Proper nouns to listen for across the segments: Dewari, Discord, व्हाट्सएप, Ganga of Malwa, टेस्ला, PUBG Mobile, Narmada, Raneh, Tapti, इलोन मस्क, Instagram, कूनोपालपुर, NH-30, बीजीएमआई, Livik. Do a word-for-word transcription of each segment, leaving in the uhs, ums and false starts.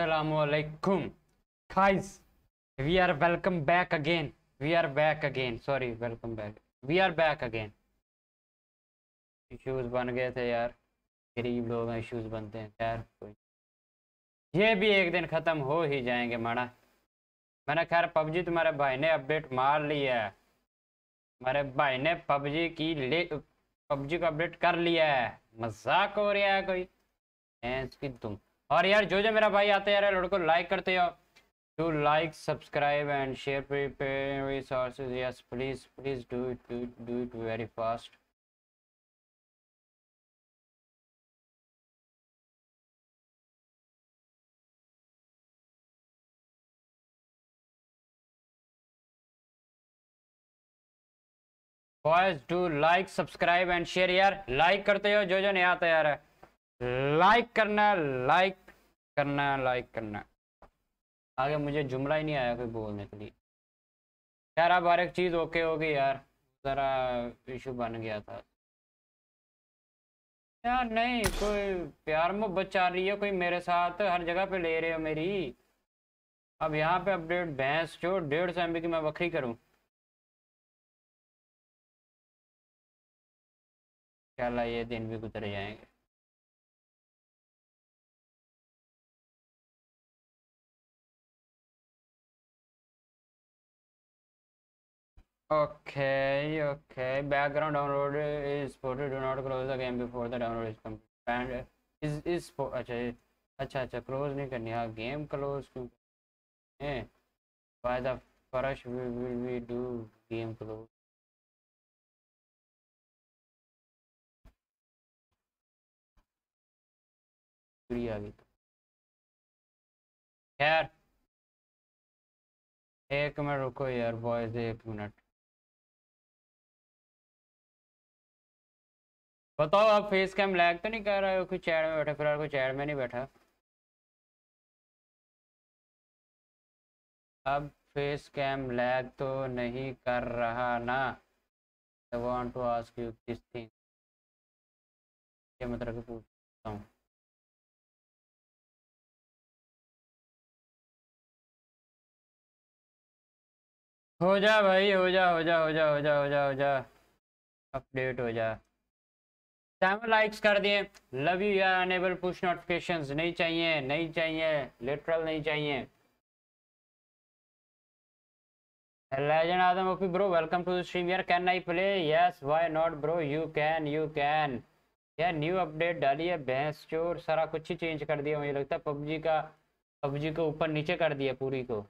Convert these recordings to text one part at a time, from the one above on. Assalamualaikum guys, we are welcome back again. We are back again. Sorry, welcome back. We are back again. Issues बन गए थे यार, गरीब लोग issues बनते हैं यार. ये भी एक दिन खत्म हो ही जाएंगे माना. मैंने खैर पबजी तुम्हारे भाई ने अपडेट मार लिया है. तुम्हारे भाई ने पबजी की ले पबजी को अपडेट कर लिया है. मजाक हो रहा है कोई इसकी तुम. और यार जो जो मेरा भाई आता है यार लड़को लाइक करते हो to like subscribe and share resources. Yes please please do it do it very fast. Boys do like subscribe and share. यार लाइक करते हो जो जो नहीं आता यार लाइक करना लाइक करना लाइक करना. आगे मुझे जुमला ही नहीं आया कोई बोलने के लिए यार. अब हर एक चीज़ ओके होगी यार. ज़रा इशू बन गया था यार. नहीं कोई प्यार मोहब्बत चाह रही है कोई मेरे साथ. हर जगह पे ले रहे हो मेरी. अब यहाँ पे अपडेट भैंस जो डेढ़ सौ एम बी की मैं वक्री करूँ. इंशाल्लाह ये दिन भी गुजर जाएंगे. Okay okay background download is supported. Do not close the game before the download is complete. Is is अच्छा अच्छा अच्छा क्लोज नहीं करनी. हाँ गेम क्लोज क्यों है. By the first we will we do game close. यार एक मिनट रुको यार बॉयज एक मिनट. बताओ आप फेस कैम लैग तो नहीं कर रहे हो. कोई चैट में बैठा फिलहाल कोई चैट में नहीं बैठा. अब फेस कैम लैग तो नहीं कर रहा ना. I want to ask you this thing. क्या मतलब पूछता हूँ. हो जा भाई हो जा हो जा हो जा हो जा हो जा हो जा अपडेट हो जा. सेवन लाइक्स कर दिए. लव यू यार. अनेबल पुश नोटिफिकेशंस नहीं चाहिए नहीं चाहिए लिटरल नहीं चाहिए. Legend Adam OP bro welcome to the stream. यार can I play. Yes why not bro you can you can. यार न्यू अपडेट डाली है भैंस चोर. सारा कुछ ही चेंज कर दिया. मुझे लगता है पबजी का पबजी को ऊपर नीचे कर दिया पूरी को.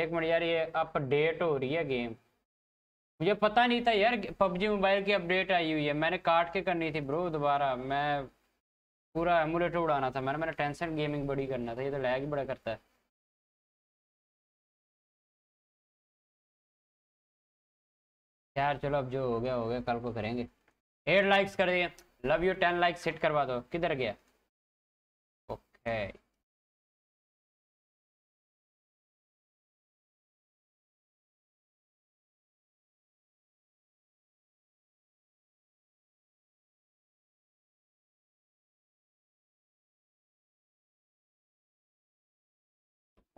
एक मिनट यार ये अपडेट हो रही है गेम. मुझे पता नहीं था यार पबजी मोबाइल की अपडेट आई हुई है. मैंने काट के करनी थी ब्रो दोबारा. मैं पूरा एमुलेटर उड़ाना था मैंने. मैंने टेंशन गेमिंग बड़ी करना था. ये तो लैग ही बड़ा करता है. यार चलो अब जो हो गया हो गया कल को करेंगे. एट लाइक्स कर दिए. Love you. Ten likes hit करवा दो. किधर गया. Okay okay.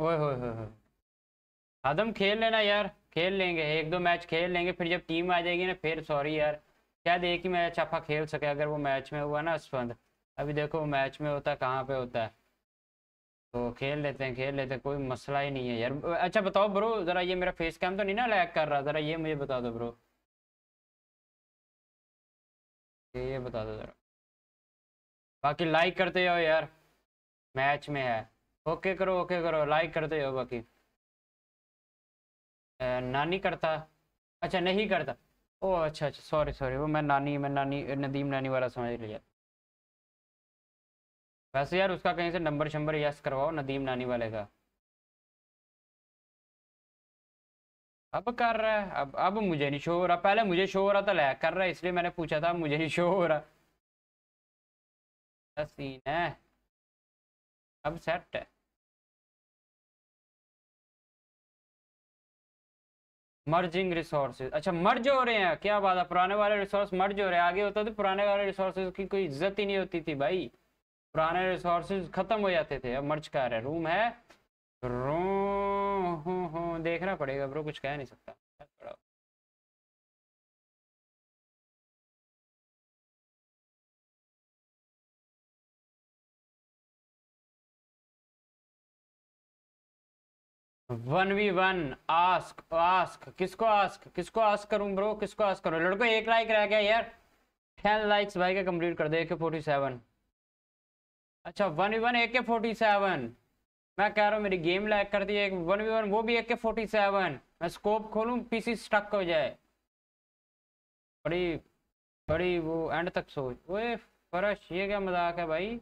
ओए हो हो आदम खेल लेना यार. खेल लेंगे एक दो मैच खेल लेंगे. फिर जब टीम आ जाएगी ना फिर सॉरी यार शायद एक ही मैच आपा खेल सके अगर वो मैच में हुआ ना स्पंद. अभी देखो वो मैच में होता है कहाँ पे होता है. तो खेल लेते हैं खेल लेते हैं कोई मसला ही नहीं है यार. अच्छा बताओ ब्रो ज़रा ये मेरा फेस कैम तो नहीं ना लैग कर रहा. ज़रा ये मुझे बता दो ब्रो. ये बता दो ज़रा. बाकी लाइक करते हो यार मैच में है. ओके okay करो ओके okay करो लाइक करते हो. बाकी नानी करता अच्छा नहीं करता. ओ अच्छा अच्छा सॉरी सॉरी वो मैं नानी मैं नानी नदीम नानी वाला समझ लिया. वैसे यार उसका कहीं से नंबर शंबर यस करवाओ नदीम नानी वाले का. अब कर रहा है अब अब मुझे नहीं शो हो रहा. पहले मुझे शो हो रहा था लैग कर रहा है इसलिए मैंने पूछा था. मुझे नहीं शो हो रहा सीन है. अब सेट है. मर्जिंग रिसोर्सेज अच्छा मर्ज हो रहे हैं. क्या बात है. पुराने वाले रिसोर्स मर्ज हो रहे हैं. आगे होता तो पुराने वाले रिसोर्सेज की कोई इज्जत ही नहीं होती थी भाई. पुराने रिसोर्सेज खत्म हो जाते थे। अब मर्ज कर रहे रूम है रूम हूँ हूँ देखना पड़ेगा ब्रो, कुछ कह नहीं सकता। One v one ask ask किसको आस्क किसको आस्क करूं ब्रो, किसको आस्क करूं लड़को? एक लाइक रह गया यार, टेन लाइक्स भाई का कंप्लीट कर दे। ए के फोर्टी सेवन, अच्छा one v one A K forty seven. मैं कह रहा हूं मेरी गेम लैग कर दी है। वन वी वन वो भी ए के फोर्टी सेवन। मैं स्कोप खोलूं पीसी स्टक हो जाए। बड़ी बड़ी वो एंड तक सोच। ओए फरश ये क्या मजाक है भाई?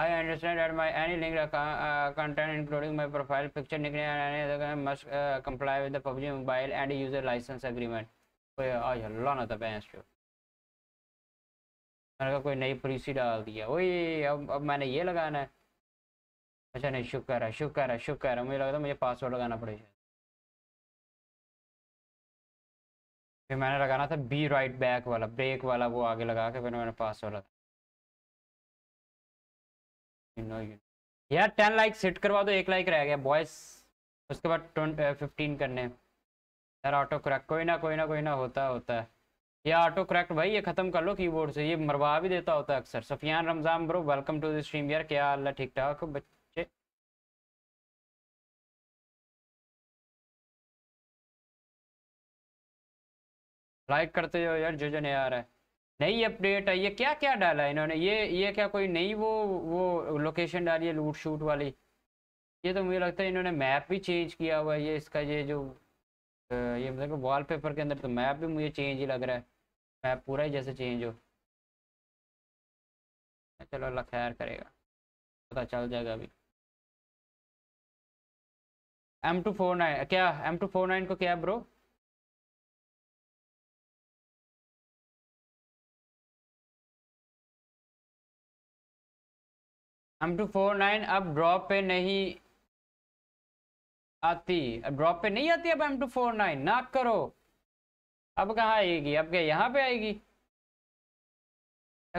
I understand that my any link uh, uh, content including my profile picture nickname and any other must uh, comply with the P U B G Mobile and user license agreement। कोई आज हल्ला ना था बैंस पे। मैंने कहा कोई नई पॉलिसी डाल दिया। ओए अब अब मैंने ये लगाना है। अच्छा नहीं शुक्र है शुक्र है शुक्र है। मुझे लगा था मुझे पासवर्ड लगाना पड़ेगा। फिर मैंने लगाना था बी राइट बैक वाला ब्रेक वाला वो आगे लगा के फिर मैंने password. You know, you know. यार टेन लाइक हिट करवा दो, एक लाइक रह गया बॉयज। उसके बाद फिफ्टीन करने यार। ऑटो क्रैक कोई ना कोई ना कोई ना होता होता है। ये ऑटो क्रैक भाई ये खत्म कर लो कीबोर्ड से, ये मरवा भी देता होता है अक्सर। Sufiyan Ramzan bro welcome to the stream यार, क्या हाल है? ठीक ठाक बच्चे। लाइक करते हो यार जो जो नया आ रहा है। नई अपडेट है ये, क्या क्या डाला है इन्होंने? ये ये क्या कोई नई वो वो लोकेशन डाली है लूट शूट वाली? ये तो मुझे लगता है इन्होंने मैप भी चेंज किया हुआ है। ये इसका ये जो ये मतलब वॉलपेपर के अंदर तो मैप भी मुझे चेंज ही लग रहा है। मैप पूरा ही जैसे चेंज हो। चलो अल्लाह खैर करेगा, पता चल जाएगा। अभी एम टू फोर नाइन क्या एम टू फोर नाइन को क्या bro? M two four nine अब ड्रॉप पे नहीं आती, अब ड्रॉप पे नहीं आती। अब एम टू फोर नाइन ना करो, अब कहाँ आएगी? अब क्या यहाँ पे आएगी?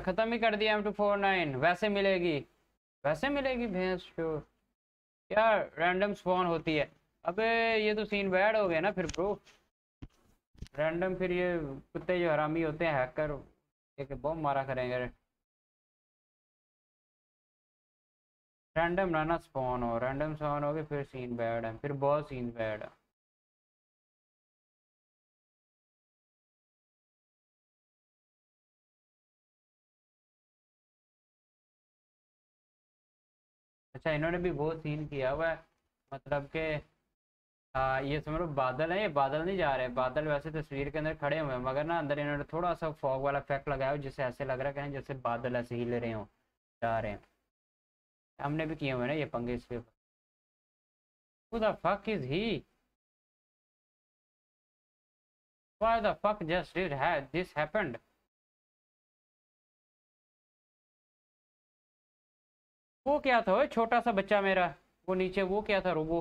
ख़त्म ही कर दिया एम टू फोर नाइन। वैसे मिलेगी वैसे मिलेगी भैंस क्यों यार? रैंडम स्पॉन होती है। अबे ये तो सीन बैड हो गया ना फिर ब्रो। रैंडम फिर ये कुत्ते जो हरामी होते हैं हैकर एक बम मारा करेंगे। रैंडम ना स्पॉन हो, रैंडम स्पॉन हो गए फिर सीन बैड है, फिर बहुत सीन बैड है। अच्छा इन्होंने भी बहुत सीन किया हुआ है, मतलब के आ, ये समझ लो बादल है। ये बादल नहीं जा रहे, बादल वैसे तस्वीर के अंदर खड़े हुए हैं मगर ना अंदर इन्होंने थोड़ा सा फॉग वाला इफेक्ट लगाया हो, जिससे ऐसे लग रहा है कहीं जैसे बादल ऐसे हिल रहे हो जा रहे हैं। हमने भी किए हुए ना ये पंगे इस पे। Who the fuck is he? Why the fuck just did ha- this happened? वो क्या था वो छोटा सा बच्चा मेरा वो नीचे वो क्या था रोबो?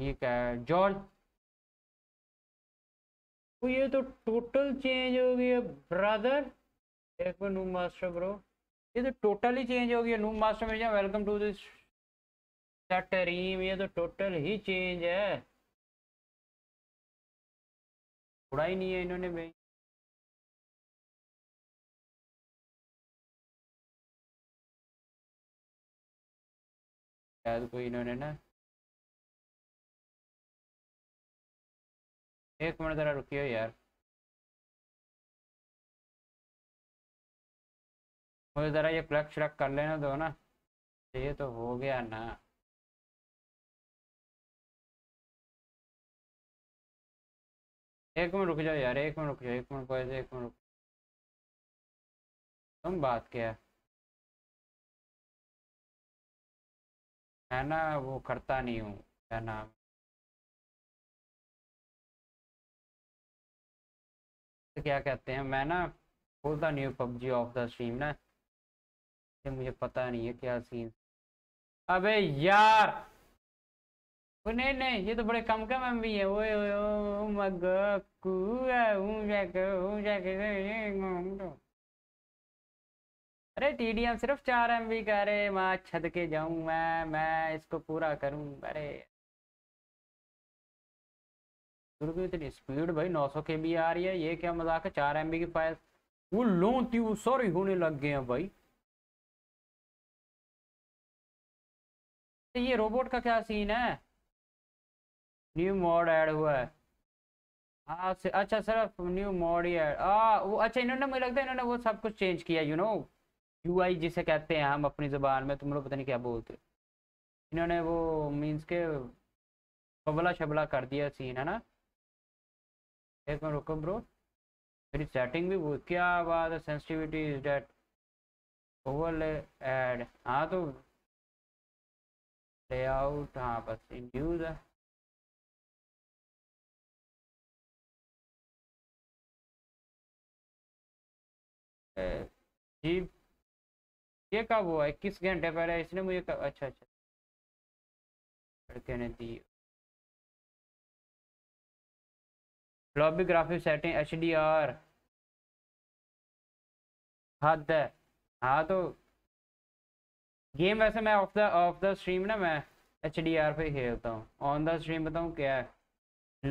ये क्या जॉर्ज? वो ये तो टोटल चेंज हो गया ब्रदर। एक बार नूम मास्टर ब्रो ये तो टोटल ही चेंज हो गया। नूम मास्टर मेरा वेलकम टू दिस स्ट्रीम। ये तो टोटल ही चेंज है, थोड़ा ही नहीं है इन्होंने भाई। शायद कोई इन्होंने ना एक मिनट जरा रुकियो यार, मुझे ज़रा ये प्लग श्लग कर लेना दो ना। ये तो हो गया ना। एक मिनट रुक जाओ यार, एक मिनट रुक जाओ, एक मिनट बॉयज, एक मिनट रुक। तुम बात क्या है ना वो करता नहीं हूँ क्या नाम तो क्या कहते हैं, मैं ना बोलता नहीं हूँ पबजी ऑफ द स्ट्रीम ना, मुझे पता नहीं है क्या सीन। अबे यार वो नहीं नहीं ये तो बड़े कम कम एम भी है। ओए ओए ओ मग कुआ हूं जाके हूं जाके अरे टीडीएम सिर्फ चार एम बी का, अरे माँ छद के जाऊं मैं मैं इसको पूरा करूं। अरे इतनी स्पीड भाई नौ सौ के बी आ रही है, ये क्या मजाक है। चार एम बी की फाइल वो लो थी, वो सॉरी होने लग गए हैं भाई। ये रोबोट का क्या सीन है, न्यू मोड ऐड हुआ है। हाँ अच्छा सिर्फ न्यू मोड ही ऐड, आ वो अच्छा इन्होंने, मुझे लगता है इन्होंने वो सब कुछ चेंज किया, यू नो यूआई जिसे कहते हैं हम अपनी ज़बान में, तुम लोग पता नहीं क्या बोलते हो। इन्होंने वो मीन्स के बबला शबला कर दिया सीन, है ना। एक मिनट रुको ब्रो, मेरी सेटिंग भी वो क्या बात है, sensitivity is date overlay add. हाँ तो लेआउट, हाँ बस इंड्यूज है। जी ये कब हुआ, इक्कीस घंटे पहले इसने मुझे कब, अच्छा अच्छा लड़के ने दी। Lobby graphic setting H D R हद है। हाँ तो गेम वैसे मैं off the off the stream ना मैं एच डी आर पे खेलता हूँ, ऑन द स्ट्रीम बताऊँ क्या है,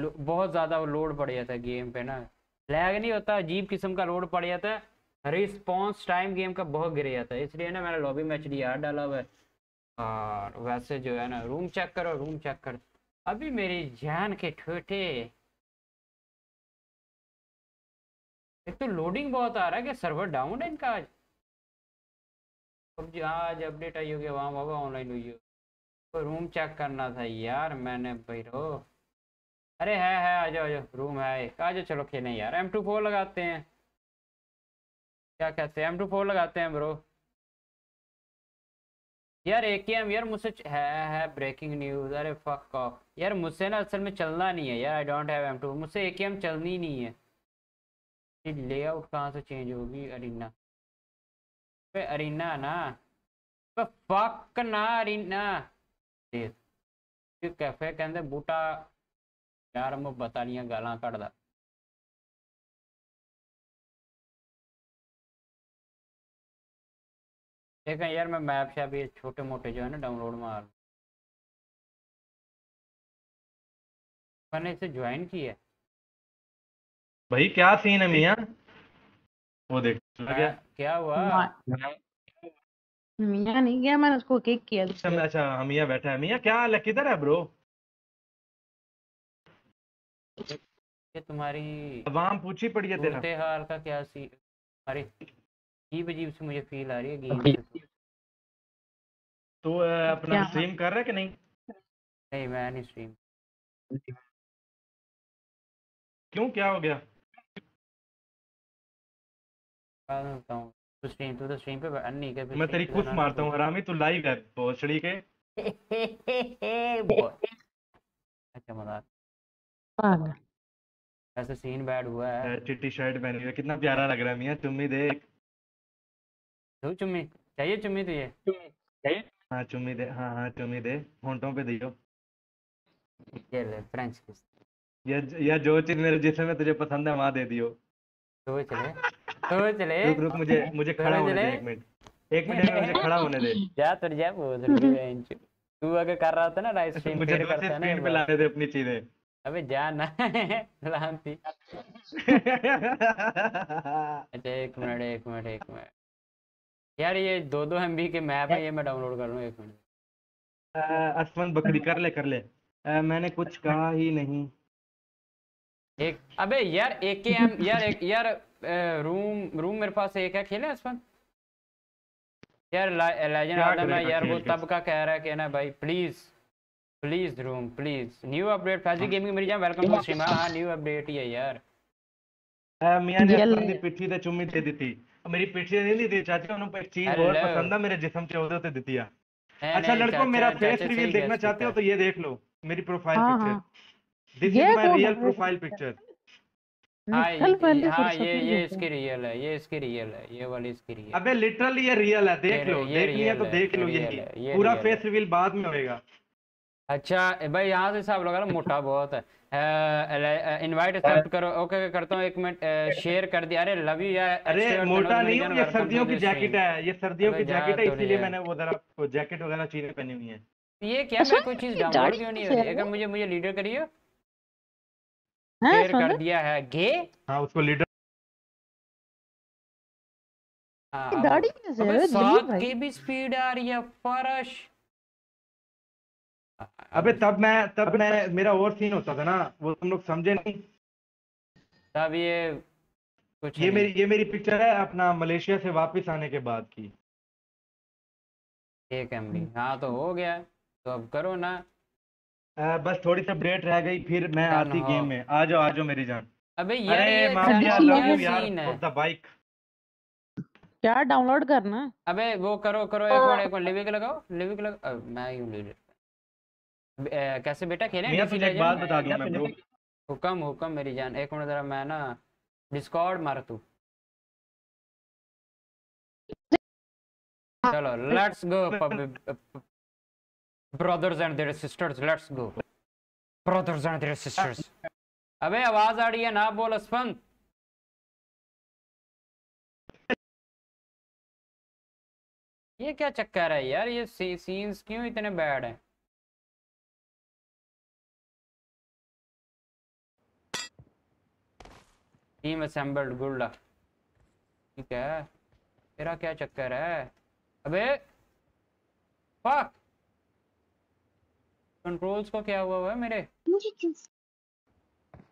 बहुत ज़्यादा लोड पड़ जाता है गेम पे ना, लैग नहीं होता, अजीब किस्म का लोड पड़ जाता है, रिस्पॉन्स टाइम गेम का बहुत गिर जाता है, इसलिए ना मैंने लॉबी में एच डी आर डाला हुआ है। और वैसे जो है ना रूम चेक करो, रूम चेक करो अभी मेरी जान के ठोटे। एक तो लोडिंग बहुत आ रहा है कि सर्वर डाउन है इनका आज। अब आज अपडेट आई होगी, वहाँ होगा ऑनलाइन हुई हो। तो रूम चेक करना था यार मैंने भाई रो। अरे है है आ जाओ आ जाओ, रूम है एक, आ जाओ चलो खेलें यार। एम टू फोर लगाते हैं, क्या कहते हैं, एम टू फोर लगाते हैं ब्रो। यार एकेएम यार मुझसे है है ब्रेकिंग न्यूज़। अरे फक ऑफ यार मुझसे ना असल में चलना नहीं है यार, I don't have M two, मुझसे एकेएम चलनी नहीं है। लेआउट कहाँ से चेंज होगी, अरीना पे अरीना ना पे फक ना अरीना कैफे कहते बूटा यार मैं बता लिया गालां कट दा। ठीक है यार मैं मैप शैप ये छोटे मोटे जो है ना डाउनलोड मार मैंने इसे ज्वाइन किया भाई। क्या सीन है मियाँ, वो देख क्या क्या हुआ मियाँ, नहीं गया मैंने उसको किक किया। अच्छा मियाँ बैठा है, मियाँ क्या हाल है, किधर है ब्रो। ये तुम्हारी आवाम पूछी पड़ी है तेरा हाल का क्या सीन। अरे अजीब अजीब से मुझे फील आ रही है गेम से। तो अपना स्ट्रीम कर रहा है कि नहीं। नहीं मैं नहीं स्ट्रीम, क्यों क्या हो गया तो स्ट्रीम तो तो स्ट्रीम पे अन्नी के मैं तेरी कुछ मारता हूँ हरामी, तू लाइव है पोछड़ी के। अच्छा मजाक ऐसे सीन बैड हुआ है। चिट्टी शर्ट पहनी हुई, कितना प्यारा लग रहा है मियाँ, चुम्मी देख दो, चुम्मी चाहिए, चुम्मी तो ये चुम्मी चाहिए। हाँ चुम्मी दे, हाँ हाँ चुम्मी दे, होंठों पे दियो ये ले फ्रेंच किस, या या जो चीज मेरे जिसमें मैं तुझे पसंद है वहाँ दे दियो। तो चले तो चले रुक रुक मुझे मुझे खड़ा होने दे एक मिनट, एक मिनट मुझे खड़ा होने दे। जा तुर जा बोल रही तू अगर कर रहा था ना लाइव स्ट्रीम फिर करता है ना, स्क्रीन पे लाने दे अपनी चीजें। अबे जा ना लांती। अच्छा एक मिनट एक मिनट एक मिनट यार ये दो दो एमबी के मैप है, ये मैं डाउनलोड कर लूँ एक मिनट। असमन बकरी कर ले कर ले, मैंने कुछ कहा ही नहीं। एक अबे यार एकेएम यार एक यार रूम रूम मेरे पास एक है, खेले असफन यार लेजेंड आदम है यार, वो तब का कह रहा है कि ना भाई please please room please new update Faizi gaming मेरी जान वेलकम टू स्ट्रीम। हां न्यू अपडेट ही है यार। मियां ने अपनी पिट्ठी ते चुम्मी दे दी, मेरी पिट्ठी नहीं दी थी चाचा, उन्होंने एक चीज और पसंद है मेरे जिस्म पे उधर से दी थी। अच्छा लड़कों मेरा फेस रिवील देखना चाहते हो तो ये देख लो मेरी profile picture, This is my real profile picture. हाँ ये ये इसकी रियल है, ये इसकी रियल है, ये वाली इसकी रियल। अबे लिटरली ये रियल है, देख लो देख लिया तो देख लो, ये पूरा फेस रिवील बाद में होएगा। अच्छा भाई यहाँ से साहब लग रहा मोटा बहुत है, इनवाइट एक्सेप्ट करो। ओके करता हूं, एक मिनट शेयर कर दिया। अरे लव यू यार। अरे मोटा नहीं, ये सर्दियों की जैकेट है, ये सर्दियों की जैकेट है, इसीलिए मैंने वो जरा जैकेट वगैरह चीजें पहनी हुई है। ये क्या मैं कोई चीज डाउनलोड क्यों नहीं हो रही? अगर मुझे मुझे लीडर करिए। शेयर कर दिया है गे। हां उसको लीडर। हां दाढ़ी में से सात की भी स्पीड आ रही है फरश। अबे तब मैं तब मैं मेरा और सीन होता था ना, वो तुम लोग समझे नहीं। तब ये कुछ ये मेरी ये मेरी पिक्चर है अपना मलेशिया से वापस आने के बाद की। ठीक है अमरी, हाँ तो हो गया, तो अब करो ना। आ, बस थोड़ी सी अपडेट रह गई, फिर मैं आती गेम में। आ जाओ आ जाओ मेरी जान। अबे ये बाइक क्या डाउनलोड करना? अबे वो करो करो एक बार एक बार लिविक लगाओ, लिविक लगाओ। मैं यूं लीडर कैसे बेटा खेलें? एक बात बता दूं मैं ब्रो, हुक्म हुक्म मेरी जान। एक मिनट जरा मैं ना डिस्कॉर्ड मार तू। चलो let's go brothers and their sisters, let's go brothers and their sisters. अबे आवाज आ रही है ना, बोल असफंद। ये क्या चक्कर है यार, ये सी, सीन्स क्यों इतने बैड हैं? Team assembled, good luck. ठीक है, तेरा क्या चक्कर है? अबे फक, कंट्रोल्स को क्या हुआ हुआ है मेरे?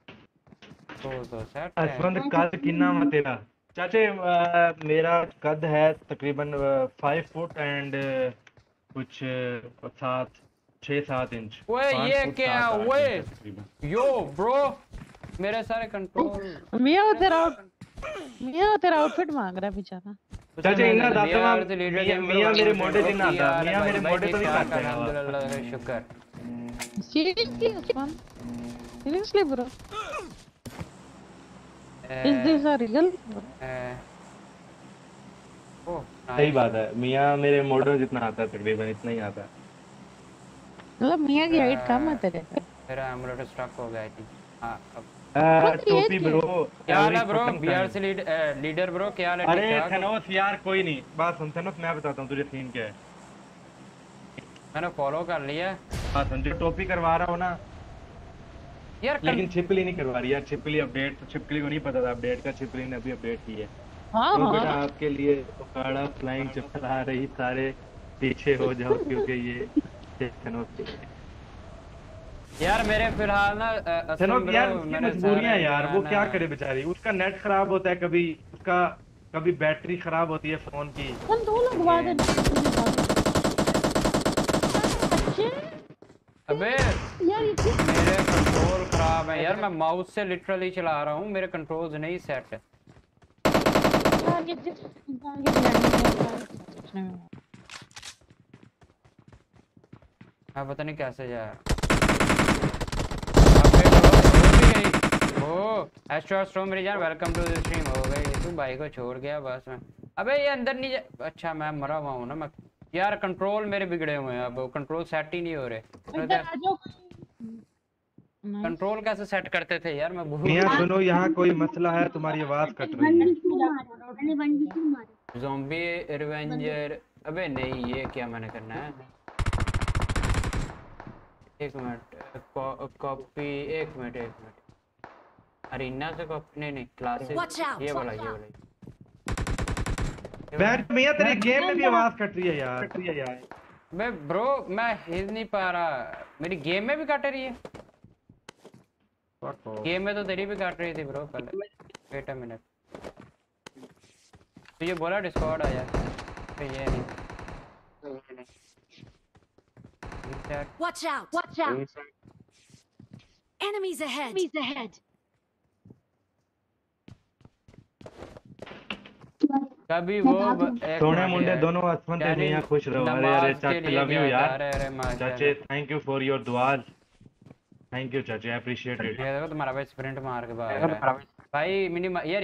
तो तो सेट है। असफंद कद कितना है तेरा? चाचे मेरा कद है तकरीबन फाइव फुट एंड कुछ सात छः सात इंच। ओए ये क्या? ओए यो ब्रो मेरे सारे कंट्रोल। मियां तेरा मियां तेरा आउटफिट मांग रहा है बेचारा। चाचा इनका दाता मियां मेरे मोटे दिन आता, मियां मेरे मोटे तो नहीं आता। अल्हम्दुलिल्लाह का शुक्र। सीरियसली असमान, seriously bro, is this a real? ओ सही बात है, मियां मेरे मोटे जितना आता तकरीबन इतना ही आता। मतलब मियां की हाइट कम है तेरे। मेरा एमुलेटर स्टॉक हो गया थी। हां अब टोपी ब्रो क्या हाल है ब्रो? बीआर से लीड, लीडर ब्रो क्या हाल है? अरे थनोस यार कोई नहीं, बात सुन थनोस, मैं बताता हूं तुझे सीन क्या है। मैंने फॉलो कर लिया। हां संजय टोपी करवा रहा हूं ना यार, लेकिन छिपली नहीं करवा रही यार। छिपली अपडेट, छिपली को नहीं पता था अपडेट का, छिपली ने अभी अपडेट किया है। हां हां बेटा आपके लिए उखाड़ा फ्लाइंग चला रही, सारे पीछे हो जाओ क्योंकि ये थनोस यार मेरे फिलहाल ना असम यार मजबूरियां यार। वो क्या करे बेचारी, उसका नेट खराब होता है कभी, उसका कभी बैटरी खराब होती है फोन की। हम दो लगवा दे। अबे यार मेरे कंट्रोल खराब है यार, मैं माउस से लिटरली चला रहा हूं, मेरे कंट्रोल्स नहीं सेट है। हाँ पता नहीं कैसे जा रहा। ओ एस्ट्रोस स्ट्रो मेरी जान वेलकम टू द स्ट्रीम। हो गई तू भाई को छोड़ गया बस मैं। अबे ये अंदर नहीं जा... अच्छा मैं मरा हुआ हूं ना मैं यार, कंट्रोल मेरे बिगड़े हुए हैं, अब कंट्रोल सेट ही नहीं हो रहे। कंट्रोल कैसे सेट करते थे यार मैं भूल गया। सुनो यहां कोई मसला है, तुम्हारी आवाज कट रही है। ज़ॉम्बी रिवेंजर, अबे नहीं ये क्या मैंने करना है? एक मिनट कॉपी, एक मिनट एक मिनट अरीना से को अपने नहीं क्लासेस ये वाला ये वाला बैठ। भैया तेरे गेम में भी आवाज कट रही है यार, कट रही है यार। मैं ब्रो मैं हिल नहीं पा रहा, मेरी गेम में भी कट रही है। गेम में तो तेरी भी कट रही थी ब्रो पहले। वेट अ मिनट, तो ये बोला डिस्कॉर्ड आया पे ये नहीं। Watch out watch out enemies ahead enemies ahead. कभी वो सोने मुंडे दोनों आसमान पे मियां खुश रहो। अरे अरे चाचा लव यू यार। चाचे थैंक यू फॉर योर दुआज, थैंक यू चाचे आई अप्रिशिएट इट। देखो तुम्हारा भाई स्प्रिंट मार के भाग रहा है भाई। मिनी यार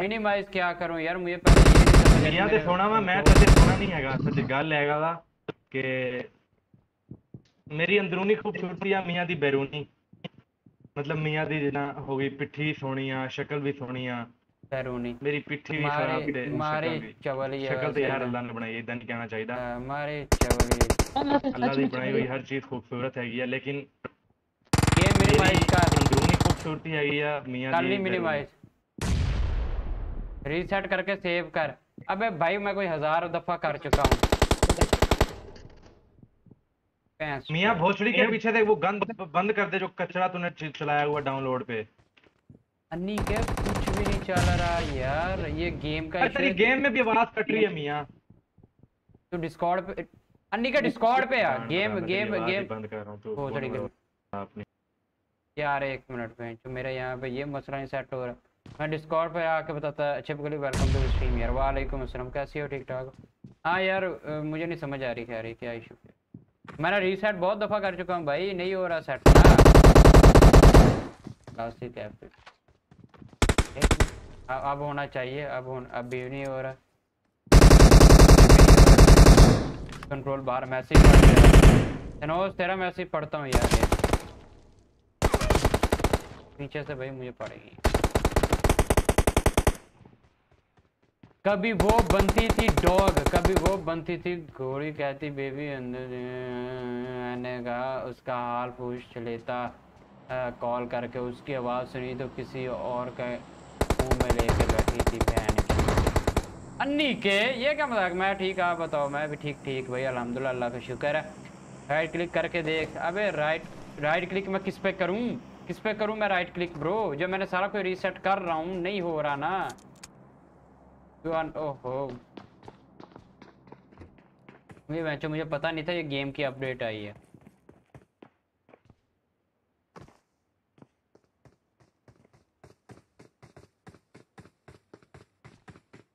मिनिमाइज क्या करूं यार, मुझे पता नहीं यार। सोना मैं सच सोना नहीं हैगा, सच गल हैगा कि मेरी अंदरूनी खूबसूरती है मियां दी बैरूनी। मतलब मियाँ दी जना होगी, पिट्ठी सोनी आ, शक्ल भी सोनी आ, पैर होनी मेरी पिट्ठी भी खराब है, मारे चवली है शक्ल तो यार अल्लाह ने बनाई है, इदां नहीं कहना चाहिदा, मारे चवली अल्लाह दी बनाई हुई हर चीज खूबसूरत है या, लेकिन ये मेरे भाई का अंदरूनी खूबसूरती है या मियाँ दी। कर मेरे भाई रीसेट करके सेव कर। अबे भाई मैं कोई हजार दफा कर चुका हूँ मियाँ भोसड़ी के पीछे देख, वो गन बंद कर दे जो कचरा तूने चलाया हुआ डाउनलोड पे। अन्नी के कुछ भी नहीं चल रहा यार, ये गेम का इशू है। गेम में भी आवाज कट रही है मियाँ। तू डिस्कॉर्ड पे, अन्नी का डिस्कॉर्ड पे आ, गेम गेम गेम बंद कर रहा हूँ तू भोसड़ी के यार। एक मिनट में जो मेरा यहाँ पे ये मसला नहीं सेट हो रहा, मैं डिस्कॉर्ड पे आके बताता। अच्छे बगली वेलकम टू स्ट्रीम यार। वालेकुम अस्सलाम, कैसी हो? ठीक ठाक। हाँ यार मुझे नहीं समझ आ रही क्या रही क्या इशू। मैंने रीसेट बहुत दफ़ा कर चुका हूँ भाई, नहीं हो रहा सेट लास्ट ही। अब होना चाहिए, अब हो, अब भी नहीं हो रहा। कंट्रोल बार मैसेज तनोज तेरा मैसेज पढ़ता हूँ यार पीछे से भाई, मुझे पड़ेगी। कभी वो बनती थी डॉग, कभी वो बनती थी घोड़ी, कहती बेबी अंदर आने का उसका हाल पूछ लेता, कॉल करके उसकी आवाज़ सुनी तो किसी और का मुँह में लेके बैठी थी बहन अन्नी के। ये क्या मजाक? मैं ठीक, आप बताओ? मैं भी ठीक ठीक भाई अल्हम्दुलिल्लाह, अल्लाह का शुक्र है। राइट क्लिक करके देख। अबे राइट राइट क्लिक मैं किस पे करूँ, किस पे करूँ मैं राइट क्लिक ब्रो? जब मैंने सारा कोई रीसेट कर रहा हूँ नहीं हो रहा ना। ओहो मुझे मुझे पता नहीं था ये गेम की अपडेट आई है।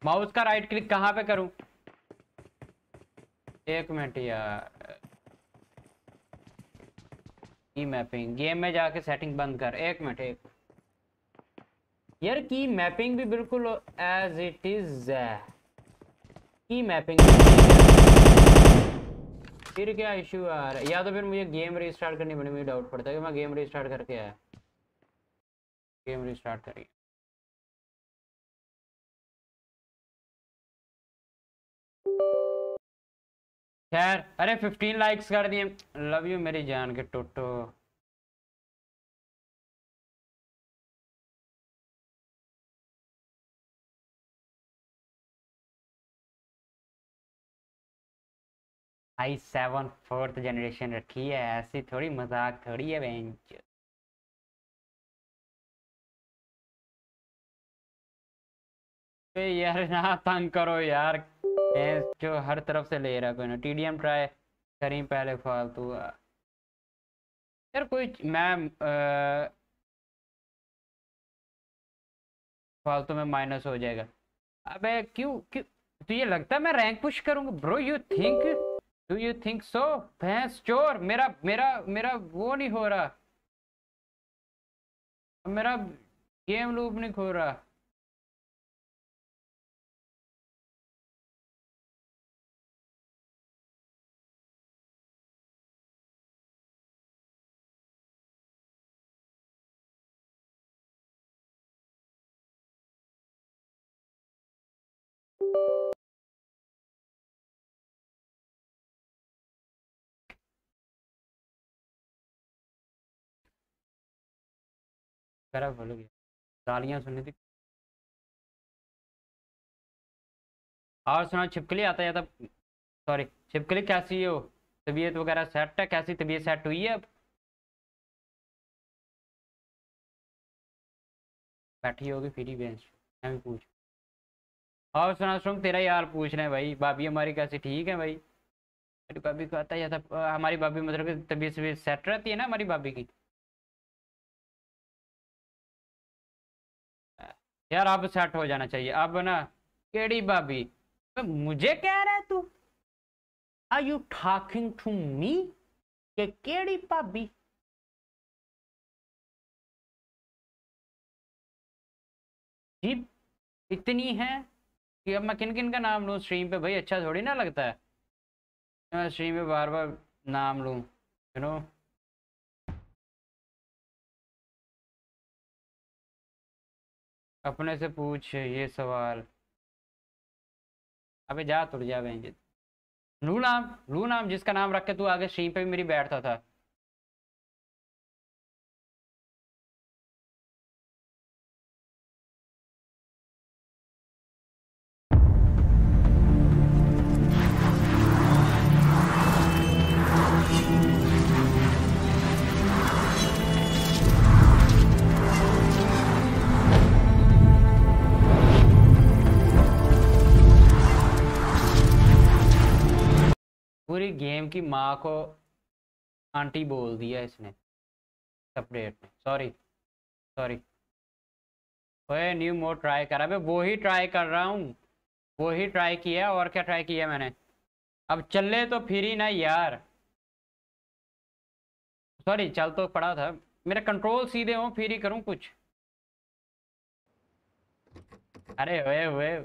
माउस का राइट क्लिक कहाँ पे करूं? एक मिनट यार, की मैपिंग गेम में जाके सेटिंग बंद कर। एक मिनट एक यार, की मैपिंग भी बिल्कुल एज इट इज है। की मैपिंग फिर क्या इशू आ रहा है? या तो फिर मुझे गेम रीस्टार्ट करनी पड़ेगी। मुझे डाउट पड़ता है कि मैं गेम रीस्टार्ट करके आया। गेम रीस्टार्ट करिए। खैर अरे फिफ्टीन लाइक्स कर दिए, लव यू मेरी जान के टोटो। आई सेवन फोर्थ जनरेशन रखी है, ऐसी थोड़ी मजाक थोड़ी है बेंच। तो यार ना तंग करो यार, जो हर तरफ से ले रहा कोई ना। टीडीएम ट्राई करें पहले फालतू यार कोई। मैं फालतू में माइनस हो जाएगा। अबे क्यों क्यों तुझे लगता है मैं रैंक पुश करूंगा bro? You think Do you think so? भैंस चोर, मेरा मेरा मेरा वो नहीं हो रहा, मेरा गेम लूप नहीं हो रहा। भूल गया गालियां सुननी थी। और सुना छिपकली आता जाता, सॉरी छिपकली कैसी हो? तबीयत वगैरह सेट है? कैसी तबीयत सेट हुई है? अब बैठी होगी फ्री बेंच मैं पूछ। और सुना सुन तेरा यार पूछ रहे हैं भाई, भाभी हमारी कैसी? ठीक है भाई। अरे भाभी को आता जाता, हमारी भाभी मतलब तबीयत सेट रहती है ना हमारी भाभी की। यार अब सेट हो जाना चाहिए अब ना। केड़ी भाभी तो मुझे कह रहा है तू? Are you talking to me? के केड़ी भाभी? जीप इतनी है कि अब मैं किन किन का नाम लूँ स्ट्रीम पे भाई? अच्छा थोड़ी ना लगता है मैं स्ट्रीम पे बार बार नाम लूँ, यू नो। अपने से पूछ ये सवाल। अबे जा तुड़ जा बहन। लू नाम लू नाम जिसका नाम रख के तू आगे स्ट्रीम पे भी मेरी बैठता था। पूरी गेम की माँ को आंटी बोल दिया इसने सेपरेट में। सॉरी सॉरी ओए न्यू मोड ट्राई कर। अबे वो ही ट्राई कर रहा हूँ, वो ही ट्राई किया और क्या ट्राई किया मैंने। अब चले तो फिर ही ना यार। सॉरी चल तो पड़ा था मेरा। कंट्रोल सीधे हो फिर ही करूँ कुछ। अरे ओए ओए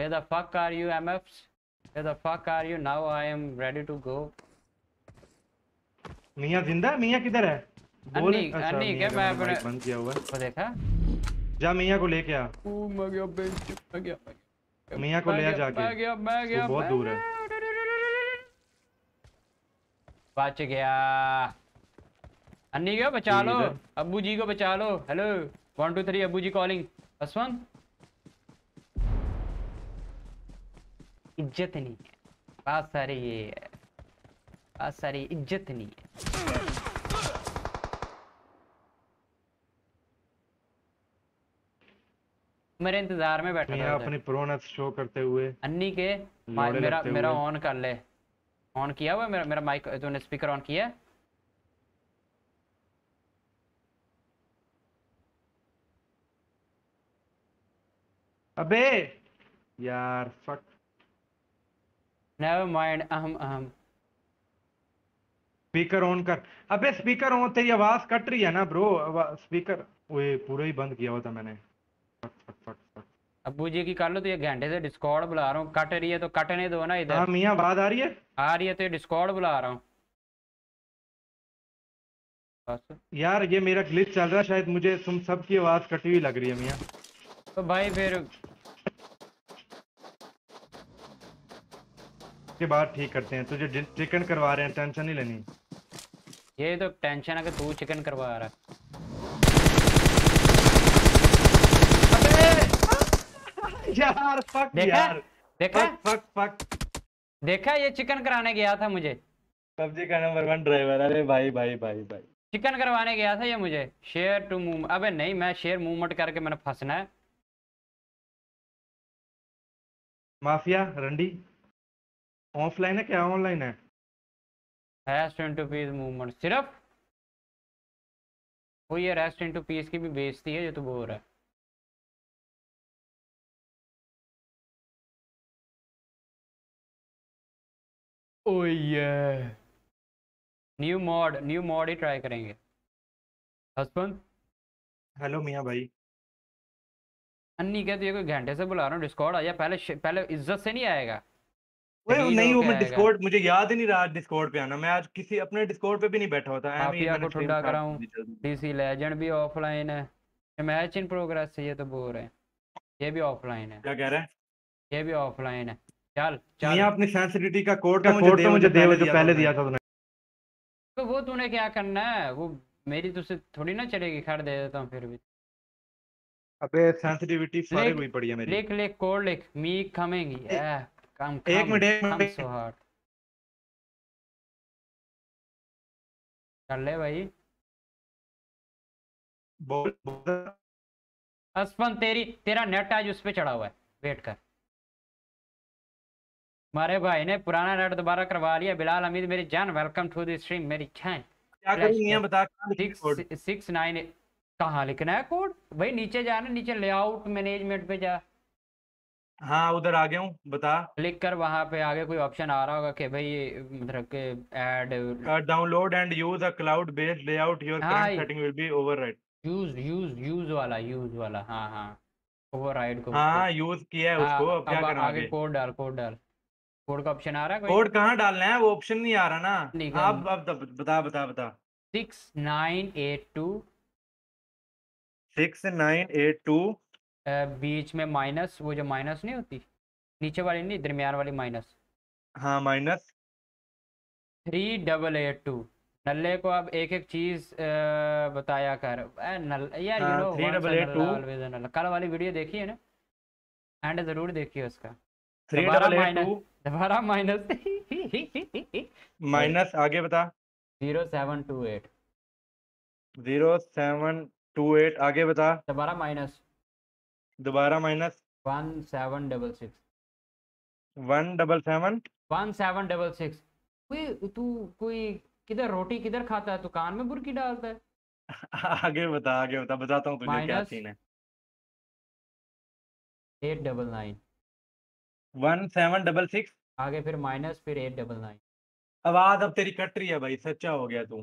Where the fuck are you, M Fs? Where the fuck are you? Now I am ready to go. मियां जिंदा? मियां किधर है? बोल अन्नी क्या? मैं अपने बंद किया हुआ है। वो देखा? जा मियां को लेके आ। ओ मैं गया बेंच, मैं गया। मियां को ले आ जाके। मैं गया, मैं गया। बहुत दूर है। बच गया। अन्नी क्या? बचा लो। अब्बू जी को बचा लो। हेलो। One two three अब्बू जी calling. असमान? इज्जत नहीं है बहुत सारी, ये है बहुत सारी इज्जत नहीं है। मेरे इंतजार में बैठा था अपनी प्रोनस शो करते हुए। अन्नी के मेरा मेरा ऑन कर ले। ऑन किया हुआ मेरा मेरा माइक, तूने स्पीकर ऑन किया? अबे यार फक Never mind, अहम अहम। स्पीकर ऑन कर। अबे स्पीकर ऑन, तेरी आवाज कट रही है ना ब्रो। स्पीकर ओए पूरा ही बंद किया हुआ था मैंने। फट फट फट फट। अब्बू जी की कर लो। तो ये घंटे से डिस्कॉर्ड बुला रहा हूँ, कट रही है तो कटने दो ना इधर। हाँ मियाँ आवाज आ रही है? आ रही है तो ये डिस्कॉर्ड बुला रहा हूँ यार। ये मेरा ग्लिच चल रहा है शायद, मुझे तुम सबकी आवाज कटी हुई लग रही है मियाँ। तो भाई फिर के बाद ठीक करते हैं। तुझे चिकन करवा रहे हैं, टेंशन नहीं लेनी। ये तो टेंशन है कि तू चिकन करवा रहा है। अबे यार फक यार। देखा फक फक देखा, ये चिकन कराने गया था मुझे। पबजी का नंबर वन ड्राइवर। अरे भाई भाई भाई भाई चिकन करवाने गया था ये मुझे। Share to move. अबे नहीं, मैं शेयर मूवमेंट करके मैंने फंसना है। माफिया रंडी ऑफलाइन है क्या ऑनलाइन है? रेस्ट इनटू पीस मूवमेंट सिर्फ वो। ये रेस्ट इनटू पीस की भी बेइज्जती है जो तू बोल रहा है। ओ ये न्यू मॉड, न्यू मॉड ही ट्राई करेंगे। हस्बैंड हेलो मियां भाई। अन्नी कहती है कोई घंटे से बुला रहा हूँ, डिस्कॉर्ड आ जा। पहले पहले इज्जत से नहीं आएगा। नहीं वो मैं डिस्कॉर्ड, मुझे याद ही नहीं रहा डिस्कॉर्ड पे आना। मैं आज किसी अपने डिस्कॉर्ड पे भी नहीं बैठा होता। माफिया को ठंडा कराऊं। डीसी लेजेंड भी ऑफलाइन है। मैच इन प्रोग्रेस है। ये तो बोर है, ये भी ऑफलाइन है। क्या कह रहा है? ये भी ऑफलाइन है। चल चल मियां अपने सेंसिटिविटी का कोड का कोड मुझे दे जो पहले दिया था तूने। तो वो तूने क्या करना है? वो मेरी तुझसे थोड़ी ना चलेगी। खैर दे देता हूं फिर भी। अबे सेंसिटिविटी सारे हुई पड़ी है मेरी। लिख लिख कोड लिख। मी कमिंग काम काम एक मिनट सो हार्ड कर ले भाई। बोल बोल असफन, तेरी तेरा नेट आज उस पे चढ़ा हुआ है, वेट कर। हमारे भाई ने पुराना नेट दोबारा करवा लिया। बिलाल हमीद मेरी जान, वेलकम टू द स्ट्रीम मेरी जान। क्या करूं मियां बता? सिक्स सिक्स नाइन कहां लिखना है कोड भाई? नीचे जाना, नीचे लेआउट मैनेजमेंट पे जा। हाँ उधर आ गया हूँ, बता। क्लिक कर वहाँ पे, आगे कोई ऑप्शन आ रहा होगा कि भाई मतलब के add download and use a cloud based layout your current setting will be override. Use use use वाला यूज वाला हाँ हाँ ओवरराइड को। हाँ यूज किया है उसको। अब क्या करना है? आगे कोड डाल, कोड डाल। कोड का ऑप्शन आ रहा है? कोड कहाँ डालना है? वो ऑप्शन नहीं आ रहा ना। आप बता बता बता। Six nine eight two six nine eight two बीच में माइनस, वो जो माइनस नहीं होती नीचे वाली नहीं दरमियान वाली माइनस, हाँ minus three double eight two. नल्ले को अब एक एक चीज़ बताया कर नल यार, you know three double eight two कल वाली वीडियो देखी है ना, एंड ज़रूर देखिए उसका। थ्री डबल एट टू दोबारा माइनस माइनस आगे बता zero seven two eight zero seven two eight आगे बता दोबारा माइनस दोबारा minus one seven double six one double seven one seven double six. कोई तू कोई किधर रोटी किधर खाता है, तू कान में बुरकी डालता है। आगे बता आगे बता बताता हूँ तुझे क्या सीन है। Eight double nine one seven double six आगे फिर माइनस फिर एट डबल नाइन। आवाज अब तेरी कट रही है भाई, सच्चा हो गया तू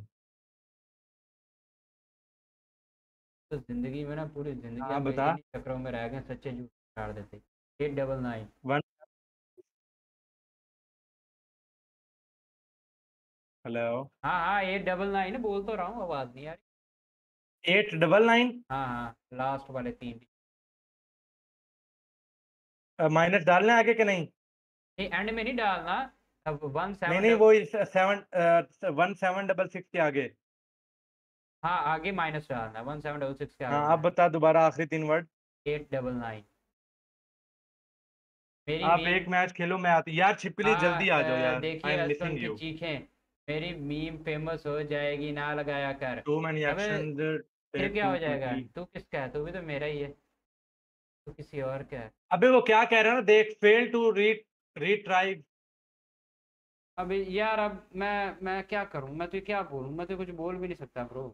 तो। जिंदगी में ना पूरी जिंदगी चक्रों में रह गए, सच्चे झूठ छाड़ देते। Eight double nine one hello हाँ हाँ एट डबल नाइन बोल तो रहा हूँ, आवाज नहीं आ रही। एट डबल नाइन हाँ हाँ लास्ट वाले तीन माइनस uh, डालना आगे के नहीं एंड में नहीं डालना। अब वन सेवन नहीं नहीं वो seven one seven double six के आगे हाँ आगे माइनस डालना वन सेवन डबल सिक्स के आगे। हाँ अब बता दोबारा आखिरी तीन वर्ड एट डबल नाइन। आप एक मैच खेलो मैं आती यार छिपकली हाँ, जल्दी आ जाओ यार देखिए चीखें मेरी मीम फेमस हो जाएगी ना लगाया कर। टू मैनी एक्शंस फिर क्या हो जाएगा? तू किसका है? तू भी तो मेरा ही है, तू किसी और का है। अबे वो क्या कह रहा है ना देख फेल टू रीड रीट्राई। अबे यार अब मैं मैं क्या करूं, मैं तो क्या बोलूं, मैं तो कुछ बोल भी नहीं सकता ब्रो।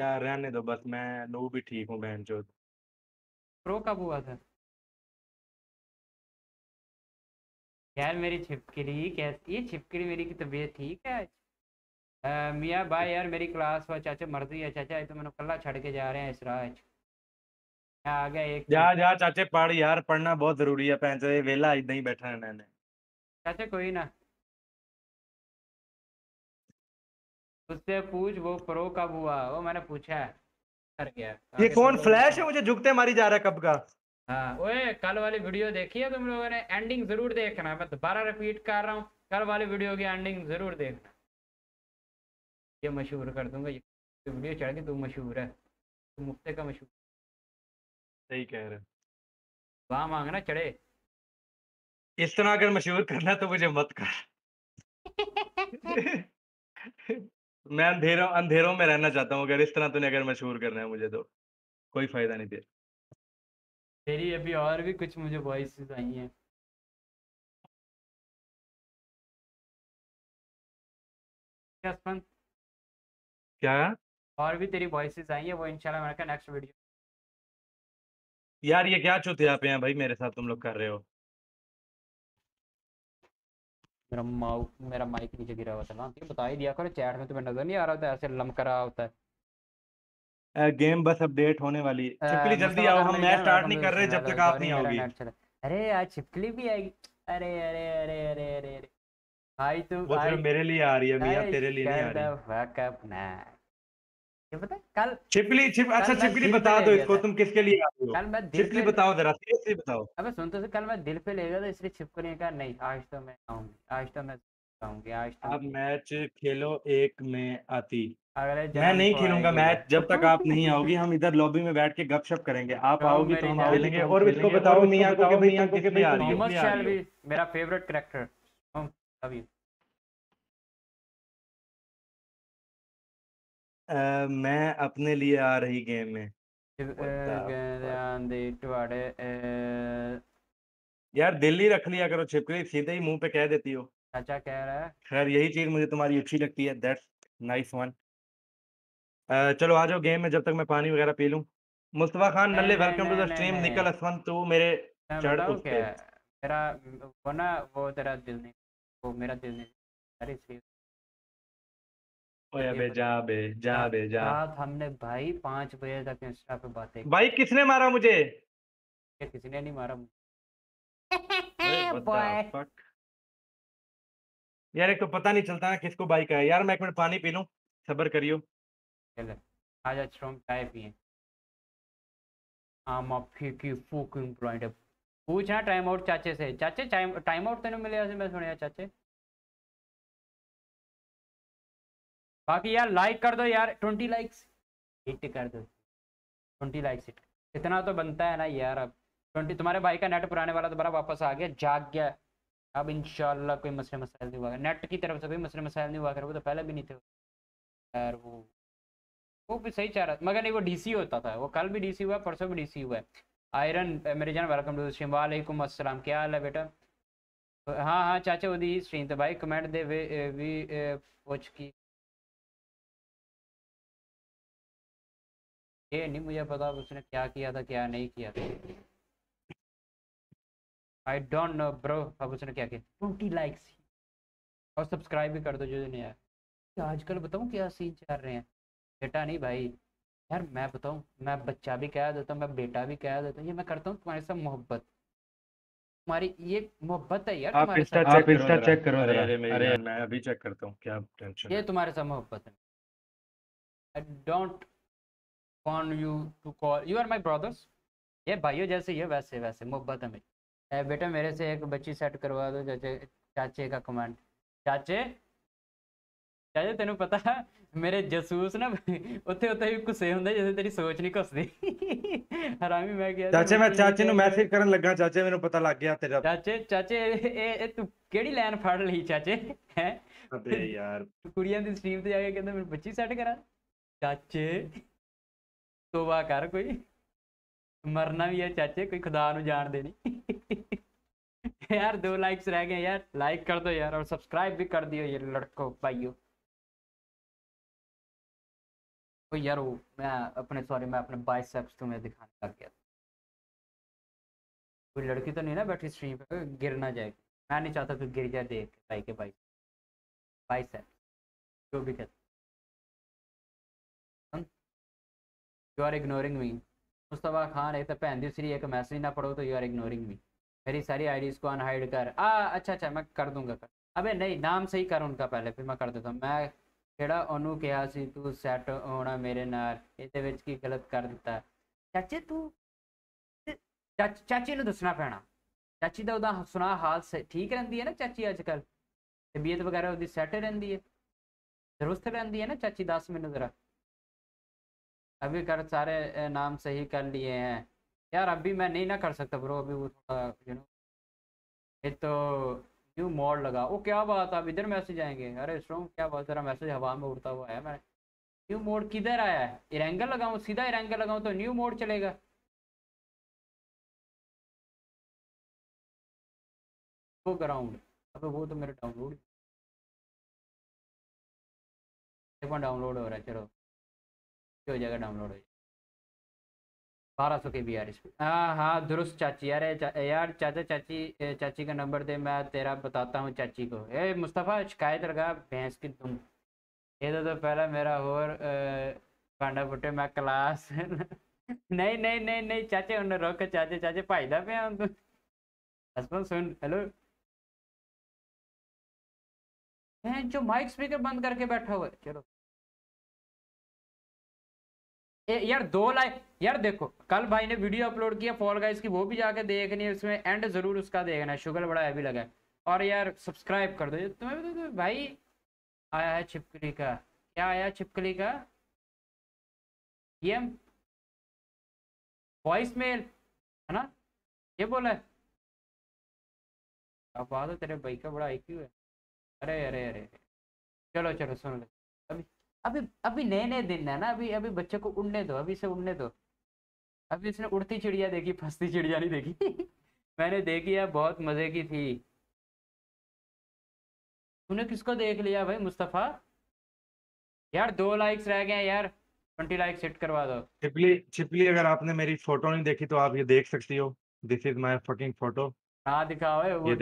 यार रहने दो बस, मैं नो भी ठीक हूं बहनचोद। प्रो कब हुआ था यार मेरी छिपकली? कैसी ये छिपकली मेरी की तबीयत ठीक है मियाँ भाई? यार मेरी क्लास व चाचा मर्जी है चाचा, ये तो मैंने कल्ला छड़ के जा रहे हैं इस राज आ गया। एक जा जा चाचे पढ़ यार, पढ़ना बहुत जरूरी है पैंच वेला इतना ही बैठा है मैंने। चाचा कोई ना उससे पूछ वो प्रो कब हुआ, वो मैंने पूछा है कर गया। ये कौन फ्लैश है मुझे झुकते मारी जा रहा है कब का? हाँ ओए कल वाली वीडियो देखी है तुम लोगों ने? एंडिंग जरूर देखना, मैं दोबारा रिपीट कर रहा हूँ कल वाली वीडियो की एंडिंग जरूर देखना। ये मशहूर कर दूंगा ये वीडियो चढ़ के, तू मशहूर है, तू मुफ्ते का मशहूर। सही कह रहे, वाह मांगना चढ़े। इस तरह अगर मशहूर करना तो मुझे मत कर मैं अंधेरों अंधेरों में रहना चाहता हूँ। अगर इस तरह तूने अगर मशहूर करना है मुझे तो कोई फायदा नहीं दे। तेरी अभी और भी कुछ मुझे वॉइसेस आई हैं। क्या क्या और भी तेरी वॉइसेस आई हैं वो इंशाल्लाह मेरा का नेक्स्ट वीडियो। यार ये क्या चुतिया यहाँ पे हैं भाई मेरे साथ तुम लोग कर रहे हो? मेरा माउ मेरा माइक नीचे गिरा हुआ था ना, बता ही दिया करो चैट में, तुम्हें नजर नहीं आ रहा होता ऐसे लमकरा होता है। गेम बस अपडेट होने वाली है। छिपकली जल्दी आओ, हम मैच स्टार्ट नहीं कर रहे जब तक आप नहीं आओगी। अरे यार छिपकली भी आएगी। अरे अरे अरे अरे अरे भाई तू वो सिर्फ मेरे लिए आ रही है मियां, तेरे लिए नहीं आ रही। फक अप ना ये पता कल छिपकली छिप अच्छा छिपकली बता दो इसको तुम किसके लिए आ रहे हो? कल मैं छिपकली बताओ जरा सीरियसली बताओ। अबे सुन तो, कल मैं दिल पे ले गया था इसलिए छिपकली का नहीं। आज तो मैं आऊंगी, आज तो मैं आऊंगी, आज तो आप मैच खेलो एक में आती। मैं नहीं खेलूंगा मैच जब तक आप नहीं आओगी। हम इधर लॉबी में बैठ के गपशप करेंगे, आप आओगी तो हम खेलेंगे। और इसको बताओ मियां को कि मियां किस पे आ रही है? मोहम्मद शैलवी मेरा फेवरेट कैरेक्टर। अभी मैं अपने लिए आ रही गेम में यार दिल ही रख लिया करो छिपकली, सीधे ही मुंह पे कह देती हो। अच्छा कह रहा है खैर, यही चीज मुझे तुम्हारी अच्छी लगती है। That's nice one. Uh, चलो आ जाओ गेम में जब तक मैं पानी वगैरह पी लूं। मुस्तफा खान नल्ले वेलकम टू द स्ट्रीम। निकल असमन तू मेरे चढ़ उस पे तेरा वो ना वो तेरा दिल नहीं वो मेरा दिल नहीं। अरे इसलिए ओए अबे जा बे जा बे जा। रात हमने भाई पाँच बजे तक इंस्टा पे बातें भाई। किसने मारा मुझे? किसने नहीं मारा मुझे यार, एक तो पता नहीं चलता ना किसको बाइक है यार। मैं एक मिनट पानी पी लूं, सब्र करियो। आज अच्छा हम चाय पिए। आम फीकी फूकिंग पॉइंट पूछना टाइम आउट चाचे से। चाचे टाइम आउट तेन मिले मैं सुने चाचे। बाकी यार लाइक कर दो यार, ट्वेंटी लाइक्स हिट कर दो, ट्वेंटी लाइक्स हिट इतना तो बनता है ना यार। अब ट्वेंटी तुम्हारे भाई का नेट पुराने वाला दोबारा वापस आ गया, जाग गया। अब इंशाल्लाह कोई मसले मसाइल नहीं हुआ, नेट की तरफ से कोई मसले मसाइल नहीं हुआ कर। वो तो पहले भी नहीं थे यार, वो वो भी सही चाह रहा था मगर नहीं, वो डीसी होता था। वो कल भी डीसी हुआ, परसों भी डीसी हुआ है। आयरन मेरे जान वेलकम टू स्ट्रीम। वालेकुम अस्सलाम, क्या हाल है बेटा? हाँ हाँ चाचा वो दी स्ट्रीम तो भाई कमेंट दे वे वी पोच की ये नहीं मुझे पता उसने क्या किया था क्या नहीं किया था, आई डोंट नो ब्रो। अब उसने क्या किया? ट्वेंटी लाइक्स और सब्सक्राइब भी कर दो जो जो नहीं आया। आजकल बताऊँ क्या सीन चल रहे हैं बेटा? नहीं भाई यार मैं बताऊँ, मैं बच्चा भी कह देता हूँ, मैं बेटा भी कह देता हूँ, ये मैं करता हूँ तुम्हारे साथ मोहब्बत। तुम्हारी ये मोहब्बत है यार, आप इंस्टा चेक करो, चेक करो। अरे मैं अभी चेक करता हूँ, क्या टेंशन। ये तुम्हारे साथ मोहब्बत है। I don't want you to call you are my brothers. ये भाइयों जैसे ये वैसे वैसे मोहब्बत है मेरी। बेटा मेरे से एक बच्ची सेट करवा दो चाचे। चाचे का कमांड चाचे चाचे तेन पता मेरे जसूस ना उत्थे उत्थे भी गुस्से होंदे जैसे तेरी सोच नहीं घुसदी। हरामी मैं क्या चाचे मैं चाचे नु मैसेज करन लगा। चाचे मेनू पता लग गया तेरा। चाचे चाचे ए तू केड़ी लाइन फड़ लई चाचे? हैं अबे यार कुड़ियां दी स्ट्रीम ते जाके कहंदा मेरी बच्ची सेट करा। चाचे तोबा कर, कोई मरना भी है चाचे, कोई खुदा नू जान दे नहीं। यार दो लाइक्स रह गए यार, लाइक कर दो यार और सब्सक्राइब भी कर दियो ये लड़को भाइयों। ओ यार वो मैं अपने सॉरी मैं अपने बाइसेप्स तुम्हें दिखाने लग गया। कोई लड़की तो नहीं ना बैठी स्ट्रीम पे, गिर ना जाए। मैं नहीं चाहता तू गिर जाए। देख भाई के भाई बाइसेप्स जो भी कहते you are ignoring me. Mustafa Khan एक तो भैन दूसरी एक मैसेज ना पढ़ो तो यू आर इग्नोरिंग मी। मेरी सारी आईडीज़ को अनहाइड कर। आ अच्छा अच्छा मैं कर दूंगा कर। अबे नहीं नाम सही कर उनका पहले, फिर मैं कर देता हूँ। मैं केड़ा ओनू कहा सी तू सैट होना मेरे नाल, इहदे विच की गलत कर दिता? चाचे तू चाच चाची नूं दसना पैना। चाची दा उदा सुना हाल ठीक रहिंदी है ना चाची? अजकल तबीयत वगैरह उहदी सैट रहिंदी है, दुरुस्त रहिंदी है ना चाची? दस मिनट जरा अभी कर। सारे नाम सही कर लिए हैं यार। अभी मैं नहीं ना कर सकता ब्रो, अभी वो थोड़ा यू नो ये तो न्यू मोड लगा। वो क्या बात है अब इधर मैसेज आएंगे? अरे स्ट्रोंग क्या बात है, मैसेज हवा में उड़ता हुआ आया। मैं न्यू मोड किधर आया है? एरेंगल लगाऊँ सीधा? एरेंगल लगाऊँ तो न्यू मोड चलेगा। वो ग्राउंड अब वो तो मेरा डाउनलोड डाउनलोड हो रहा है। चलो हो जाएगा डाउनलोड हो जाएगा। बारह सौ के बी आर स्पीड। हाँ हाँ दुरुस्त चाची। अरे चा, यार चाचा चाची चाची का नंबर दे, मैं तेरा बताता हूँ चाची को। ए मुस्तफ़ा शिकायत लगा भैंस की तुम। इधर तो पहला मेरा और भांडा फुटे मैं क्लास। नहीं नहीं नहीं नहीं चाचे उन्हें रोक। चाचे चाचे भाई दा पे हूँ हसबैंड सुन। हेलो जो माइक स्पीकर बंद करके बैठा हुआ है। चलो ए, यार दो लाइक यार। देखो कल भाई ने वीडियो अपलोड किया फॉल गाइस की, वो भी जाके देखनी है, उसमें एंड जरूर उसका देखना। शुगर बड़ा हैवी लगा है। और यार सब्सक्राइब कर दो। तुम्हें बता दो भाई आया है छिपकली का। क्या आया छिपकली का? ये वॉइस मेल है ना? ये बोला है अब बात है तेरे भाई का बड़ा आईक्यू है। अरे अरे अरे चलो चलो सुन लो। अभी अभी अभी नए नए दिन है ना, अभी अभी बच्चे को उड़ने दो, अभी से उड़ने दो। अभी इसने उड़ती चिड़िया देखी, फंसती चिड़िया नहीं देखी। मैंने देखी है, बहुत मजे की थी। तूने किसको देख लिया भाई मुस्तफ़ा? यार दो लाइक्स रह गए यार, ट्वेंटी लाइक्स हिट करवा दो। छिपली छिपली अगर आपने मेरी फोटो नहीं देखी तो आप ये देख सकती हो, this is my fucking photo. हाँ दिखाओ वो,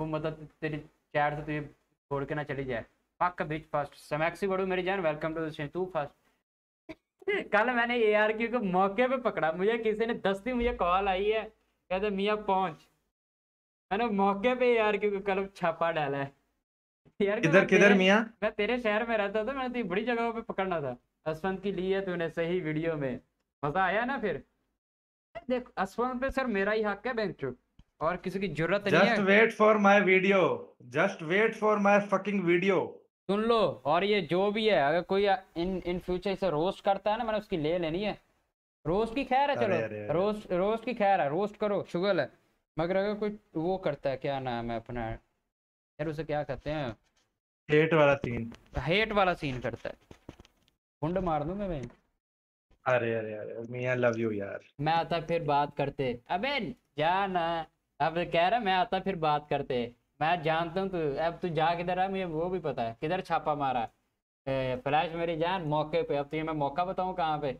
वो मतलब तेरी चैट से तुझे छोड़ के ना चली जाए। पक्का बीच फास्ट समैक्सी बड़ू मेरी जान welcome to the too fast. कल मैंने एआरक्यू को मौके पे पकड़ा। मुझे किसी ने दस्ती मुझे कॉल आई है, कहते मियाँ पहुंच। मैंने मौके पे एआरक्यू को कल छापा डाला है। किधर किधर मियाँ? मैं तेरे शहर में रहता था, मैंने तो बड़ी जगहों पे पकड़ना था। असफंद की ली है तूने सही वीडियो में, मजा आया ना? फिर देख असफंद पे सर मेरा ही हक है बैंक चुप, और किसी की जरूरत नहीं है। Just wait for my video, just wait for my fucking video, सुन लो। और ये जो भी है अगर कोई इन इन फ्यूचर इसे रोस्ट करता है ना, मैंने उसकी ले लेनी है। रोस्ट की खैर है, चलो रोस्ट रोस्ट की खैर है, रोस्ट करो शुगल है। मगर अगर कोई वो करता है, क्या नाम है अपना यार, उसे क्या कहते हैं, हेट वाला सीन, हेट वाला सीन करता है, गुंड मार दूंगा मैं। अरे अरे अरे मियां लव यू यार। मैं आता फिर बात करते, अबे जाना अब कह रहा मैं आता फिर बात करते, मैं जानता हूँ तू, अब तू जा किधर है मुझे वो भी पता है, किधर छापा मारा ए, फ्लैश मेरी जान मौके पे। अब तुझे मैं मौका बताऊँ कहाँ पे,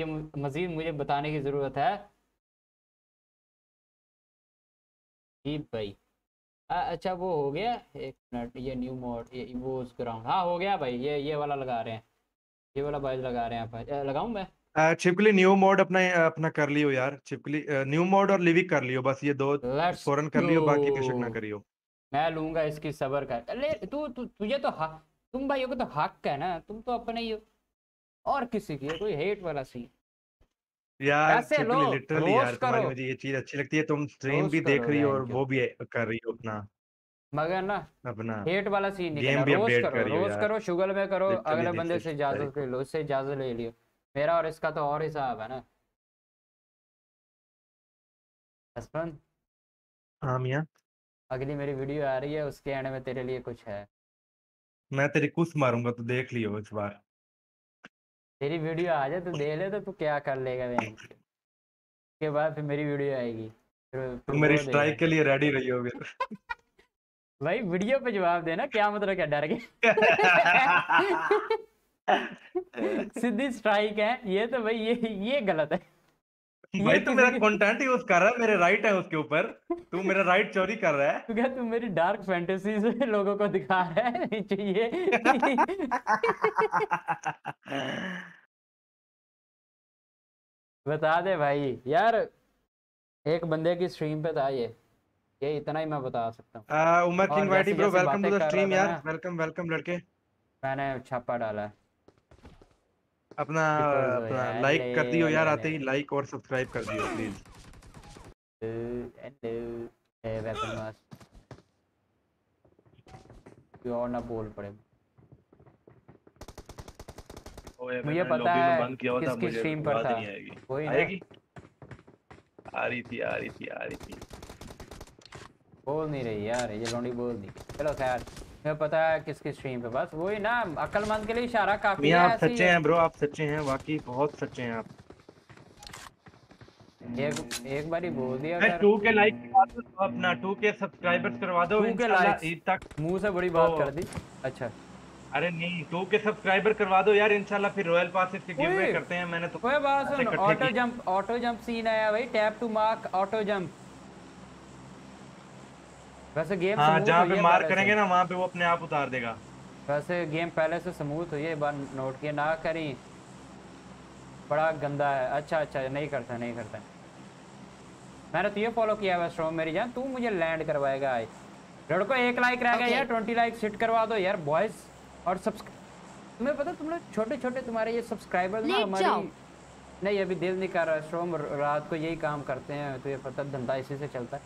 ये मजीद मुझे बताने की ज़रूरत है जी भाई। अच्छा वो हो गया, एक मिनट, ये न्यू मोड, ये वो उस ग्राउंड, हाँ हो गया भाई। ये ये वाला लगा रहे हैं, ये वाला बाइज लगा रहे हैं आप, लगाऊं मैं? छिपकली न्यू मोड अपना अपना कर लियो यार, छिपकली न्यू मोड और लिविक कर लियो, बस ये दो फौरन कर लियो, बाकी बेशक ना करियो। मैं लूंगा इसकी सबर का। अरे तू तु, तुझे तो हक, तुम भाइयों को तो हक है ना, तुम तो अपने ही हो, और किसी की कोई हेट वाला सीन यार। छिपकली लिटरली यार तुम्हारी मुझे ये चीज अच्छी लगती है, तुम स्ट्रीम भी देख रही हो और वो भी कर रही हो अपना, मगर ना अपना हेट वाला सीन निकला। रोस्ट करो, रोस्ट करो शुगर में करो, अगले बंदे से इजाजत ले लो, उससे इजाजत ले लियो। मेरा और इसका तो और हिसाब है ना हस्बैंड। हाँ मियां अगली मेरी वीडियो आ रही है, उसके एंड में तेरे लिए कुछ है, मैं तेरी कुछ मारूंगा तो देख लियो इस बार। तेरी वीडियो आ जाए तो दे ले तो तू क्या कर लेगा, उसके बाद फिर मेरी वीडियो आएगी, फिर तुम मेरी स्ट्राइक के लिए रेडी रहियोगे। भाई वीडियो पे जवाब देना, क्या मतलब क्या डर गए? सीधी स्ट्राइक है ये तो भाई, ये ये गलत है भाई। तू मेरा कंटेंट यूज कर रहा है, मेरे राइट है उसके ऊपर, तू मेरा राइट चोरी कर रहा है। क्या तू मेरी डार्क फैंटेसीज़ लोगों को दिखा रहा है? नहीं चाहिए। बता दे भाई यार, एक बंदे की स्ट्रीम पे था ये ये इतना ही मैं बता सकता हूँ। Umar king whitey bro welcome to the stream यार, वेलकम वेलकम लड़के। मैंने छापा डाला है अपना, अपना लाइक कर दियो यार, आते ही लाइक और सब्सक्राइब कर दियो प्लीज। वेपन मास्क और ना बोल पड़े, मुझे पता है किसकी स्ट्रीम पर था। कोई नहीं आ रही थी आ रही थी आ रही थी बोल नहीं रही यार, ये लौंडी बोल नहीं। चलो खैर मैं पता है किसकी स्ट्रीम पे, बस वही ना अक्लमंद के लिए इशारा काफी है। आप सच्चे हैं ब्रो, आप सच्चे हैं, वाकई बहुत सच्चे हैं आप। एक एक बारी बोल दिया मैं टू के लाइक करवा दो, अपना टू के सब्सक्राइबर्स करवा दो इंशाल्लाह ईद तक। मुंह से बड़ी बात कर दी। अच्छा अरे नहीं टू के सब्सक्राइबर करवा दो यार इंशाल्लाह, फिर रॉयल पास इसके गिवअवे करते हैं। मैंने तो कोई बात सुन, auto jump auto jump scene आया भाई, tap to mark auto jump. वैसे गेम हाँ, जहाँ पे मार करेंगे ना वहाँ पे वो अपने आप उतार देगा। वैसे गेम पहले से स्मूथ हुई है, बार नोट किया ना करें, बड़ा गंदा है। अच्छा अच्छा नहीं करता नहीं करता, मैंने तो ये फॉलो किया है स्ट्रॉन्ग मेरी जान, तू मुझे लैंड करवाएगा आज। लड़को एक लाइक रह गया okay. यार ट्वेंटी लाइक हिट करवा दो यार बॉयज। और सब्सक्राइब तुम्हें पता तुम लोग छोटे छोटे तुम्हारे ये सब्सक्राइबर ना हमारी नहीं अभी दिल नहीं कर रहा है स्ट्रॉन्ग, रात को यही काम करते हैं तो ये पता धंधा इसी से चलता है।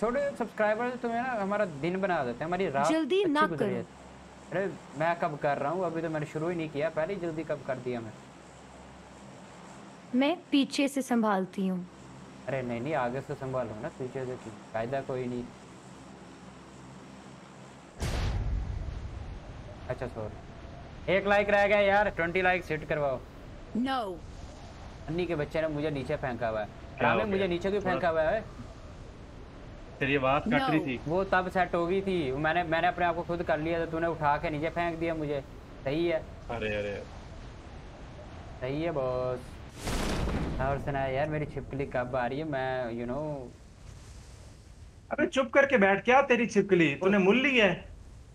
छोटे सब्सक्राइबर तुम्हें ना हमारा दिन बना देते हैं, हमारी रात जल्दी ना करो। अरे मैं कब कर रहा हूँ, अभी तो मैंने शुरू ही नहीं किया, पहले जल्दी कब कर दिया मैं मैं पीछे से संभालती हूँ। अरे नहीं नहीं आगे से संभालो ना, पीछे से फायदा कोई नहीं। अच्छा सॉरी एक लाइक रह गया यार, ट्वेंटी लाइक सेट करवाओ। नो अन्नी के बच्चे ने मुझे नीचे फेंका हुआ है, मुझे नीचे क्यों फेंका हुआ है? तेरी आवाज no. कट रही थी, वो तब सेट हो गई थी, मैंने मैंने अपने आप को खुद कर लिया था, तूने उठा के नीचे फेंक दिया मुझे। सही है अरे अरे सही है बॉस। और सुना यार मेरी छिपकली कब आ रही है? मैं यू you नो know... अबे चुप करके बैठ, क्या तेरी छिपकली तूने मुल ली है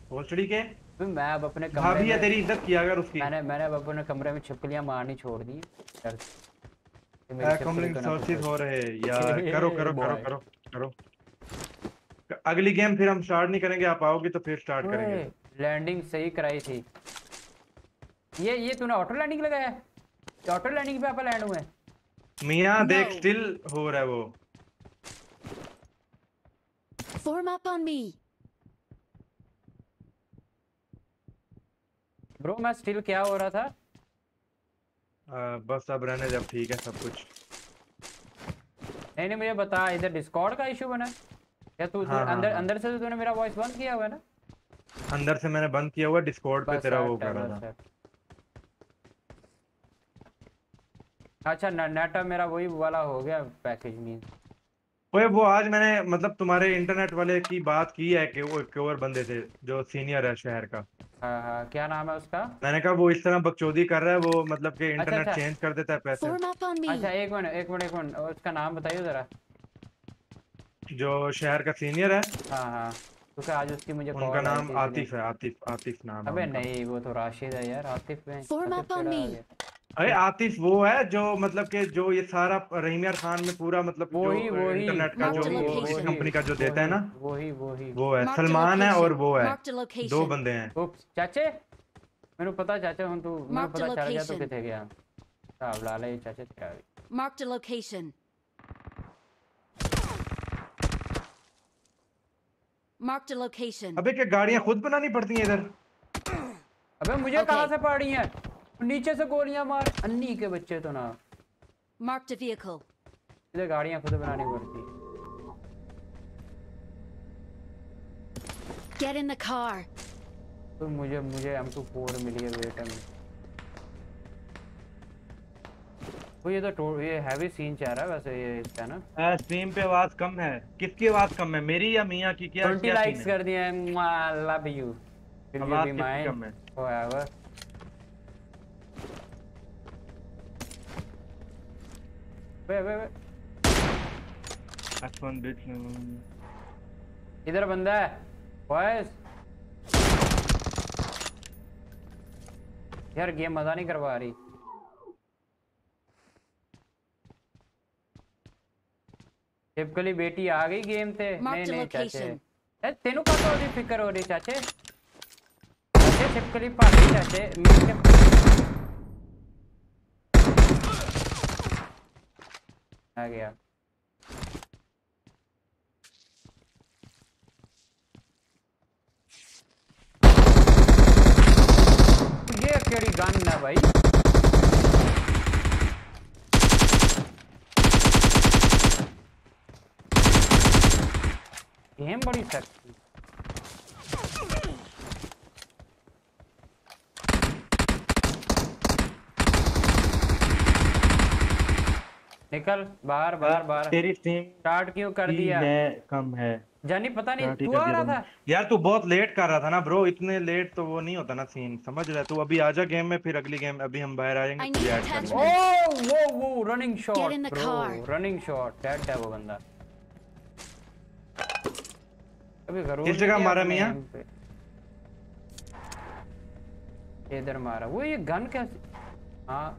भोसड़ी के? मैं अब अपने कमरे में तेरी इज्जत किया अगर उसकी, मैंने मैंने अब अपने कमरे में छिपकलियां मारनी छोड़ दी। कमलिंग सोर्सेस हो रहे यार, करो करो करो करो करो अगली गेम फिर हम स्टार्ट नहीं करेंगे, आप आओगे तो फिर स्टार्ट करेंगे। लैंडिंग सही कराई थी ये ये तूने ऑटो लैंडिंग लगाया है? ऑटो लैंडिंग पे आप लैंड हुए मियां। देख स्टिल हो रहा है वो। Form up on me bro. मैं स्टिल क्या हो रहा था? आ, बस अब रहने जब ठीक है सब कुछ। नहीं नहीं मुझे बता, इधर डिस्कॉर्ड का इशू बना या तू हाँ, अंदर हाँ, अंदर से तूने मेरा वॉइस बंद किया हुआ है ना? अंदर से मैंने बंद किया हुआ, डिस्कॉर्ड पे तेरा वो कर रहा था। अच्छा नेट मेरा वही वाला हो गया पैकेज मीन। ओए वो आज मैंने मतलब तुम्हारे इंटरनेट वाले की बात की है कि वो एक और बंदे थे जो सीनियर है शहर का। हाँ हाँ क्या नाम है उसका? मैंने कहा वो इस तरह बकचोदी कर रहा है वो, मतलब कि इंटरनेट अच्छा, चेंज कर देता है पैसे। अच्छा एक मिनट एक मिनट एक मिनट उसका नाम बताइए जरा, जो शहर का सीनियर है। हाँ हाँ उसका आज उसकी मुझे कॉल। उनका नाम आतिफ है। आतिफ आतिफ नाम है। अबे नहीं वो तो राशिद है यार। आतिफ में अरे आतिफ वो है जो मतलब के जो ये सारा रहीम यार खान में पूरा मतलब वो ही, वो इंटरनेट का जो वो कंपनी का जो देता है ना वही वही वो है। सलमान है और वो है, दो बंदे हैं। चाचे मेरे पता चाचे हम तो मेरे पता चल गया तो किथे गया साहब लाला ये चाचे क्या। Mark the location mark the location. अबे क्या गाड़ियां खुद बनानी पड़ती हैं इधर? अबे मुझे कहां से पड़ रही हैं? नीचे से गोलियां मार अन्नी के बच्चे तो ना। Mark the vehicle. इधर गाड़ियां खुद बनानी पड़ती। Get in the car. तो मुझे मुझे एम टू फोर मिली है वेट में। वो ये तो ये हैवी सीन चाह रहा है वैसे ये इसका ना। हां स्ट्रीम पे आवाज कम है। किसकी आवाज कम है, मेरी या मियां की? क्या बीस लाइक्स कर दिए। I love you. आवाज कम है होएवर। इधर बंदा है बॉयस यार, गेम मजा नहीं करवा रही। टिपिकली बेटी आ गई गेम से। नहीं नहीं चाचे तेनू पता हो रही फिक्र हो रही चाचे टिपिकली पार्टी चाचे आ गया। ये केड़ी गन है भाई। गेम बड़ी सख्ती। निकल बाहर बाहर बाहर। तेरी स्ट्रीम स्टार्ट क्यों कर दिया? कम है जानी पता नहीं। तू आ रहा था यार, तू बहुत लेट कर रहा था ना ब्रो। इतने लेट तो वो नहीं होता ना सीन, समझ रहा है तू? अभी आजा गेम में, फिर अगली गेम अभी हम बाहर आ जाएंगे। ओ वो वो running shot bro, running shot dead है वो बंदा। अभी करो किस जगह मारा मियां? इधर मारा वो। ये गन कैसे? हां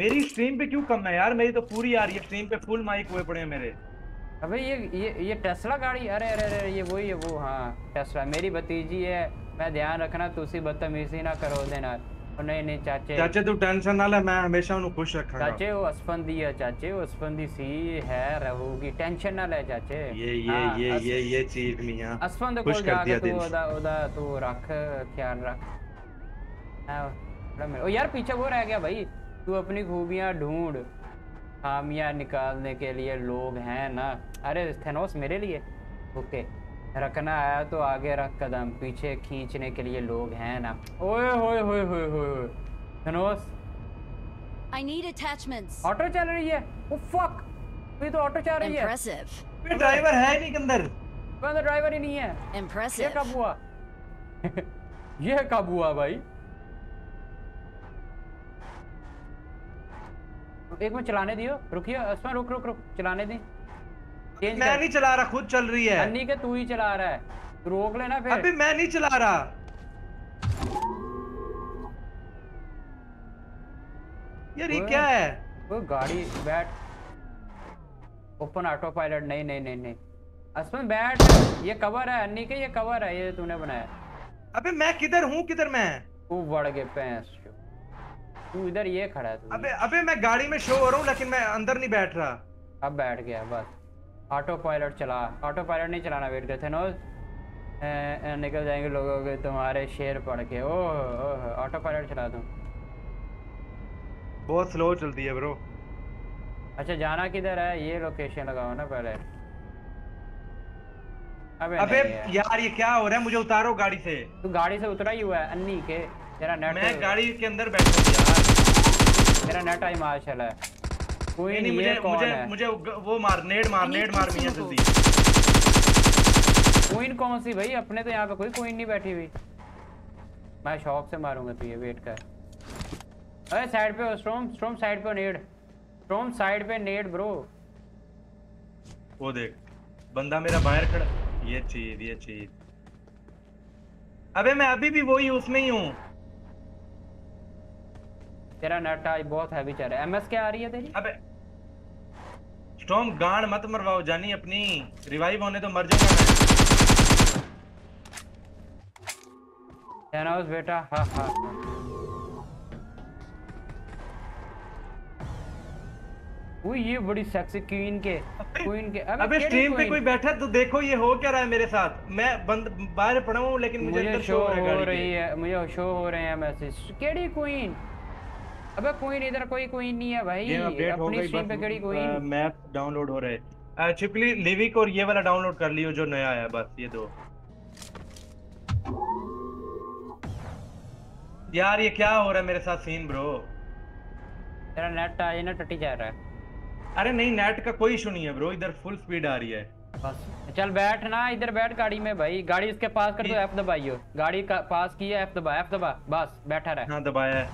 मेरी स्ट्रीम पे क्यों कम है यार? मेरी तो पूरी आ रही है स्ट्रीम पे, फुल माइक हुए पड़े हैं मेरे। अबे ये ये ये टेस्ला गाड़ी। अरे अरे अरे ये वही है वो। हाँ टेस्ला मेरी भतीजी है, मैं ध्यान रखना तुसी बदतमीजी ना करो देना। और नहीं नहीं चाचे चाचे तू टेंशन ना ले, मैं हमेशा उन्हें खुश रखूंगा। चाचे वो असफंदी है चाचे, वो असफंदी सी है रहोगी, टेंशन ना ले चाचे। ये ये आ, ये ये ये चीज मियां असफंद को जाके तू उदा उदा तू रख ख्याल रख। ओ यार पीछे वो रह गया भाई। तू अपनी खूबियां ढूंढ, खामियां निकालने के लिए लोग हैं ना। अरे थेनोस मेरे लिए ओके रखना आया तो आगे रख कदम, पीछे खींचने के लिए लोग हैं ना। ओए होए होए होए होए Thanos. I need attachments. Auto चल रही है। ओ फक ये तो ऑटो चल रही है। इंप्रेसिव। ये ड्राइवर है नहीं अंदर, बंदा ड्राइवर ही नहीं है। इंप्रेसिव। ये कब हुआ? ये कब हुआ भाई? एक में चलाने दियो, रुकिए असमा रुक रुक रुक चलाने दी। मैं कर। नहीं चला रहा, खुद चल रही है। अन्नी के तू ही चला रहा है, तू रोक लेना फिर। अबे मैं नहीं चला रहा। यार ये क्या है? वो गाड़ी बैठ ओपन ऑटो पायलट। नहीं नहीं नहीं नहीं असमा बैठ। ये कवर है अन्नी के, ये कवर है ये तूने बनाया। अबे मैं किधर हूँ, किधर मैं? तू बढ़ के पैंस, तू इधर ये खड़ा है। अबे अबे मैं गाड़ी में शो हो रहा हूँ लेकिन मैं अंदर नहीं बैठ रहा। अब बैठ गया बस। ऑटो पायलट चला, ऑटो पायलट नहीं चलाना वेट करते नो, निकल जाएंगे लोगों के तुम्हारे शेर पढ़ के। ओह ऑटो पायलट चला दूँ। बहुत स्लो चलती है ब्रो। अच्छा जाना किधर है? ये लोकेशन लगाओ ना पहले। अबे अबे यार ये क्या हो रहा है, मुझे उतारो गाड़ी से। तू गाड़ी से उतरा ही हुआ है अन्नी के, तेरा नेट। मैं गाड़ी के अंदर बैठा हूं यार, तेरा नेट आई माशाल्लाह है। कोई नहीं, मुझे मुझे मुझे वो मार, नेड मार, नेड मार मियां जल्दी। कोइन कौन सी भाई? अपने तो यहाँ पे कोई कोइन नहीं बैठी हुई। मैं शौक से मारूंगा तुझे, वेट कर। अरे साइड पे स्ट्रोम, स्ट्रोम साइड पे नेड, स्ट्रोम साइड पे नेड ब्रो। वो देख बंदा मेरा बाहर खड़ा। ये चीज ये चीज। अबे मैं अभी भी वही उसमें ही हूँ। तेरा नेट आज बहुत हैवी चल रहा है। एमएस क्या आ रही है तेरी? अबे स्टॉर्म गांड मत मरवाओ जानी अपनी, रिवाइव होने तो मर जाऊंगा मैं बेटा। हाँ हाँ वो ये बड़ी सेक्सी क्वीन के क्वीन के। अबे, अबे स्ट्रीम पे कोई बैठा है तो देखो ये हो क्या रहा है मेरे साथ। मैं बंद बाहर पड़ा हूँ लेकिन मुझे अंदर शो हो रही है, मुझे शो हो रहे हैं मैसेज। केड़ी क्वीन? अबे क्वीन इधर कोई क्वीन नहीं है भाई। अपनी स्ट्रीम पे केड़ी क्वीन? मैप डाउनलोड हो रहा है। छिपकली लिविक और ये वाला डाउनलोड कर लियो जो नया आया, बस ये दो। यार ये क्या हो रहा है मेरे साथ सीन ब्रो? तेरा नेट आज ना टटी जा रहा है। अरे नहीं नेट का कोई इशू नहीं है ब्रो, इधर फुल स्पीड आ रही है बस। चल बैठ ना इधर, बैठ गाड़ी में भाई। गाड़ी इसके पास कर दो, एफ दबाइयो। गाड़ी का पास की है, एफ दबा, एफ दबा बस बैठा रहा। हाँ दबाया है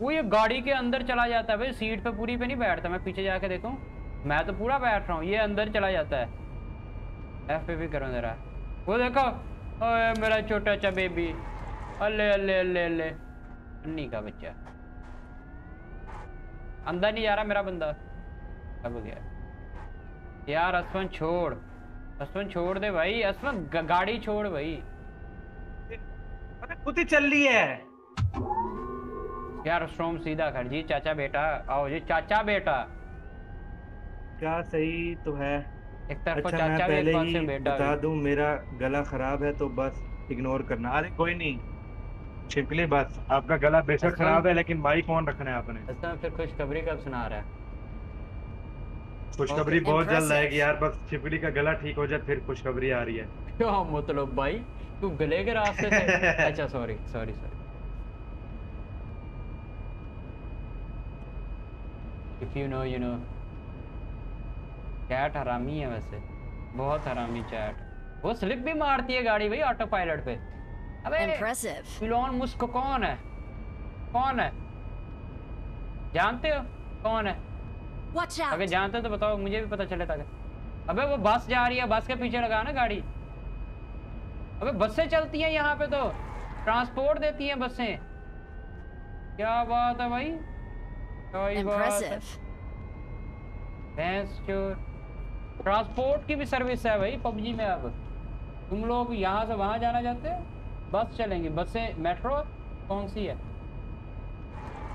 वो। ये गाड़ी के अंदर चला जाता है भाई, सीट पे पूरी पे नहीं बैठता। मैं पीछे जाके देखूं, मैं तो पूरा बैठ रहा हूँ, ये अंदर चला जाता है। एफ पे भी करो जरा। वो देखो ओए मेरा छोटा सा बेबी, अल्ले अल्ले अल्ले अल्ले अन्नी का बच्चा। अंदर नहीं जा रहा मेरा बंदा, अब गया यार। असफन छोड़, असफन छोड़ दे भाई, असफन गाड़ी छोड़ भाई। अबे कुत्ती चल रही है यार। स्ट्रोम सीधा कर जी चाचा बेटा, आओ जी चाचा बेटा। क्या सही तो है एक तरफ। अच्छा, चाचा पहले ही से बेटा बता दूं मेरा गला खराब है तो बस इग्नोर करना। अरे कोई नहीं छिपकली, बस आपका गला बेशक खराब है लेकिन माइक ऑन रखना है आपने। अच्छा फिर खुशखबरी कब सुना रहा है? खुशखबरी बहुत जल्द आएगी यार, बस छिपकली का गला ठीक हो जाए फिर खुशखबरी आ रही है। क्या मतलब भाई तू गले के रास्ते से अच्छा sorry sorry sorry. If you know you know. Chat हरामी है वैसे, बहुत हरामी चैट। वो स्लिप भी मारती है गाड़ी भाई ऑटो पायलट पे। अबे इलोन मस्क कौन है? कौन है जानते हो कौन है? अगर जानते तो बताओ, मुझे भी पता चले ताकि। अबे वो बस जा रही है, बस के पीछे लगा ना गाड़ी। अबे बसें चलती हैं यहाँ पे, तो ट्रांसपोर्ट देती हैं बसें। क्या बात है भाई, ट्रांसपोर्ट की भी सर्विस है भाई पबजी में। अब तुम लोग यहाँ से वहाँ जाना चाहते हो, बस चलेंगी बसें। मेट्रो कौन सी है?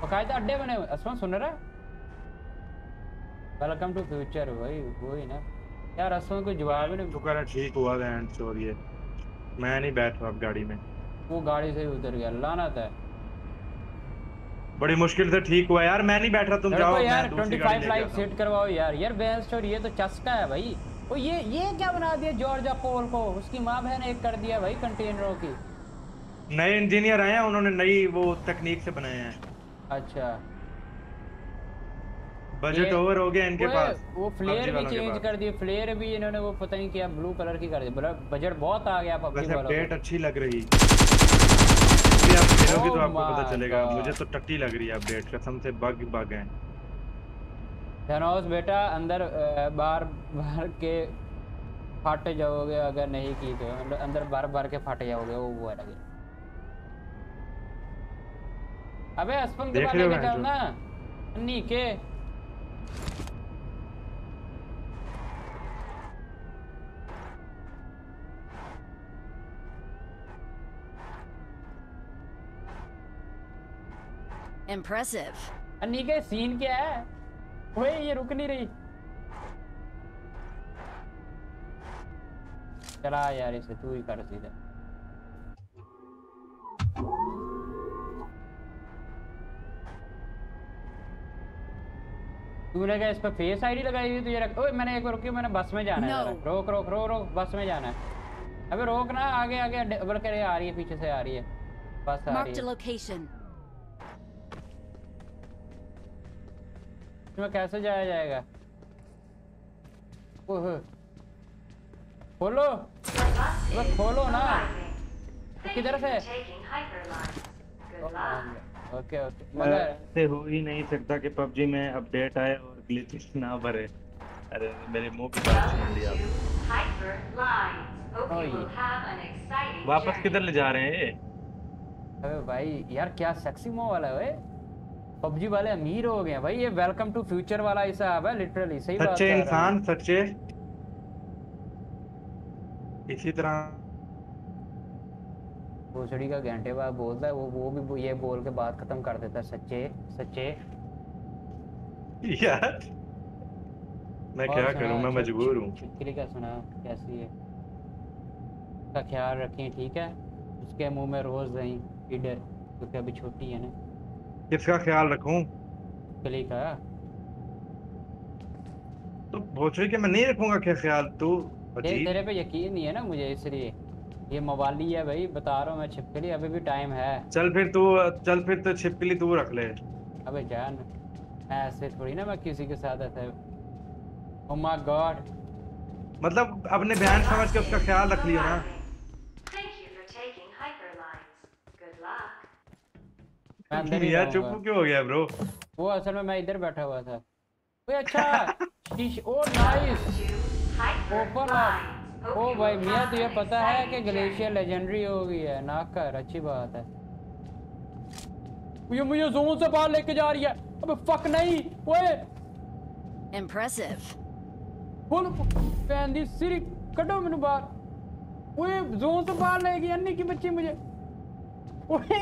बाकायदा अड्डे बने हुए। असमान सुन रहा है? वेलकम टू फ्यूचर भाई, वही ना यार। असों को जवाब ही नहीं। तो कह रहा ठीक हुआ बैंड चोरी है, मैं नहीं बैठ रहा अब गाड़ी में। वो गाड़ी से उतर गया, लानत है। बड़ी मुश्किल से ठीक हुआ यार, मैं नहीं बैठ रहा, तुम जाओ। यार पच्चीस लाइक सेट करवाओ यार। यार बैंड चोरी ये तो चस्का है भाई। ओ ये ये क्या बना दिया जॉर्जा पोल को, उसकी मां बहन एक कर दिया भाई कंटेनरों की। नए इंजीनियर आए हैं, उन्होंने नई वो तकनीक से बनाए हैं। अच्छा बजट ओवर हो गया इनके पास। वो फ्लेयर भी चेंज कर दिए, फ्लेयर भी इन्होंने वो पता नहीं किया ब्लू कलर की कर दी। बजट बहुत आ गया पबजी वालों को। अपडेट अच्छी लग रही है, आप खेलोगे तो आपको पता चलेगा। मुझे तो टट्टी लग रही है अपडेट, कसम से बग बग है। धनोस बेटा अंदर बार बार के फाटे जाओगे अगर नहीं की तो, मतलब अंदर बार बार के फाटे जाओगे। वो वो अलग है। अबे अस्पन के बारे में चलना नहीं के Impressive. अन्नी के सीन क्या है? वही ये रुक नहीं रही। चला यार इसे तू ही कर सीधा। तूने क्या इस पर फेस आईडी लगाई हुई? रख... ओए मैंने एक बार रुकी, मैंने बस में जाना है। no. रोक रोक रोक रोक बस में जाना है। अबे रोक ना, आगे आगे डबल करे आ रही है, पीछे से आ रही है बस आ रही है। इसमें कैसे जाया जाएगा? ओह खोलो बस, खोलो ना। किधर से? Okay okay. मगर से हो ही नहीं सकता कि पबजी में अपडेट आए और ग्लिचेस ना भरे। अरे मेरे मुंह पे बात सुन लिया। वापस किधर ले जा रहे हैं? अबे भाई यार क्या सेक्सी मुंह वाला है भाई। पबजी वाले अमीर हो गए हैं भाई। ये वेलकम टू फ्यूचर वाला हिसाब है लिटरली। सही बात है। सच्चे इंसान सच्चे इसी तरह भोसड़ी का घंटे बाद बोलता है वो वो भी ये बोल के बात खत्म कर देता है। सच्चे सच्चे यार मैं क्या करूं, मैं मजबूर हूं। चिटकिली का सुना कैसी है? का ख्याल रखें ठीक है। उसके मुंह में रोज दही इधर क्योंकि अभी छोटी है ना। किसका ख्याल रखूं? चिटकिली का। तो भोसड़ी के मैं नहीं रखूंगा क्या ख्याल? तू तेरे पे यकीन नहीं है ना मुझे, इसलिए ये मवाली है भाई। बता रहा हूँ मैं छिपकली, अभी भी टाइम है। चल फिर तू चल फिर तो छिपकली तू रख ले। अबे जान ऐसे थोड़ी ना मैं किसी के साथ ऐसे। ओह माय गॉड, मतलब अपने बहन समझ के उसका ख्याल रख लियो ना। यार चुप क्यों हो गया ब्रो? वो असल में मैं इधर बैठा हुआ था। ओए अच्छा ओह नाइस ओपन अप। ओ भाई मियाँ तुझे पता है कि ग्लेशियर लेजेंडरी हो गई है ना? कर अच्छी बात है। मुझे मुझे ज़ोन से बाहर लेके जा रही है। अबे फक नहीं ओए। Impressive। बोल पैंदी सिरी कटो मेनू बाहर। ओए ज़ोन से बाहर ले गई अन्नी की बच्ची मुझे। ओए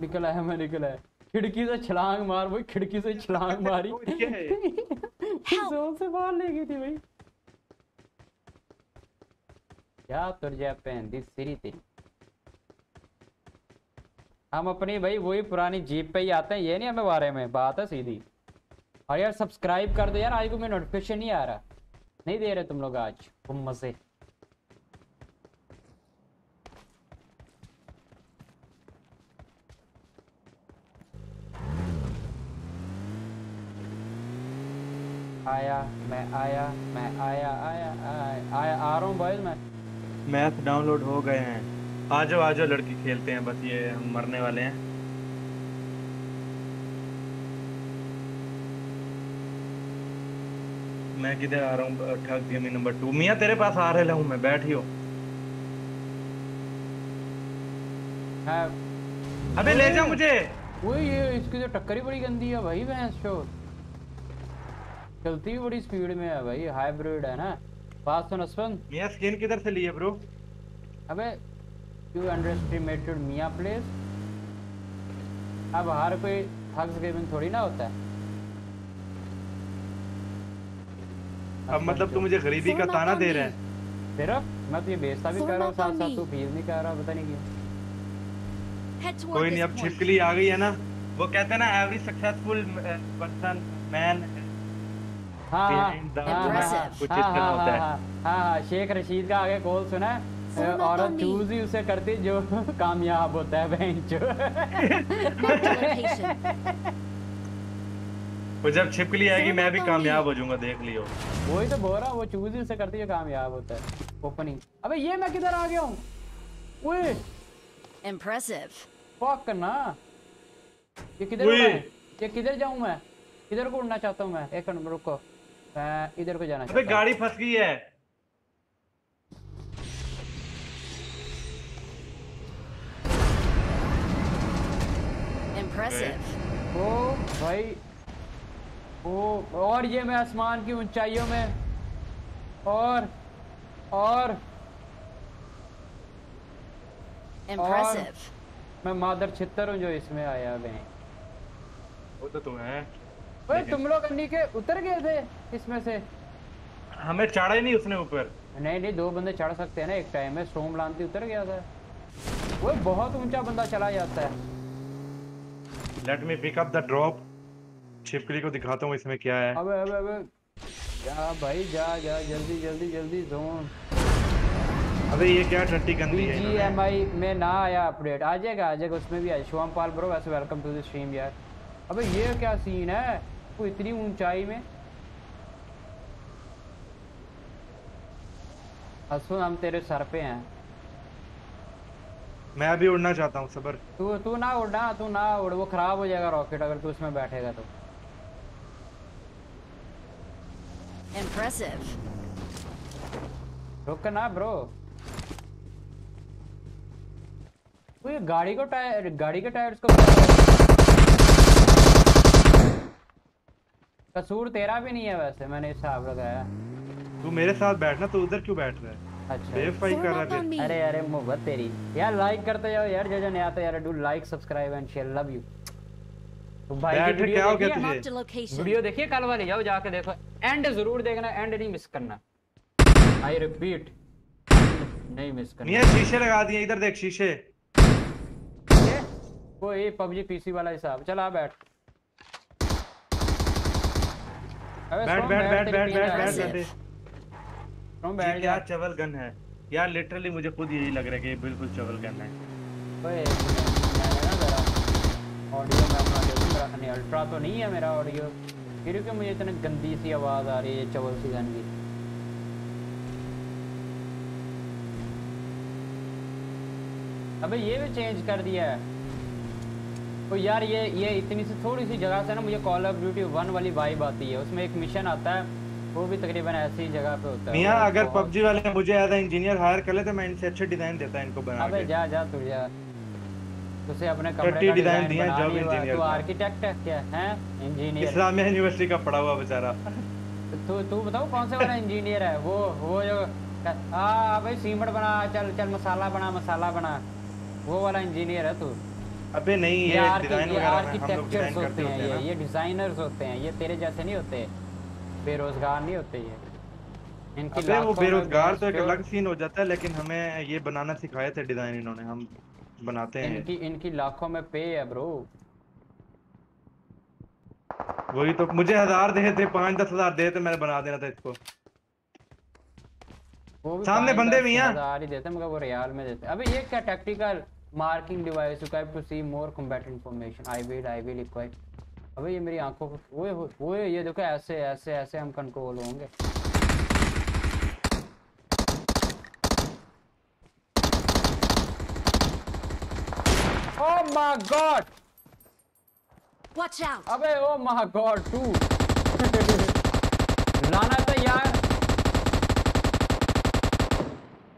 निकला है, मैं निकला है। खिड़की से छलांग मार भाई, खिड़की से छलांग मारी। जोन से बाहर ले गई थी भाई। क्या तुरजा पहन दी सिरी तेरी। हम अपनी भाई वही पुरानी जीप पे ही आते हैं। ये नहीं हमें बारे में बात है सीधी। और यार सब्सक्राइब कर दो यार। आज को मेरा नोटिफिकेशन नहीं आ रहा। नहीं दे रहे तुम लोग आज तुम मजे। आया मैं आया मैं आया आया आया आया आ रहा हूँ भाई। मैं मैथ डाउनलोड हो गए हैं। आ जाओ आ जाओ लड़की खेलते हैं। बस ये हम मरने वाले हैं। मैं किधर आ रहा हूँ? ठग गेमिंग नंबर टू। मियाँ तेरे पास आ रहा हूँ मैं, बैठ ही हो। अबे ले जा मुझे। वो ये इसकी तो टक्कर ही बड़ी गंदी है भाई। भैंस चोद चलती भी बड़ी स्पीड में है भाई। हाइब्रिड है ना। बात सुन असफन, मियां स्किन किधर से ली है ब्रो? अबे यू अंडरएस्टिमेटेड मियां प्लेस। अब हर कोई थग्स गेमिंग थोड़ी ना होता है। अब मतलब तू मुझे गरीबी का ताना दे रहा है सिर्फ? मैं तुझे बेइज्जती भी कर रहा हूँ साथ साथ तू फील नहीं कर रहा। पता नहीं क्यों। कोई नहीं, अब छिपकली आ गई है ना। वो कहते हैं ना एवरी सक्सेसफुल पर्सन मैन। हाँ हाँ हाँ हाँ हाँ शेख रशीद का आगे कॉल सुना है। औरत चूज ही उसे करती जो कामयाब होता है। वो जब छिपकली आएगी मैं भी कामयाब हो जाऊंगा देख लियो। वही तो बोल रहा। वो चूज ही उसे करती जो कामयाब होता है। ओपनिंग। अबे ये मैं किधर आ गया हूँ? फक ना ये किधर ये किधर जाऊँ मैं? किधर को उड़ना चाहता हूँ मैं? एक मिनट रुको, मैं इधर को जाना चाहता हूँ। गाड़ी फंस गई है। इम्प्रेसिव। ओ भाई ओ। और ये मैं आसमान की ऊंचाइयों में और और Impressive. मैं मादर छित्तर हूँ जो इसमें आया मैं। वो तो तुम है। अरे तुम लोग नीचे उतर गए थे इसमें से। हमें चढ़ा ही नहीं उसने ऊपर। नहीं नहीं दो बंदे चढ़ सकते हैं ना एक टाइम में। सोम लांती उतर गया था। वो बहुत ऊंचा बंदा चला जाता है। Let me pick up the drop. छिपकली को दिखाता हूँ इसमें क्या है। अबे अबे अबे जा भाई जा जा जल्दी जल्दी जल्दी जोन। अबे ये क्या टट्टी गंदी है। बीजीएमआई में ना आया अपडेट आ जाएगा आ जाएगा उसमें भी आया। शिवम पाल ब्रो वैसे वेलकम टू द स्ट्रीम यार। अबे ये क्या सीन है वो इतनी ऊंचाई में। असुन हम तेरे सर पे हैं। मैं भी उड़ना चाहता हूँ सबर। तू तू ना उड़ना तू ना उड़ वो खराब हो जाएगा रॉकेट अगर तू उसमें बैठेगा तो। Impressive. रुक ना ब्रो। ये गाड़ी को टायर गाड़ी के टायर्स को कसूर तेरा भी नहीं है वैसे मैंने हिसाब लगाया। तू मेरे साथ बैठना तू उधर क्यों बैठ रहा है। अच्छा कर रहा अरे अरे मोहब्बत तेरी यार। लाइक करते जाओ यार जो जो नहीं आता यार। Do like subscribe and share love you. तो भाई की वीडियो देखिए वीडियो देखिए कल वाली जाओ जाके देखो। एंड जरूर देखना एंड नहीं मिस करना। आई रिपीट नहीं मिस करना। ये शीशे लगा दिए इधर देख शीशे। वो ये पबजी पीसी वाला हिसाब। चल आ बैठ बैठ बैठ बैठ बैठ बैठ बैठ यार यार चवल गन है यार। लिटरली मुझे खुद यही लग रहा है कि बिल्कुल चवल गन है। ओए ऑडियो में अपना देखो नहीं अल्ट्रा तो नहीं है मेरा ऑडियो फिर क्यों मुझे इतनी गंदी सी आवाज आ रही है चवल सी गन की। अबे ये भी चेंज कर दिया है तो यार ये ये इतनी सी थोड़ी सी जगह से ना मुझे कॉल ऑफ ड्यूटी वन वाली वाइब आती है। उसमें एक मिशन आता है वो भी तकरीबन ऐसी जगह पे होता है। मियां अगर पबजी वाले मुझे एज इंजीनियर हायर कर ले तो मैं इनसे अच्छे डिजाइन देता इनको बना के। अबे जा जा तू जा तुझे अपने कमरे का डिजाइन दिया जॉब इंजीनियर। तू आर्किटेक्ट है क्या हैं इंजीनियर। इस्लामिया यूनिवर्सिटी का पढ़ा हुआ बेचारा। तू तू बताओ कौन से वाला इंजीनियर है वो वो जो आ भाई सीमेंट बना चल चल मसाला बना मसाला बना वो वाला इंजीनियर है तू। अबे नहीं ये डिजाइन वगैरह हम लोग डिजाइन करते हैं। ये ये डिजाइनर्स होते हैं ये तेरे जैसे नहीं होते बेरोजगार नहीं होते ये। इनकी अबे वो बेरोजगार तो एक अलग सीन हो जाता है लेकिन हमें ये बनाना सिखाए थे डिजाइन इन्होंने हम बनाते हैं। इनकी इनकी लाखों में पे है ब्रो। वही तो मुझे हजार दे थे पाँच दस हजार दे थे मैंने बना देना था इसको। वो भी सामने बंदे भी हैं हजार ही देते मगर वो रियाल में देते। अबे ये क्या tactical marking device you can to see more combat information I will I will require. अबे ये मेरी आंखों को वो वो ये देखो ऐसे ऐसे ऐसे हम कंट्रोल होंगे। Oh my god watch out. अबे ओह माय गॉड टू लाना था यार।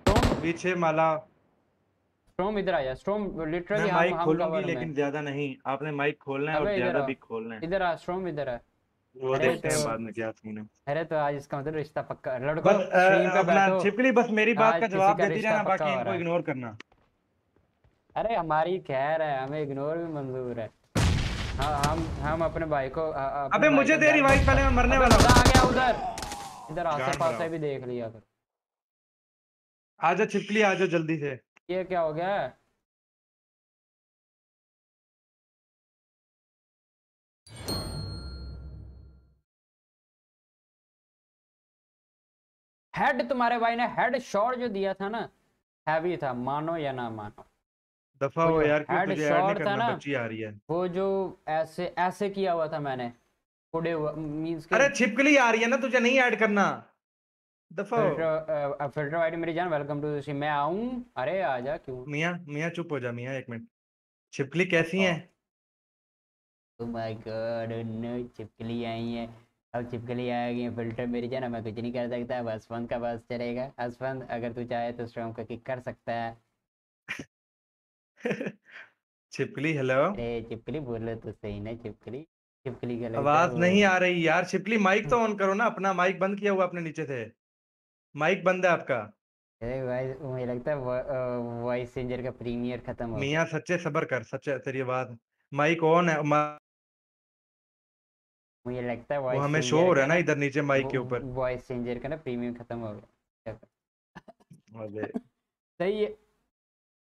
तुम पीछे माला स्ट्रोम इधर आया। स्ट्रोम लिटरली हम हम खोलूंगी लेकिन ज्यादा नहीं। आपने माइक खोलना है और ज्यादा भी खोलना है। इधर आ स्ट्रोम इधर है वो देखते हैं बाद में क्या सीन है। अरे तो आज इसका मतलब रिश्ता पक्का लड़को स्ट्रीम पे बैठो। छिपकली बस मेरी बात का जवाब देती रहना बाकी इनको इग्नोर करना। अरे हमारी खैर है हमें इग्नोर भी मंजूर है। हां हम हम अपने भाई को। अबे मुझे तेरी वाइफ पहले मैं मरने वाला हूं। आ गया उधर इधर आसपास से भी देख लिया कर। आजा छिपकली आजा जल्दी से। ये क्या हो गया है? हेड तुम्हारे भाई ने हेड शॉट जो दिया था ना हैवी था मानो या ना मानो। दफा हो यार हेड शॉट था ना बच्ची आ रही है वो जो ऐसे ऐसे किया हुआ था मैंने कोड़े हुआ मींस के। अरे छिपकली आ रही है ना तुझे नहीं ऐड करना। फिल्टर फिल्टर वाइड मेरी जान वेलकम टू सी। मैं आऊं अरे आजा क्यों। मियां मियां चुप हो जा मियां एक मिनट। छिपकली कैसी है? ओ माय गॉड नो छिपकली आई है। अब छिपकली आ गई फिल्टर मेरी जान मैं कुछ नहीं कर सकता। बस फोन का बस चलेगा। असफन अगर तू चाहे तो स्ट्रॉन्ग का किक कर सकता है। छिपकली हेलो। अरे छिपकली बोलो तो सही ना छिपकली। छिपकली का आवाज नहीं आ रही यार। छिपकली माइक तो ऑन करो ना। अपना माइक बंद किया हुआ अपने नीचे से। माइक बंद है आपका। अरे भाई मुझे लगता है वॉइस चेंजर का प्रीमियर खत्म हो। मियां सच्चे सब्र कर, सच्चे तेरी बात। माइक ऑन है, मुझे लगता है वो हमें शो हो रहा है ना इधर नीचे माइक के ऊपर। वॉइस चेंजर का ना प्रीमियम खत्म हो गया। अबे सही है,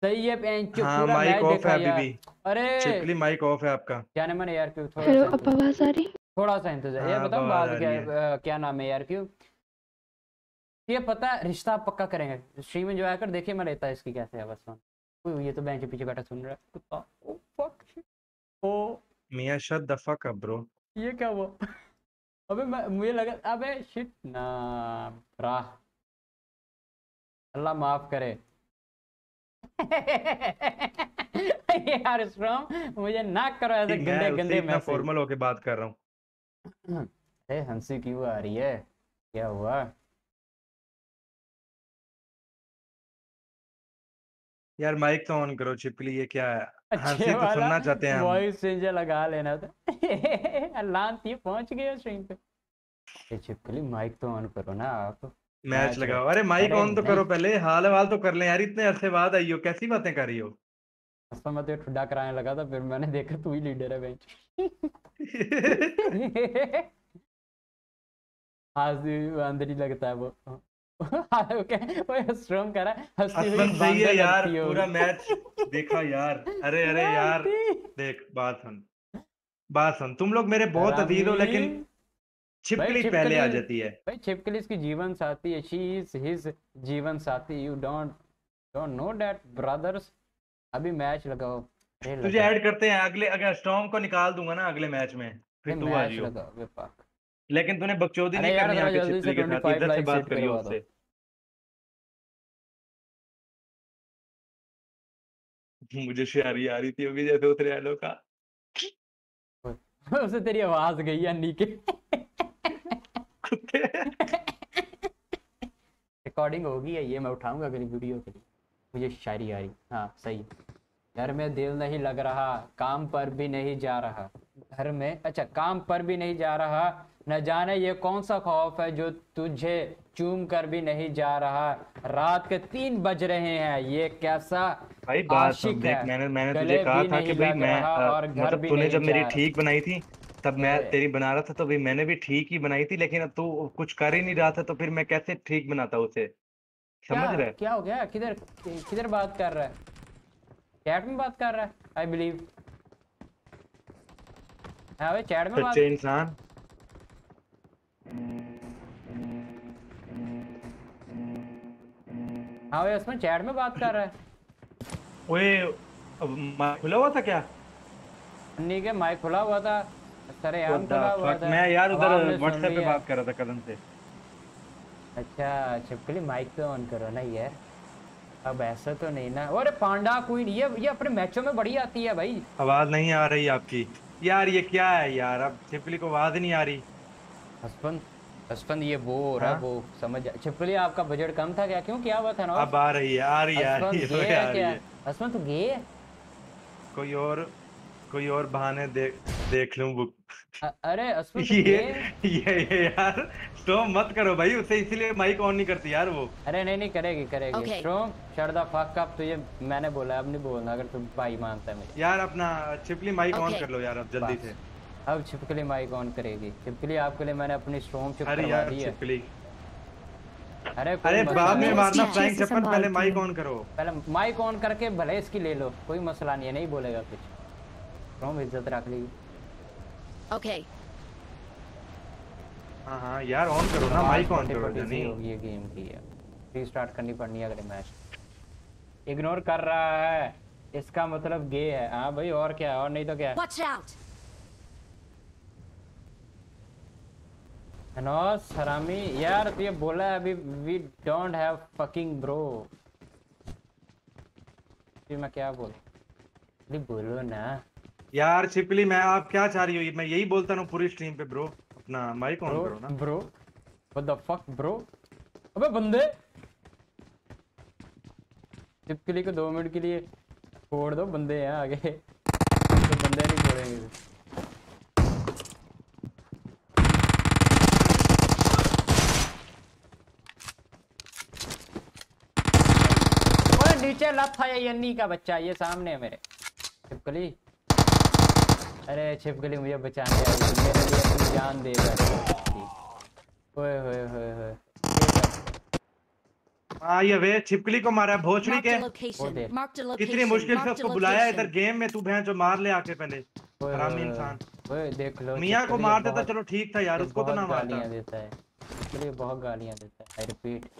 सही है पेंच हाँ, पूरा मैच देखा है अभी भी। अरे चिपली माइक ऑफ है आपका। जाने मन यार क्यों थोड़ा हेलो अब आवाज आ रही, थोड़ा सा इंतजार यार। बताओ बात क्या क्या नाम है यार क्यों ये पता रिश्ता पक्का करेंगे। स्ट्रीम एंजॉय कर, देखिए मैं रहता है इसकी कैसे आवाज सुन। ये तो बेंच के पीछे बैठा सुन रहा है कुत्ता। ओ फक ओ मियां shut the fuck up bro. ये क्या हुआ? अबे मुझे लगा अबे शिट ना ब्रा, अल्लाह माफ करे यार स्ट्रॉम मुझे ना करो ऐसे गंदे गंदे। मैं फॉर्मल होके बात कर रहा हूँ। अरे हंसी क्यों आ रही है, क्या हुआ यार? माइक तो ऑन करो चिपली। ये क्या है? अच्छे वाला तो सुनना चाहते हैं हम। वॉइस चेंजर लगा लेना था लांती पहुंच गया स्ट्रीम पे। ये चिपली माइक तो ऑन करो ना आप। मैच लगाओ। अरे माइक ऑन तो करो पहले, हाल वाल तो कर ले यार। इतने अरसे बाद आई हो, कैसी बातें कर रही हो? असल में तो ठुड्डा कराने लगा था, फिर मैंने देखा तू ही लीडर है बेंच। आज अंदर ही लगता है वो ओके वो स्ट्रॉम करा असलम सही है यार। पूरा मैच देखा यार। अरे अरे यार देख बात सुन, बात सुन तुम लोग मेरे बहुत अधीर हो, लेकिन छिपकली पहले आ जाती है भाई। छिपकली इसकी जीवन साथी है, शी इज हिज जीवन साथी। You don't don't know that brothers. अभी मैच लगाओ, तुझे ऐड करते हैं अगले। अगर स्ट्रॉम को निकाल दूंगा ना अगले मैच में फिर तू आ जाओ। लेकिन तूने बकचोदी नहीं करनी है छिपकली के साथ। इधर से बात करियो उससे। मुझे शायरी आ रही थी अभी जैसे उतरे हेलो का। उसे तेरी आवाज गई या नीचे रिकॉर्डिंग होगी या ये मैं उठाऊंगा अगली वीडियो के लिए। मुझे शायरी आ रही। हाँ सही। घर में दिल नहीं लग रहा, काम पर भी नहीं जा रहा। घर में अच्छा काम पर भी नहीं जा रहा। न जाने ये कौन सा खौफ है जो तुझे चूम कर भी नहीं जा रहा। रात के तीन बज रहे हैं, ये कैसा भाई आशिक है। मैंने मैंने तुझे कहा था कि भाई मैं और घर भी तूने जब मेरी ठीक बनाई थी तब मैं तेरी बना रहा था, तो भी मैंने भी ठीक ही बनाई थी। लेकिन अब तू कुछ कर ही नहीं रहा था, तो फिर मैं कैसे ठीक बनाता उसे? समझ रहे क्या हो गया? किधर किधर बात कर रहा है? चैट में बात कर रहा है आई बिलीव। हाँ भाई चैट में बात। इंसान हाँ भाई उसमें चैट में बात कर रहा है। ओए खुला हुआ था क्या? नहीं के माइक खुला हुआ था। अरे यार खुला हुआ था। मैं यार उधर व्हाट्सएप पे बात कर रहा था कदम से। अच्छा छिपकली माइक तो ऑन करो ना यार। अब ऐसा तो नहीं ना। अरे पांडा क्वीन ये ये अपने मैचों में बड़ी आती है भाई। आवाज नहीं आ रही आपकी यार। ये क्या है यार? अब छिपकली को आवाज नहीं आ रही। हस्बैंड हस्बैंड ये वो हो रहा है वो समझ। छिपकली आपका बजट कम था क्या? क्यों क्या हुआ था ना? अब आ रही है, आ रही है। हस्बैंड तो गे कोई और कोई और बहाने दे, देख लूं बुक। अरे ये, ये ये यार स्ट्रॉम मत करो भाई उसे, इसीलिए माइक ऑन नहीं करती यार वो। अरे नहीं नहीं करेगी करेगी okay. Storm shut the fuck up. तो ये मैंने बोला अब नहीं बोलना अगर तुम भाई मानता है मेरे। यार अपना छिपकली माइक ऑन okay. कर लो यार अब जल्दी से। अब छिपकली माइक ऑन करेगी। छिपकली आपके लिए मैंने अपनी स्ट्रॉम चुप करवा दी है। अरे अरे बाद में मारना फ्लाइंग चप्पल, पहले माइक ऑन करो। पहले माइक ऑन करके भले इसकी ले लो, कोई मसला नहीं है, नहीं बोलेगा कुछ। इज्जत रख ली ओके। हाँ हाँ यार ऑन करो ना माइक ऑन करो। नहीं होगी ये गेम की है, रीस्टार्ट करनी पड़नी है अगले मैच। इग्नोर कर रहा है इसका मतलब गे है। हाँ भाई और क्या, और नहीं तो क्या। अनोस हरामी यार ये बोला है अभी we don't have fucking bro. मैं क्या बोलूं? बोलो ना यार छिपकली। मैं आप क्या चाह रही हो? मैं यही बोलता रहूं पूरी स्ट्रीम पे ब्रो। अपना माइक ऑन करो ना bro. What the fuck bro. अबे बंदे छिपकली को दो मिनट के लिए छोड़ दो। बंदे हैं आगे तो बंदे नहीं छोड़ेंगे। पीछे लप था ये यन्नी का बच्चा, ये सामने है मेरे। छिपकली, अरे छिपकली मुझे बचाने आई, मेरे लिए अपनी जान दे रही। ओए होए होए होए, हां ये वे छिपकली को मारा भोसड़ी के, कितनी मुश्किल से उसको बुलाया इधर गेम में, तू भैंचो मार ले आके पहले हरामी इंसान। ओए देख लो मियां को मार देता चलो ठीक था यार, उसको तो ना मारता। गालियां देता है छिपकली, बहुत गालियां देता है, आई रिपीट।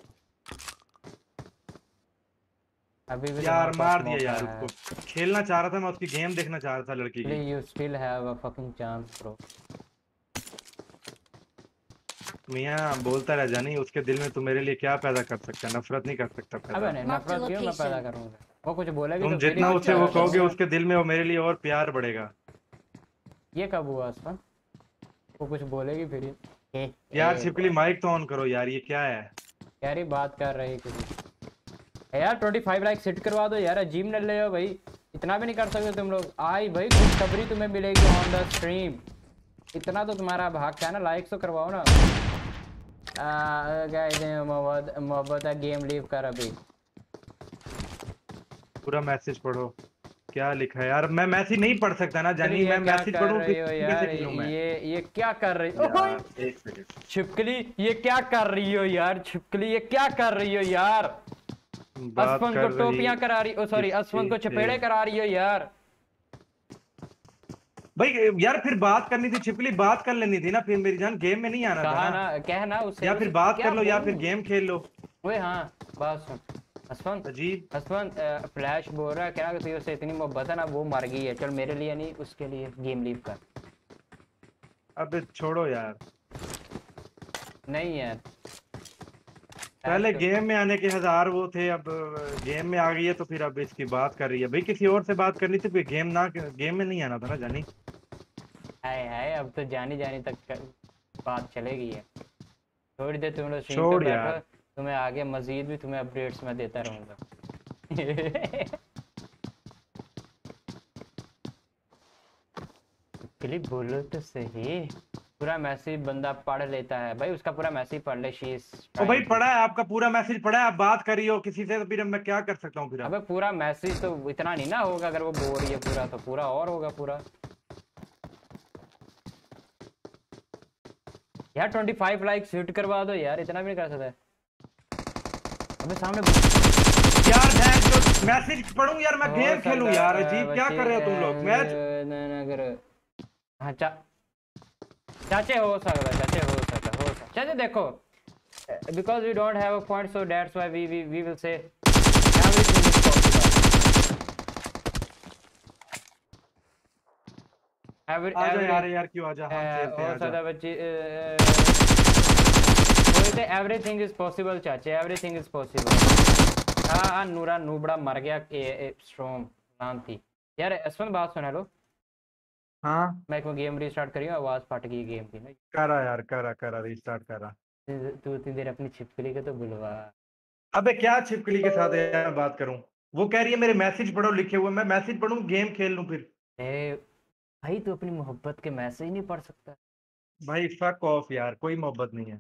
अभी भी यार मार दिया यार उसको, खेलना चाह रहा था मैं, उसकी गेम देखना चाह रहा था लड़की की। You still have a fucking chance bro. मियां बोलता रह जानी, उसके दिल में तू मेरे लिए क्या पैदा कर सकता है, नफरत नहीं कर सकता। अबे नहीं नफरत क्यों मैं पैदा करूंगा, वो कुछ बोला भी तुम जितना उसे वो कहोगे उसके दिल में वो मेरे लिए और प्यार बढ़ेगा। ये कब हुआ असफन, वो कुछ बोलेगी फिर ये यार। छिपकली माइक तो ऑन करो यार, ये क्या है यार, ये बात कर रही है कुछ यार। पच्चीस लाइक सेट करवा दो यार, अजीब न ले हो भाई, इतना भी नहीं कर सकते तुम लोग। आई भाई खुशखबरी तुम्हें मिलेगी ऑन द स्ट्रीम, इतना तो तुम्हारा भाग का है ना, लाइक तो करवाओ ना। गाइस मोहब्बत का गेम लीव कर, अभी पूरा मैसेज पढ़ो क्या लिखा है यार। मैं मैसेज नहीं पढ़ सकता ना जानी, मैं मैसेज पढूं कैसे पढूं मैं। ये ये क्या कर रही हो छिपकली, ये क्या कर रही हो यार छिपकली, ये क्या कर रही हो यार। असफन को टोपियां करा रही, ओ सॉरी असफन को चपेड़े करा रही हो यार। भाई यार फिर बात करनी थी छिपकली, बात कर लेनी थी ना फिर मेरी जान, गेम में नहीं आना था ना, कहना उससे या फिर बात कर लो या फिर गेम खेल लो। ओए हां बात सुन असफन जी, असफन फ्लैश बोल रहा है क्या कि तुझसे इतनी मोहब्बत है ना वो मर गई है, चल मेरे लिए नहीं उसके लिए गेम लीव कर। अबे छोड़ो यार, नहीं यार पहले गेम में आने के हजार वो थे, अब गेम में आ गई है तो फिर अब इसकी बात कर रही है। भाई किसी और से बात करनी थी, गेम ना गेम में नहीं आना था ना जानी। हाय हाय अब तो जानी जानी तक बात चलेगी है, थोड़ी देर तुम लोग छोड़ यार, तुम्हें आगे मजीद भी तुम्हें अपडेट्स मैं देता रहूंगा। क्लिप बोलो तो सही, पूरा मैसेज बंदा पढ़ लेता है भाई, उसका पूरा मैसेज पढ़ ले। शीस ओ भाई पढ़ा है आपका पूरा मैसेज पढ़ा है, आप बात कर रही हो किसी से तो फिर मैं क्या कर सकता हूँ फिर। अबे पूरा मैसेज तो इतना नहीं ना होगा, अगर वो बोल रही है पूरा तो पूरा और होगा पूरा यार। पच्चीस लाइक हिट करवा दो यार, इतना भी नहीं कर सकता है। अबे सामने यार थैंक तो मैसेज पढूं यार, मैं गेम खेलूं यार, अजीब क्या कर रहे हो तुम लोग। मैच ना ना कर, हां चा चाचे हो सकता चाचे हो सकता हो सकता चाचे देखो, because we don't have a point so that's why we we we will say every every यार यार क्यों आजा हम खेलते हैं। और सादा बच्चे एवरीथिंग इज पॉसिबल चाचे, एवरीथिंग इज पॉसिबल। हाँ नूरा नूबड़ा मर गया ए, ए, स्ट्रोम नाम थी यार। असफन बात सुना लो। हाँ मैं को गेम रीस्टार्ट करी, आवाज फट गई गेम की ना। करा यार करा करा रीस्टार्ट करा। तू इतनी देर अपनी छिपकली के तो बुलवा। अबे क्या छिपकली के साथ यार बात करूं, वो कह रही है मेरे मैसेज पढ़ो लिखे हुए, मैं मैसेज पढ़ूं गेम खेल लूं फिर। ए भाई तू अपनी मोहब्बत के मैसेज नहीं पढ़ सकता भाई, फक ऑफ यार, कोई मोहब्बत नहीं है।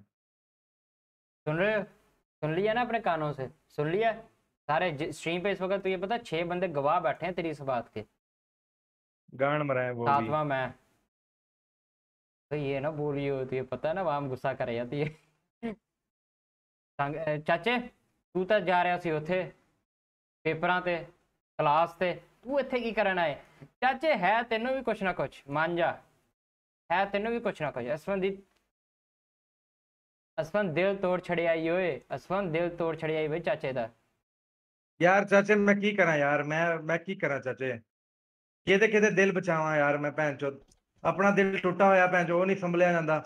सुन रहे हो, सुन लिया ना अपने कानों से, सुन लिया सारे स्ट्रीम पे इस वक्त। तो ये पता छह बंदे गवाह बैठे हैं तेरी इस बात के, गान मराए वो सातवां मैं तो ये ना बोल रही हो, तो ये पता ना वाम गुस्सा कर जाती है। चाचे तू तो जा रहा सी उथे पेपरां ते क्लास ते, तू इत्थे की करना है चाचे। है तेनों भी कुछ ना कुछ मांझा, है तेनों भी कुछ ना कुछ। असफन दी असफन दिल तोड़ छड़े आई ओए, असफन दिल तोड़ छड़े आई भाई चाचे दा। यार चाचे मैं की करा यार, मैं मैं की करा चाचे, किदे किदे दिल बचावा यार मैं भैन चो, अपना दिल टूटा होया भैन चो, ओ नहीं संभलिया जांदा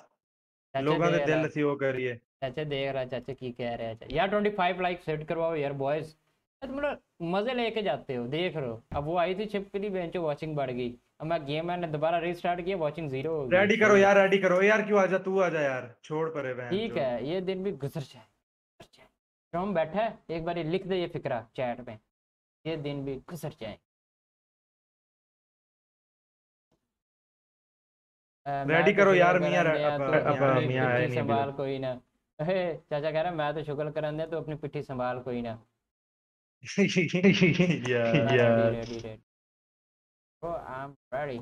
लोगां दे दिल सी ओ करिए। चाचे देख रहा चाचे की कह रहा है यार। पच्चीस लाइक सेट करवाओ यार बॉयज, तुम लोग मजे लेके जाते हो। देख रहे हो अब वो आई थी छिपकली भैन चो, वाचिंग बढ़ गई, अब मैं गेम मैंने दोबारा रीस्टार्ट किया, वाचिंग जीरो हो गई। रेडी करो यार रेडी करो यार, क्यों आजा तू आजा यार, छोड़ परे बहन। ठीक है ये दिन भी गुजर जाए, हम बैठा है एक बार ये लिख दे ये फिक्रा चैट में, ये दिन भी गुजर जाए। रेडी करो यार मियां, अब मियां आए नहीं, संभाल कोई ना। चाचा कह रहा मैं तो शुक्र करन दे, तो अपनी पिट्ठी संभाल कोई ना। yeah. yeah. Ready, ready, ready. Oh, I'm ready.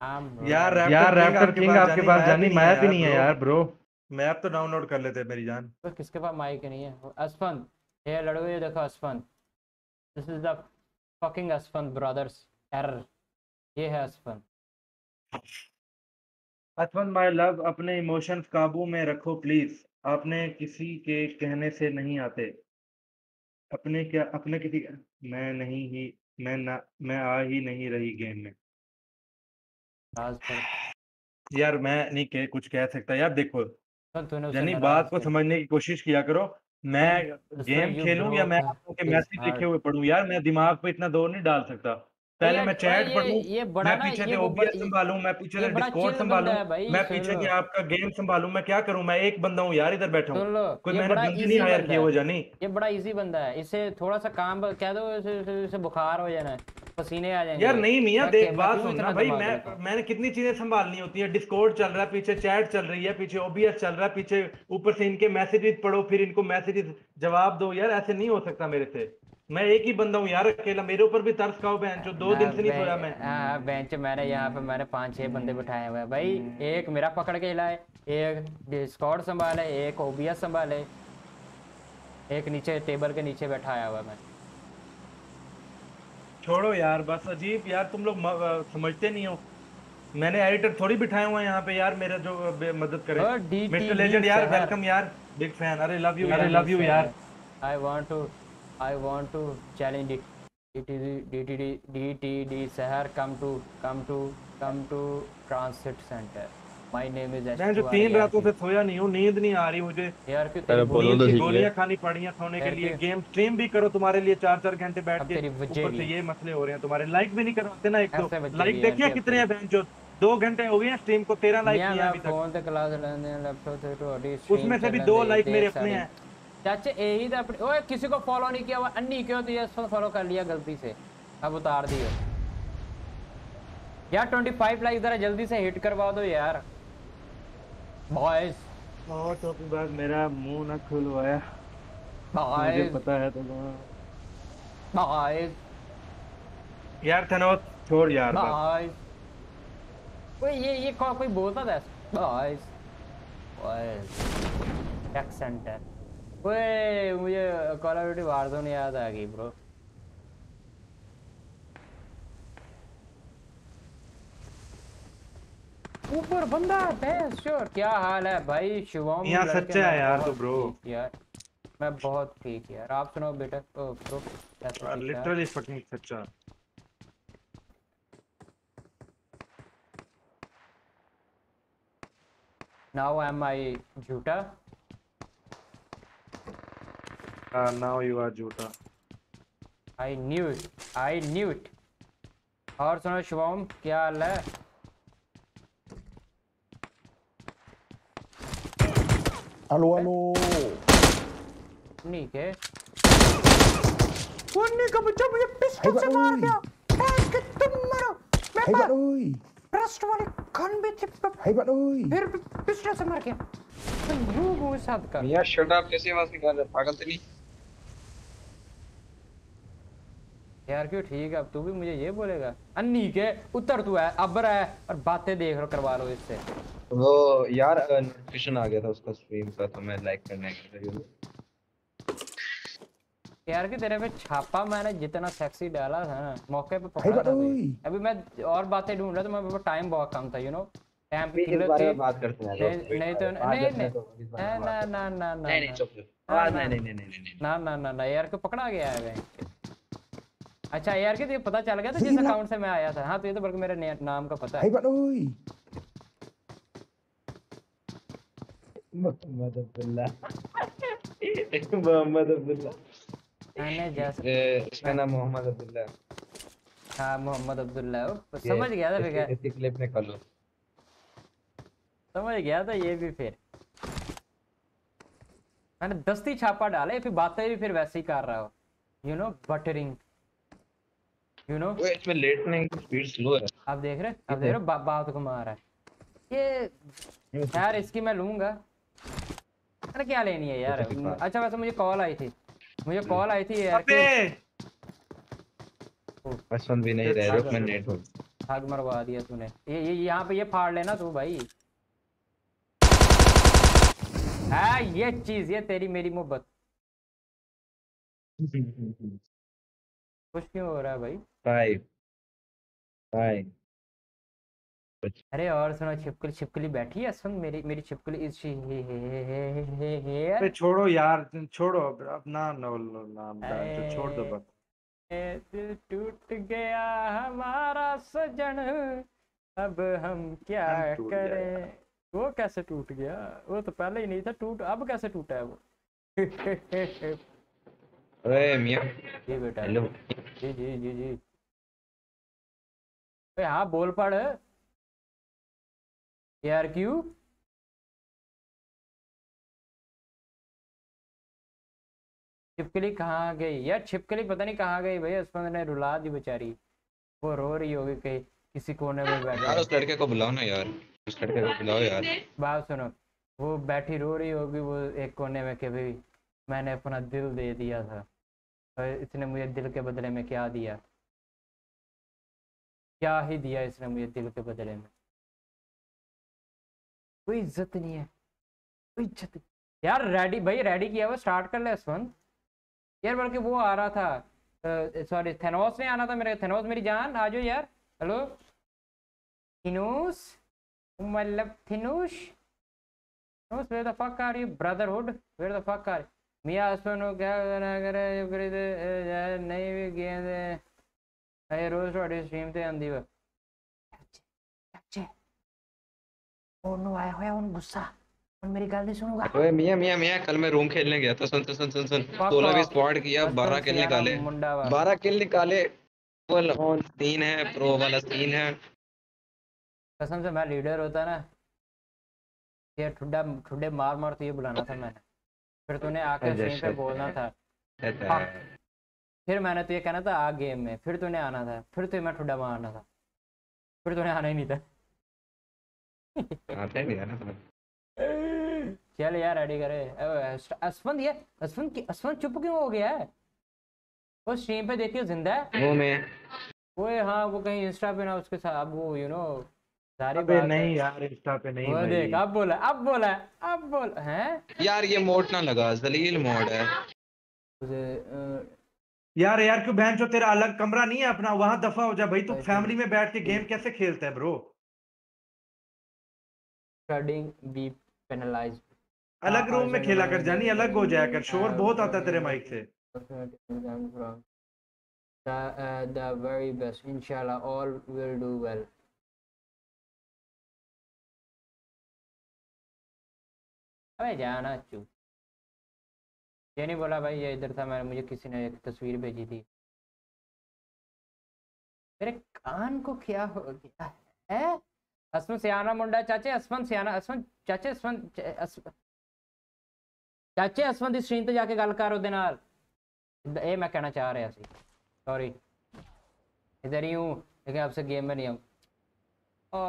I'm ready. यार यार रैप्टर किंग आपके पास जानी माया भी नहीं है यार ब्रो। मैप तो डाउनलोड कर लेते हैं मेरी जान। तो किसके पास माइक नहीं है? असफन ये लड़ो, ये देखो असफन। This is the fucking असफन brothers error. ये है असफन। असफन माय लव, अपने इमोशंस काबू में रखो प्लीज। आपने किसी के कहने से नहीं आते। अपने क्या अपने किसी मैं नहीं ही मैं ना मैं आ ही नहीं रही गेम में। यार मैं नहीं के, कुछ कह सकता यार। देखो यानी बात को समझने की कोशिश किया करो। मैं गेम खेलूं या मैं आपके मैसेज लिखे हुए पढूं? यार मैं दिमाग पे इतना दौर नहीं डाल सकता। पहले मैं चैट पढूं, मैं पीछे से ओबीएस संभालूं, मैं पीछे से डिस्कॉर्ड संभालूं, मैं पीछे से आपका गेम संभालूं, मैं क्या करूं? मैं एक बंदा हूं यार, इधर बैठा हूं, कोई मैंने बिल्कुल नहीं हायर किया हो जानी। ये बड़ा इजी बंदा है, इसे थोड़ा सा काम कह दो, इसे बुखार हो जाना है, पसीने आ जाएंगे। यार नहीं मियां देख, बात सुनना भाई। मैं मैंने कितनी चीजें संभालनी होती है। डिस्कॉर्ड चल रहा है, पीछे चैट चल रही है, पीछे ओबीएस चल रहा है, पीछे ऊपर से इनके मैसेजेस पढ़ो, फिर इनको मैसेजेस जवाब दो। यार ऐसे नहीं हो सकता मेरे से। मैं एक ही बंदा हूँ यार अकेला। मेरे ऊपर भी तरस खाओ बहन जो, दो दिन से नहीं सोया मैं। हाँ बेंच मैंने यहाँ पे मैंने पांच छह बंदे बिठाए हुए हैं भाई। एक मेरा पकड़ के हिलाए, एक डिस्कॉर्ड संभाले, एक ओबीएस संभाले, एक नीचे टेबल के नीचे बैठाया हुआ मैं। छोड़ो यार बस, अजीब यार तुम लोग समझते नहीं हो। मैंने एडिटर थोड़ी बिठाए हुए हैं यहाँ पे यार, मेरा जो मदद करे। मिस्टर लेजेंड यार वेलकम यार, बिग फैन। अरे लव यू यार, लव यू यार। I want to I want to challenge DTD DTD शहर। Come to come to come to transit centre. My name is S. मैं जो तीन रातों से सोया नहीं हूँ, नींद नहीं आ रही मुझे यार। क्यों गोलियां खानी पड़ी हैं सोने के लिए। गेम स्ट्रीम भी करो तुम्हारे लिए, चार चार घंटे बैठ के। ऊपर से ये मसले हो रहे हैं तुम्हारे। लाइक भी नहीं करवाते ना एक तो। लाइक देखिए कितने हैं बहन जो, दो घंटे हो गए हैं स्ट्रीम को, तेरह लाइक किया अभी तक। उसमें से भी दो लाइक मेरे अपने हैं चाचे। यही तो ओए, किसी को फॉलो नहीं किया हुआ अन्नी क्यों? तो ये फॉलो कर लिया गलती से, अब उतार दिए यार। पच्चीस लाइक जरा जल्दी से हिट करवा दो यार बॉयज। और तो अपनी बात मेरा मुंह ना खुलवाया मुझे पता है तो बॉयज। यार थनोत छोड़ यार बॉयज। ये ये को, कोई बोलता था बॉयज बॉयज एक्सेंट है। ओए मुझे कॉल ऑफ ड्यूटी वारज़ोन याद आ गई ब्रो। ऊपर बंदा बेस श्योर। क्या हाल है भाई शिवम? यार सच्चा है यार तो ब्रो। यार मैं बहुत ठीक यार, आप सुनाओ बेटा? ओ ब्रो लिटरली फकिंग सच्चा। नाउ एम आई झूठा? हां नाउ यू आर झूठा। I knew it, I knew it. और सुनाओ शिवम क्या हाल है? हेलो हेलो नीक है। उन्नी का बच्चा मुझे पिस्टल से मार दिया। हैज के तुम मारो मैं पर ट्रस्ट वाले गन भी थी। हे बट ओए फिर पिस्टल से मार के तुम रूब हो साथ का। यार शट अप, कैसी आवाज निकाल रहा है पागल? तो नहीं यार क्यों? ठीक है अब तू भी मुझे ये बोलेगा अन्नी के? उतर तू है अबर है और बातें देख लो करवा लो इससे। वो यार नोटिफिकेशन आ गया था उसका स्ट्रीम का, तो मैं लाइक करने के यार कि तेरे पे छापा मैंने जितना सेक्सी डाला था ना मौके पे पकड़ा था। अभी मैं और बातें ढूंढ रहा था, मेरे पास टाइम बहुत कम था यू नो। टाइम पे इस बारे में बात करते हैं। नहीं तो नहीं नहीं ना ना ना नहीं नहीं चुप चुप आज नहीं नहीं नहीं ना ना ना ना यार को पकड़ा गया है। अच्छा यार कि तुझे पता चल गया था जिस अकाउंट से मैं आया था? हाँ तो ये तो बल्कि मेरे नाम का पता है। मोहम्मद अब्दुल्ला मोहम्मद अब्दुल्ला मैंने जैसे इसका नाम मोहम्मद अब्दुल्ला। हाँ मोहम्मद अब्दुल्ला समझ गया था बेकार। इसी क्लिप में कर लो समझ गया था। ये भी फिर मैंने दस्ती छापा डाले फिर बातें भी फिर वैसे ही कर रहा हो you know buttering you know. इसमें लेटने की स्पीड स्लो है आप देख रहे आप देख रहे हो बात घुमा रहा है ये यार। इसकी मैं लूंगा अरे क्या लेनी है यार। अच्छा वैसे मुझे कॉल आई थी मुझे कॉल आई थी यार। पसंद भी नहीं रहा। रुक मैं नेट हूं। भाग मरवा दिया तूने। ये ये यहां पे ये फाड़ लेना तू भाई। हां ये चीज ये तेरी मेरी मोहब्बत। कुछ क्यों हो रहा है भाई? भाई भाई अरे और सुनो छिपकली छिपकली बैठी है। सुन मेरी मेरी छिपकली इस ही पे छोड़ो यार छोड़ो अपना नाम तो छोड़ दो बस। दिल टूट गया हमारा सजन अब हम क्या करें। वो कैसे टूट गया? वो तो पहले ही नहीं था टूट। अब कैसे टूटा है वो? अरे मियां जी बेटा हेलो जी जी जी जी अरे हाँ बोल पड़ यार क्यों छिपकली कहाँ गई यार? छिपकली पता नहीं कहाँ गई भाई। उसमें मैंने रुला दी बेचारी। वो रो रही होगी कहीं किसी कोने में बैठी। यार उस लड़के को बुलाओ ना यार। उस लड़के को बुलाओ यार। बात सुनो वो बैठी रो रही होगी वो एक कोने में कि भाई मैंने अपना दिल दे दिया था और इसने मुझे दिल के बदले में क्या दिया। क्या ही दिया इसने मुझे दिल के बदले में। कोई इज्जत नहीं है कोई इज्जत। यार रेडी भाई रेडी किया हुआ स्टार्ट कर ले यशवंत। यार बल्कि वो आ रहा था सॉरी थेनोस ने आना था मेरे। थेनोस मेरी जान आ जाओ यार। हेलो थेनोस मतलब Thanos Thanos where the fuck are you brotherhood where the fuck are मियां। यशवंत क्या करे नहीं भी गेंद है रोज थोड़ी स्ट्रीम ते आंदी वा। ओनो आया होया उन गुस्सा और मेरी गाल नहीं सुनूंगा। ओए मियां मियां मियां कल मैं रूम खेलने गया था। सुन सुन सुन सुन सोलह भी स्क्वाड किया बारह किल निकाले बारह किल निकाले। फुल ऑन तीन है प्रो वाला तीन है। कसम से मैं लीडर होता ना ये ठुड्डा ठुड्डे मार मार तो ये बुलाना था मैंने। फिर तूने आके स्क्रीन पे बोलना था। फिर मैंने तो ये कहना था आ गेम में। फिर तूने आना था। फिर तो मैं ठुड्डा मारना था। फिर तूने आना ही नहीं था। चल यार रेडी करे अस्फंद ये अस्फंद की अस्फंद चुप क्यों हो गया है? वो स्ट्रीम पे देखियो जिंदा है वो मैं वो हाँ वो कहीं इंस्टा पे ना उसके साथ वो यू नो सारी बात नहीं यार इंस्टा पे नहीं। वो देख अब बोला अब बोला अब बोल हैं यार ये मोड ना लगा जलील मोड है यार। यार क्यों बहन जो तेरा अलग कमरा नहीं है अपना वहाँ दफा हो जा भाई। तू फैमिली में बैठ के गेम कैसे खेलता है ब्रो? बी पेनलाइज अलग रूम में खेला कर जानी अलग हो जाया कर। शोर बहुत आता तेरे माइक से। द द वेरी बेस्ट इंशाल्लाह ऑल विल डू वेल। अबे जाना चुप ये नहीं बोला भाई ये इधर था। मैंने मुझे किसी ने एक तस्वीर भेजी थी। मेरे कान को क्या हो गया है? अस्मन सियाना मुंडा चाचे अस्मन सियाना अस्मन चाचे अस्मन चाचे अस्मन दी स्क्रीन ते जाके गल कर ओदे नाल। ए मैं कहना चाह रहा सी सॉरी इधर ही हूं लेकिन आपसे गेम में नहीं आऊं। आ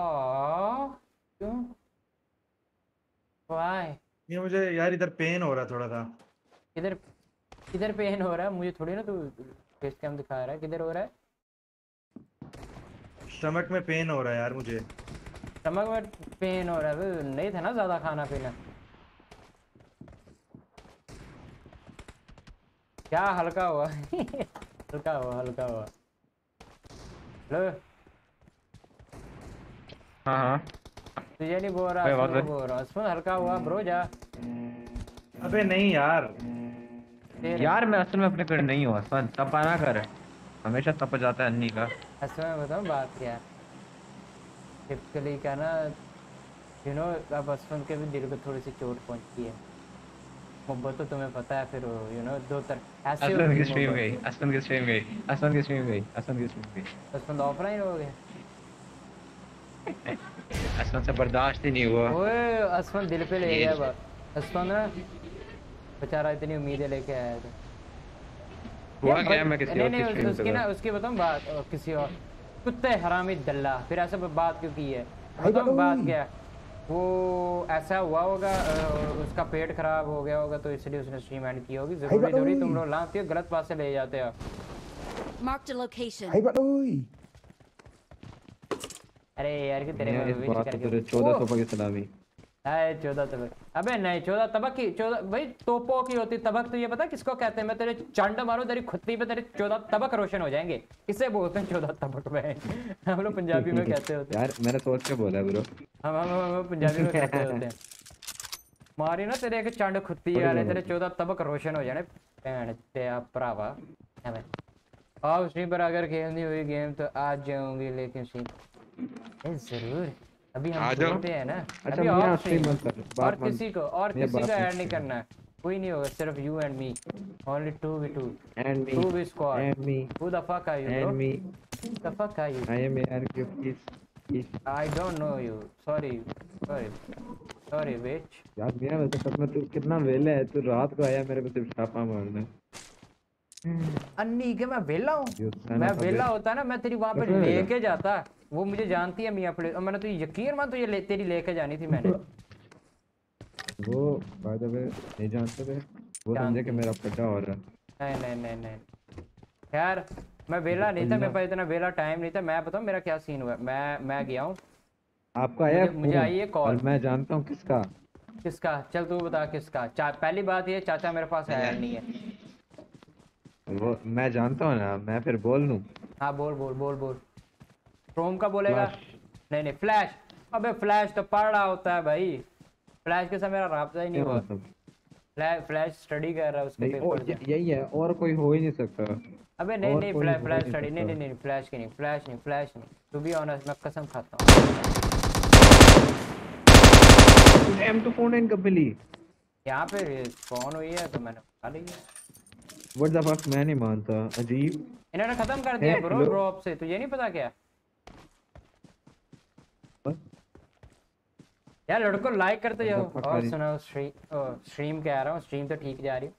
क्यों व्हाई ये मुझे यार इधर पेन हो रहा थोड़ा सा। इधर इधर पेन हो रहा मुझे थोड़ी ना। तू फेस कैम दिखा रहा है किधर हो रहा है? स्टमक में पेन हो रहा है यार मुझे। स्टमक में पेन हो रहा है नहीं था ना ज्यादा खाना पीना। क्या हल्का हुआ हल्का हुआ हल्का हुआ। हेलो हाँ हाँ तुझे नहीं बोल रहा बोल रहा उसमें हल्का हुआ ब्रो जा। अबे नहीं यार यार मैं असल में अपने पेड़ नहीं हूँ। तपाना कर हमेशा तप जाता है अन्नी का। असल में बताऊँ बात क्या है छिपकली का ना यू नो अब बचपन के भी दिल को थोड़ी सी चोट पहुंचती है। मोहब्बत तो तुम्हें पता है फिर यू नो दो तरफ ऐसे हो गई। स्ट्रीम गई असलन की स्ट्रीम गई असलन की स्ट्रीम गई असलन की स्ट्रीम गई असलन ऑफलाइन हो गया। असलन से बर्दाश्त ही नहीं हुआ। ओए असलन दिल पे ले गया बात। असलन ना बेचारा इतनी उम्मीदें लेके आया था। हुआ क्या मैं किसी और की उसकी ना उसकी बताऊं बात किसी और कुत्ते हरामी दल्ला। फिर ऐसा बात क्यों की है? तो बात क्या वो ऐसा हुआ होगा उसका पेट खराब हो गया होगा तो इसलिए उसने स्ट्रीम एंड की होगी। जरूरी जरूरी तुम लोग लाते हो गलत पास से ले जाते हो। Marked a location. भाई बात ओए अरे यार कि तेरे को करके चौदह सौ की सलामी है चौदह सौ। अबे नहीं चौदह तबक की चौदह भाई तोपों की होती तबक। तो ये पता किसको कहते हैं? मैं तेरे चंड मारू तेरी खुत्ती पे तेरे चौदह तबक रोशन हो जाएंगे, इसे बोलते हैं चौदह तबक। में हम लोग पंजाबी में कहते होते हैं यार, मैंने सोच के बोला ब्रो। हम हम पंजाबी में कहते होते हैं मारी ना तेरे एक चंड खुत्ती यार तेरे चौदह तबक रोशन हो जाने भैन तेरा भरावा। आप स्ट्रीम पर अगर खेलनी हुई गेम तो आज जाऊंगी लेकिन स्ट्रीम जरूर अभी हम खेलते हैं ना। अच्छा अभी आप स्ट्रीम मत करो और किसी को और किसी का ऐड नहीं करना है, कोई नहीं होगा, सिर्फ you and me, only two we two and me two we squad and me. Who the fuck are you and me? The fuck are you? I am यार please I don't know you. Sorry sorry sorry bitch यार मेरा मतलब सच में तू कितना वेला है, तू रात को आया मेरे पे सिर्फ छापा मारने। अन्नी के मैं वेला हूं, मैं वेला होता ना मैं तेरी वहां पे लेके जाता। वो मुझे जानती है मियां प्ले, मैंने तो यकीन मान तो ये ले, तेरी लेके जानी थी मैंने। वो बाय द वे नहीं जानते थे, वो समझे कि मेरा पट्टा हो रहा है। नहीं नहीं नहीं यार मैं वेला नहीं था, मेरे पास इतना वेला टाइम नहीं था। मैं बताऊं मेरा क्या सीन हुआ, मैं मैं गया हूं आपको आया मुझे आई है कॉल। मैं जानता हूं किसका किसका चल तू बता किसका। पहली बात ये चाचा मेरे पास आया नहीं है, वो मैं जानता हूँ ना। मैं फिर बोल लूँ? हाँ बोल बोल बोल बोल। क्रोम का बोलेगा? नहीं नहीं फ्लैश। अबे फ्लैश तो पढ़ रहा होता है भाई, फ्लैश के साथ मेरा राब्ता ही नहीं हुआ। फ्लैश फ्लैश स्टडी कर रहा है उसके पेपर, यही है और कोई हो ही नहीं सकता। अबे नहीं नहीं फ्लैश फ्लैश स्टडी नहीं नहीं नहीं फ्लैश की नहीं फ्लैश नहीं फ्लैश नहीं टू बी ऑनेस्ट मैं कसम खाता हूँ। एम टू फोर नाइन कब मिली? यहाँ पे फोन हुई है तो मैंने उठा लिया। व्हाट द फक, मैं नहीं मानता, अजीब। इन्होंने खत्म कर दिया ब्रो ड्रॉप से, तुझे नहीं पता क्या पर? यार लड़को लाइक करते जाओ और सुनाओ स्ट्रीम स्ट्रीम कह रहा हूं स्ट्रीम तो ठीक जा रही है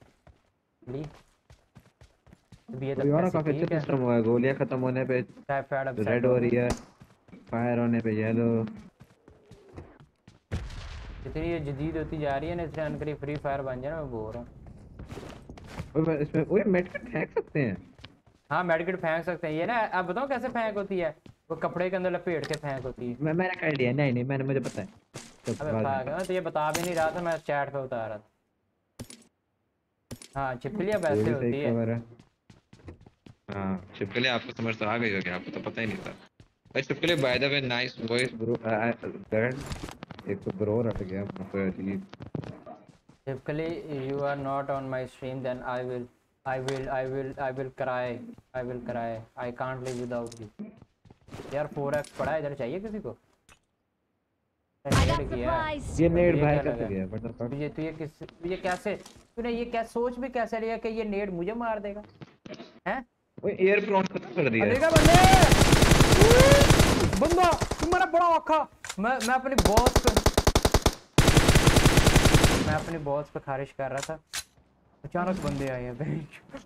प्लीज। ये तो यार काफी अच्छा सिस्टम हुआ है, गोलियां खत्म होने पे रेड हो रही है, फायर होने पे येलो। जितनी ये जदीद होती जा रही है ना इससे अनकरी फ्री फायर बन जाना। मैं बोल रहा हूं ओए इसमें ओए मेडकिट फेंक सकते हैं। हां मेडकिट फेंक सकते हैं। ये ना अब बताओ कैसे फेंक होती है, वो कपड़े के अंदर लपेट के फेंक होती है। मैं मैंने कर लिया। नहीं नहीं मैंने मुझे पता है। अबे पागल तो ये बता भी नहीं रहा था, मैं चैट पे बता रहा था। हां छिपकलियां वैसे होती है। हां छिपकलियां आपको समझ तो आ गई होगी, आपको तो पता ही नहीं था। गाइस छिपकलियां by the way nice voice bro. एक तो ब्रो रट गया मुझे अजीब। Typically you are not on my stream then I will I will I will I will cry I will cry I can't live without you. यार four X पड़ा है इधर, चाहिए किसी को? ये नेड भाई कैसे गया बटरफ्लाई? ये तू ये किस ये कैसे तूने ये क्या सोच भी कैसे लिया कि ये नेड मुझे मार देगा हैं? ओए एयर प्रॉन खत्म कर दिया देखा बंदे बंदा तुम्हारा बड़ा औखा। मैं मैं अपनी बॉस मैं अपने बॉस पे खारिज कर रहा था, अचानक बंदे आए हैं।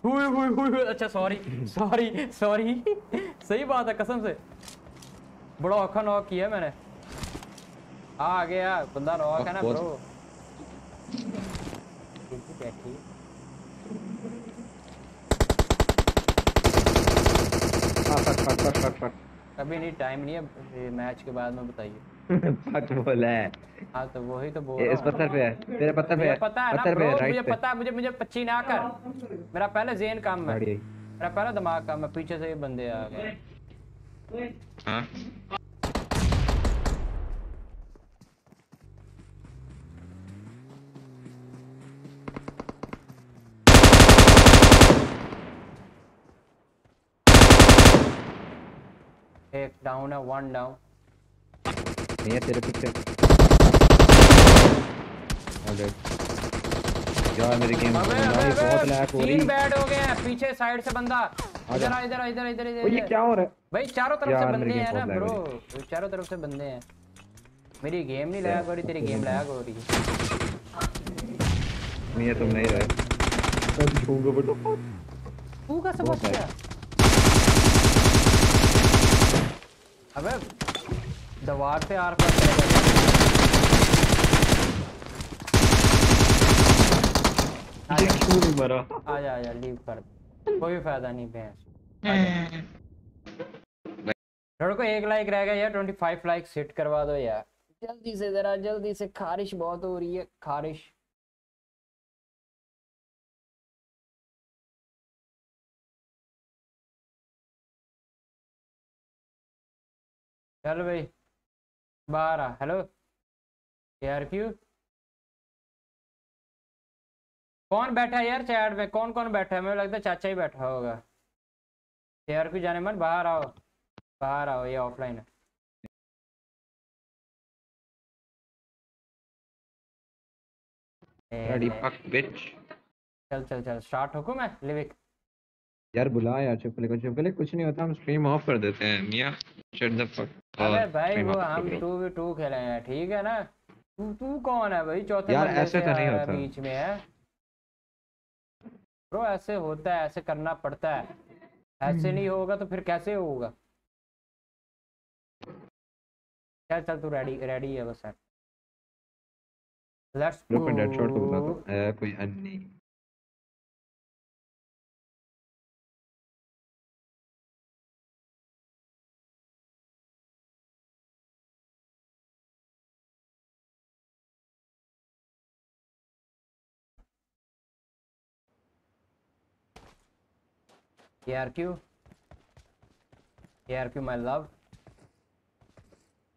हुई हुई हुई अच्छा सॉरी सॉरी सॉरी सही बात है कसम से बड़ा औखा नॉक किया मैंने। आ गया बंदा नॉक है ना ब्रो। अभी नहीं टाइम नहीं है, मैच के बाद में बताइए। पट बोला है हां तो वही तो बोल रहा हूं। इस पत्थर पे है तेरे पत्थर पे है पत्थर पे राइट। मुझे पता है मुझे मुझे पच्ची ना कर, मेरा पहले ज़हन काम है, मेरा पहला दिमाग काम है। पीछे से ये बंदे आ गए। हां एक डाउन है, वन डाउन ये तेरे पीछे। अबे यार मेरी गेम बहुत लैग हो रही है। तीन बैड हो गए हैं पीछे साइड से बंदा। इधर आ इधर इधर इधर इधर। ये क्या हो रहा है भाई? चारों तरफ से बंदे हैं ना ब्रो, चारों तरफ से बंदे हैं। मेरी गेम नहीं लैग हो रही, तेरी गेम लैग हो रही है। नहीं तुम नहीं रहे सब छूगो बेटा। तू कैसे बच गया? अबे दीवार से आर पार आजा आजा लीव कर, कोई फायदा नहीं। लड़कों को एक लाइक रह गया यार, पच्चीस लाइक्स हिट करवा दो यार जल्दी से, जरा जल्दी से। खारिश बहुत हो रही है, खारिश। चल भाई बारह। हेलो यार क्यों कौन बैठा है यार चैट में? कौन कौन बैठा है? मुझे लगता है चाचा ही बैठा होगा। यार क्यों जाने मन, बाहर आओ, बाहर आओ, ये ऑफलाइन है। चल चल चल स्टार्ट हो को मैं लिविक यार बुला यार। चुप लेको चुप ले, कुछ नहीं होता, हम स्ट्रीम ऑफ कर देते हैं मियां। Shut the fuck. अरे भाई वो हम टू वी टू खेल रहे हैं, ठीक है ना? तू तू कौन है भाई? चौथे बंदे से यार बीच में है ब्रो। ऐसे होता है, ऐसे करना पड़ता है, ऐसे नहीं होगा तो फिर कैसे होगा? चल चल तू रेडी रेडी है बस यार। Let's go. डेड शॉट को बुला दो कोई अन्य। A R Q, A R Q my love।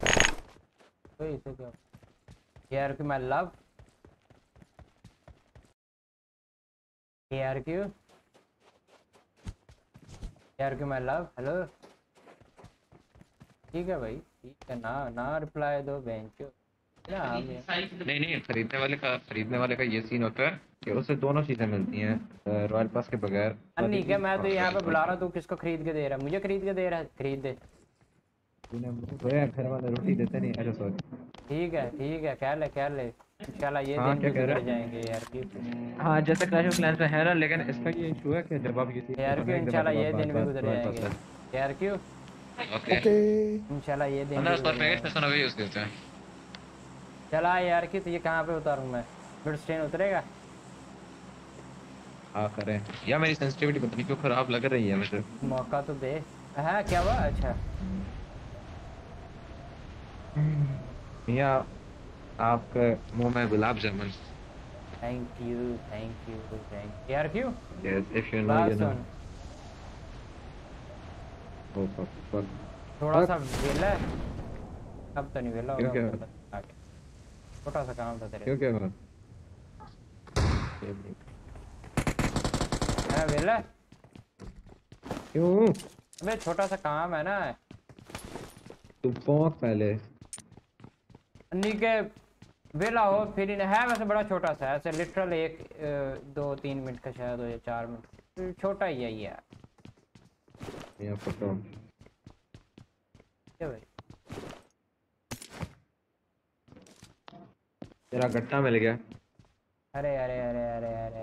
कोई इसे क्या? A R Q my love, A R Q, A R Q my love। Hello ठीक है भाई, ठीक है ना? ना रिप्लाई दो बेंचो। नहीं नहीं, खरीदने वाले का खरीदने वाले का ये सीन होता है कि उसे दोनों चीजें मिलती हैं रॉयल पास के बगैर। ठीक है, मैं तो यहाँ पे बुला रहा हूँ, तू किसको खरीद के दे रहा है? मुझे खरीद के दे रहा है, खरीद दे। तूने बोला घर वाले रोटी देते नहीं। अरे सॉरी, ठीक है ठीक है, क्या ले क्या ले चला, ये दिन गुजर जाएंगे यार। हां जैसे क्लैश ऑफ क्लैंस है ना, लेकिन इसका ये इशू है कि जब आप ये यार कि इंशाल्लाह ये दिन भी गुजर जाएंगे यार। क्यों? ओके इंशाल्लाह ये दिन। अंदर पैकेज सेशन अभी यूज करते हैं। चला यार कि तो ये कहाँ पे उतारूँ मैं? ब्लड स्टेन उतरेगा? हाँ करें यार, मेरी सेंसिटिविटी पता नहीं क्यों खराब लग रही है मुझे। मौका तो दे। हाँ क्या हुआ? अच्छा मियाँ आपके मुंह में gulab jamun. Thank you thank you thank यार। क्यों? Yes if you know you know. थोड़ा सा वेला अब तो नहीं वेला होगा, छोटा सा काम था तेरे। क्यों क्या हुआ? अरे वेला क्यों? अबे छोटा सा काम है ना। तू पहुंच पहले अन्नी के वेला हो फिर इन है। वैसे बड़ा छोटा सा है, ऐसे लिटरल एक दो तीन मिनट का शायद हो या चार मिनट, छोटा ही है ये। ये फोटो क्या भाई? तेरा गट्टा मिल गया। अरे अरे अरे अरे अरे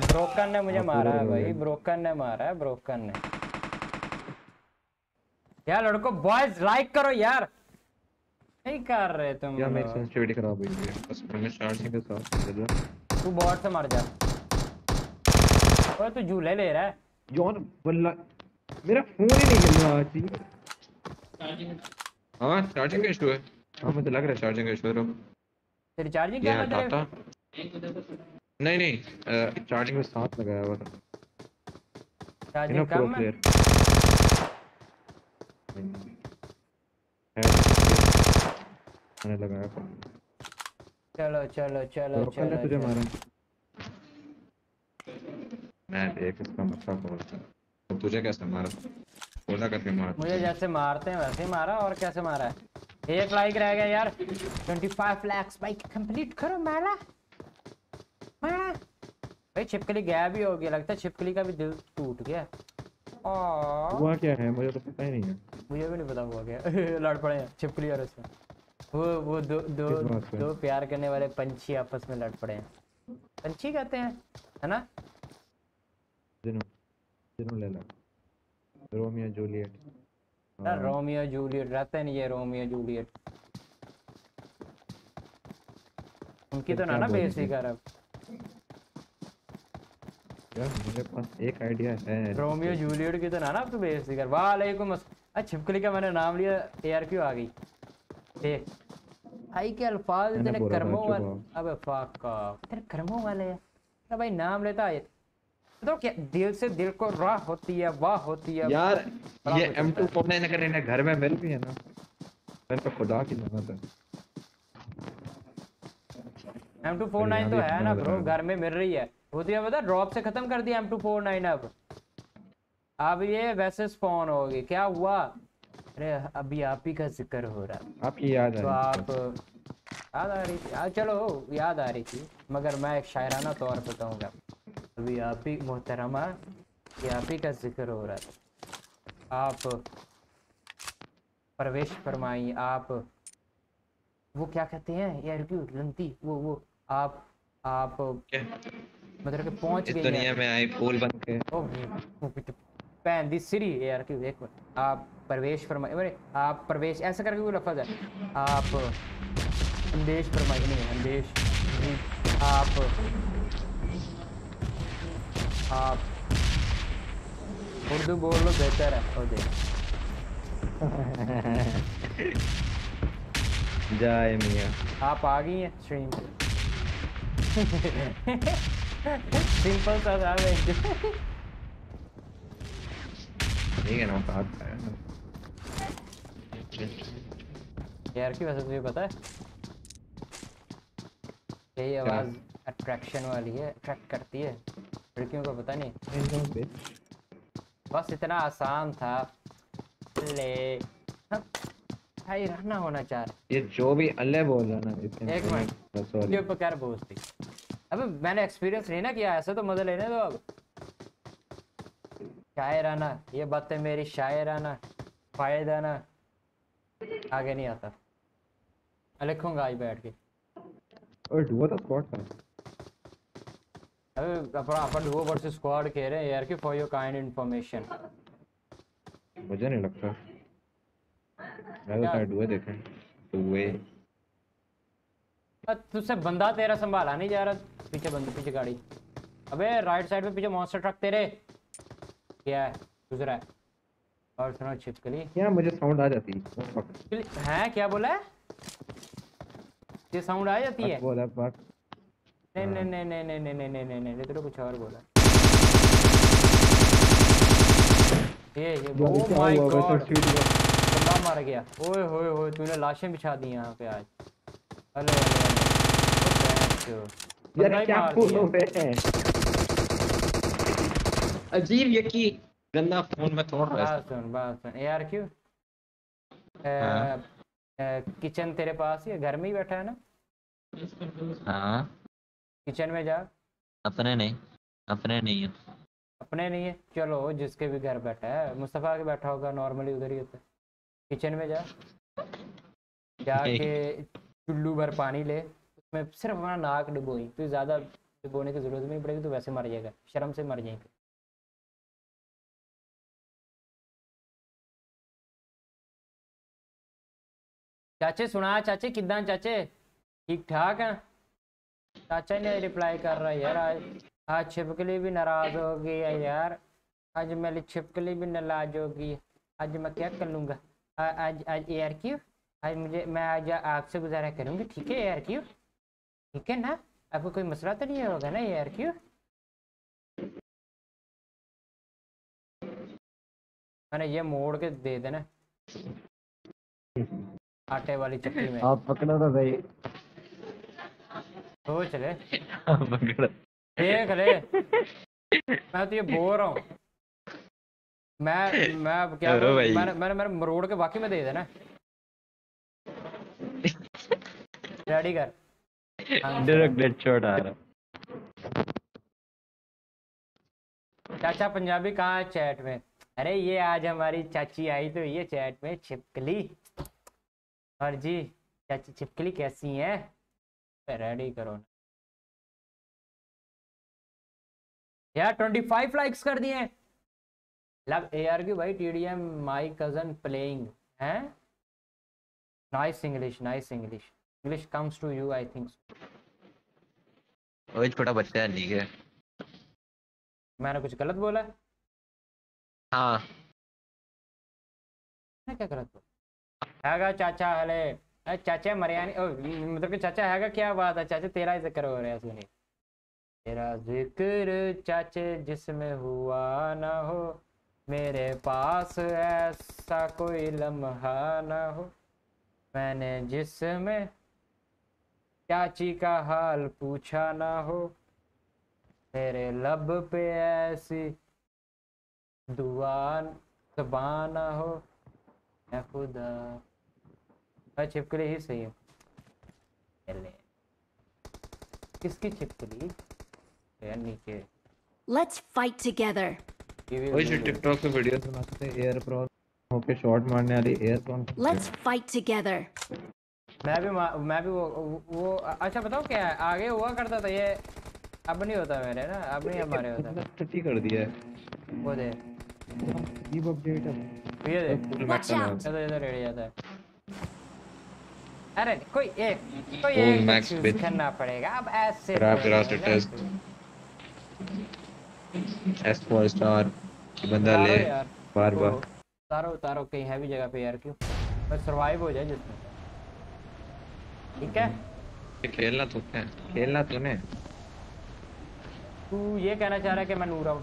ब्रोकन ने मुझे मारा है भाई, ब्रोकन ने मारा है, ब्रोकन ने। यार लड़कों बॉयज लाइक करो यार, नहीं कर रहे तुम। यार मेरी सेंसिटिविटी खराब हो गई है बस। मैंने चार्जिंग के साथ तू बॉट से मर जा। ओए तू झूले ले रहा है यार, वल्लाह मेरा फोन ही नहीं चल रहा आज। चार्जिंग हां चार्जिंग इशू है। हां मुझे लग रहा है चार्जिंग इशू है। तेरी चार्जिंग क्या कर रहा है? नहीं नहीं आ, चार्जिंग में साथ लगाया हुआ था। चार्जिंग कम है। मैंने लगाया। चलो चलो चलो चलो तुझे मारा मैं देख। इसका मतलब बोलता तो तुझे कैसे मारा? बोला करके मारा मुझे, जैसे मारते हैं वैसे ही मारा। और कैसे मारा है? एक लाइक रह गया यार। पच्चीस लाख बाइक कंप्लीट करो माला। हाँ। भाई छिपकली गया भी हो गया लगता है, छिपकली का भी दिल टूट गया। आ हुआ क्या है मुझे तो पता ही नहीं है। मुझे भी नहीं पता हुआ क्या। लड़ पड़े हैं छिपकली और उसमें वो वो दो दो दो प्यार करने वाले पंछी आपस में लड़ पड़े हैं। पंछी कहते हैं है ना। रोमियो जूलियट रोमियो जूलियट रहते हैं ये रोमियो जूलियट उनकी तो ना ना बेइज्जती कर। अब यार मेरे पास एक आइडिया है रोमियो जूलियट की तो ना ना अब तो बेइज्जती कर। वालेकुम अस्सलाम। छिपकली का मैंने नाम लिया एआरक्यू आ गई देख भाई के अल्फाज इतने कर्मों वाले। अबे फाक का तेरे कर्मों वाले है भाई नाम लेता है तो क्या दिल से दिल को राह होती है वाह होती है यार। ये एम टू फोर नाइन अगर इन्हें घर में मिल भी है ना मैं तो खुदा की जाना था। एम टू फोर नाइन तो है ना ब्रो घर में मिल रही है वो तो पता ड्रॉप से खत्म कर दिया एम टू फोर नाइन। अब अब ये वैसे स्पॉन होगी क्या हुआ। अरे अभी आप ही का जिक्र हो रहा आपकी याद तो आप याद आ रही थी। चलो याद आ रही थी मगर मैं एक शायराना तौर पर कहूँगा अभी आप ही मोहतरमा ये आप ही का जिक्र हो रहा था। आप प्रवेश फरमाई आप वो क्या कहते हैं यार लंती वो वो आप आप मतलब कि पहुंच गई दुनिया में आई फूल बन के पैन दी सिरी यार की एक मिनट आप प्रवेश फरमाई अरे आप प्रवेश ऐसा करके कोई लफज है आप अंदेश फरमाई नहीं अंदेश आप आप उर्दू बोल लो बेहतर है। और देख जाए मियां आप आ गई हैं स्ट्रीम पे। सिंपल सा था ठीक है ना बात है यार की वजह से पता है यही आवाज अट्रैक्शन वाली है अट्रैक्ट करती है लड़कियों को पता नहीं। बस इतना आसान था ले भाई रहना होना चाह रहा ये जो भी अल्ले बोल रहा ना एक मिनट ये पकार बोलती। अबे मैंने एक्सपीरियंस नहीं ना किया ऐसे तो मजा लेने दो। अब शायराना ये बातें मेरी शायराना फायदा ना आगे नहीं आता लिखूंगा आज बैठ के। अरे अपना अपन वो वर्सेस स्क्वाड खेल रहे हैं यार कि फॉर योर काइंड इंफॉर्मेशन। मुझे नहीं लगता मैं तो डुओ देखे डुओ अब तुझसे बंदा तेरा संभाला नहीं जा रहा। पीछे बंदे पीछे गाड़ी अबे राइट साइड पे पीछे मॉन्स्टर ट्रक तेरे क्या है गुजरा है। और सुनो छिपकली क्या मुझे साउंड आ जाती है हैं क्या बोला है ये साउंड आ जाती है बोला बात नहीं नहीं नहीं नहीं नहीं नहीं नहीं नहीं नहीं तो कुछ और बोला ये ये ओह माय गॉड बंदा मर गया। ओए होए होए तूने लाशें बिछा दी यहाँ पे आज। हेलो यार क्या हो रहा है अजीब ये की गंदा फोन में थोड़ रहा है। सुन बात सुन यार क्यों किचन तेरे पास ही घर में ही बैठा है ना। हाँ किचन में जा अपने नहीं अपने नहीं है अपने नहीं है चलो जिसके भी घर बैठा है मुस्तफ़ा के बैठा होगा नॉर्मली उधर ही होता है। किचन में जा जाके चुल्लू भर पानी ले उसमें सिर्फ अपना नाक डुबोई तो ज़्यादा डुबोने की जरूरत नहीं पड़ेगी तो वैसे मर जाएगा शर्म से मर जाएगा। चाचे सुना चाचे किदां चाचे ठीक ठाक है। चाचा ने रिप्लाई कर रहा है यार आज आज छिपकली भी नाराज हो गई है यार आज मेरी छिपकली भी नाराज हो गई आज मैं क्या कर लूँगा आज आज एयर क्यू आज मुझे मैं आज आपसे गुजारा करूँगी ठीक है एयर क्यू ठीक है ना आपको कोई मसला तो नहीं होगा ना एयर क्यू। मैंने ये मोड़ के दे देना आटे वाली चक्की में आप पकड़ा था भाई तो चले देख ले मैं तो ये बोल रहा हूँ मैं मैं अब क्या मैंने मैंने मेरे मरोड़ के बाकी में दे देना रेडी कर डायरेक्ट डेड शॉट आ रहा। चाचा पंजाबी कहाँ है चैट में अरे ये आज हमारी चाची आई तो ये चैट में छिपकली, और जी चाची छिपकली कैसी है, रेडी करो ना यार। ट्वेंटी फाइव लाइक्स कर दिए। लव एआर की भाई टीडीएम माय कजन प्लेइंग है। Nice English, nice English, English comes to you I think. ओए छोटा बच्चा है, ठीक है। मैंने कुछ गलत बोला? हाँ मैं क्या गलत बोला? हैगा चाचा हले, अरे चाचा मरियानी, मतलब कि चाचा हैगा, क्या बात है चाचा, तेरा ही जिक्र हो रहा है। सुनिए, तेरा जिक्र चाचे जिसमें हुआ ना हो, मेरे पास ऐसा कोई लम्हा ना हो, मैंने जिसमें चाची का हाल पूछा ना हो, तेरे लब पे ऐसी दुआ ज़बान ना हो, मैं खुदा। भाई छिपकली ही सही है। किसकी छिपकली? नीचे। Let's fight together। वही टिकटॉक पे वीडियो बनाते थे, एयर प्रॉन होके शॉट मारने वाली air prawn. Let's fight together। मैं भी मैं भी वो वो अच्छा बताओ क्या है, आगे हुआ करता था ये, अब नहीं होता मेरे ना, अब नहीं हमारे होता। छुट्टी कर दिया है वो दे डीप अपडेट अब ये दे चलो इधर रेडी जाता है। अरे कोई एक कोई एक मैक्स करना पड़ेगा अब ऐसे एस फोर स्टार की बंदा ले बार-बार उतारो उतारो कहीं हैवी जगह पे यार, क्यों बस सरवाइव हो जाए जिसमें। ठीक है खेलना तो है, खेलना तूने। तू ये कहना चाह रहा है कि मैं नूर हूं,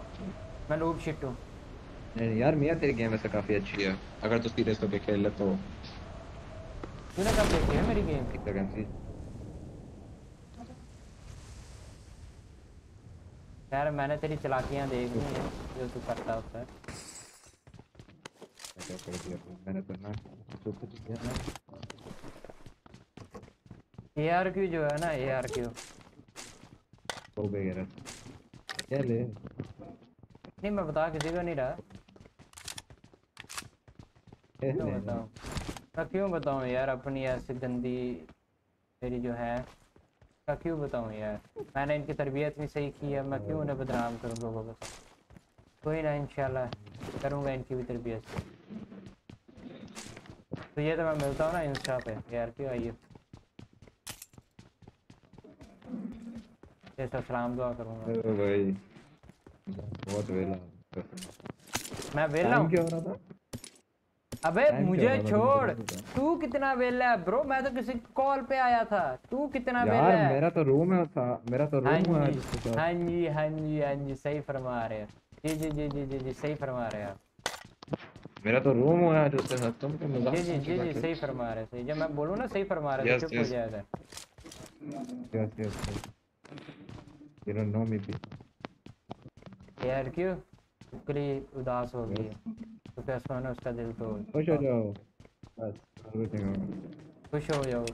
मैं नूब शिट हूं? नहीं यार मियां तेरी गेम ऐसे काफी अच्छी है, अगर तू सीरियस होकर खेल ले तो। तूने कब देखी है मेरी गेम? कितना गेम थी यार, मैंने तेरी चालाकियां देख ली हैं जो तू करता होता है। क्या कर दिया मैंने तो ना, तो कुछ किया ना। एआरक्यू जो है ना, एआरक्यू हो गया रे, क्या ले नहीं मैं बता किसी को नहीं रहा। ये बताओ का क्यों बताऊं यार, अपनी ऐसी गंदी मेरी जो है का क्यों बताऊं यार, मैंने इनकी तरबियत भी सही की है, मैं क्यों उन्हें बदनाम करूं लोगों को। कोई ना इंशाल्लाह करूंगा इनकी भी तरबियत। तो ये तो मैं मिलता हूँ ना इंस्टा पे यार, क्यों आइए जैसा सलाम दुआ करूंगा। तो भाई बहुत वेला मैं वेला हूँ। क्या हो रहा था? अबे मुझे छोड़, तू कितना वेला है ब्रो, मैं तो किसी कॉल पे आया था, तू कितना वेला है? यार मेरा तो रूम है था, मेरा तो रूम है। हाँ जी हाँ जी हाँ जी सही फरमा रहे हो, जी जी जी जी जी जी सही फरमा रहे हो, मेरा तो रूम है जिसके साथ तुम के मजाक। जी जी जी जी सही फरमा रहे हो, सही जब मैं बोलूं ना सही फरमा रहे हो चुप हो जाएगा। Yes yes you don't know me यार, क्यों इतनी उदास हो गई है तो कैसा है उसका दिल, तो खुश हो जाओ बस, खुश हो जाओ।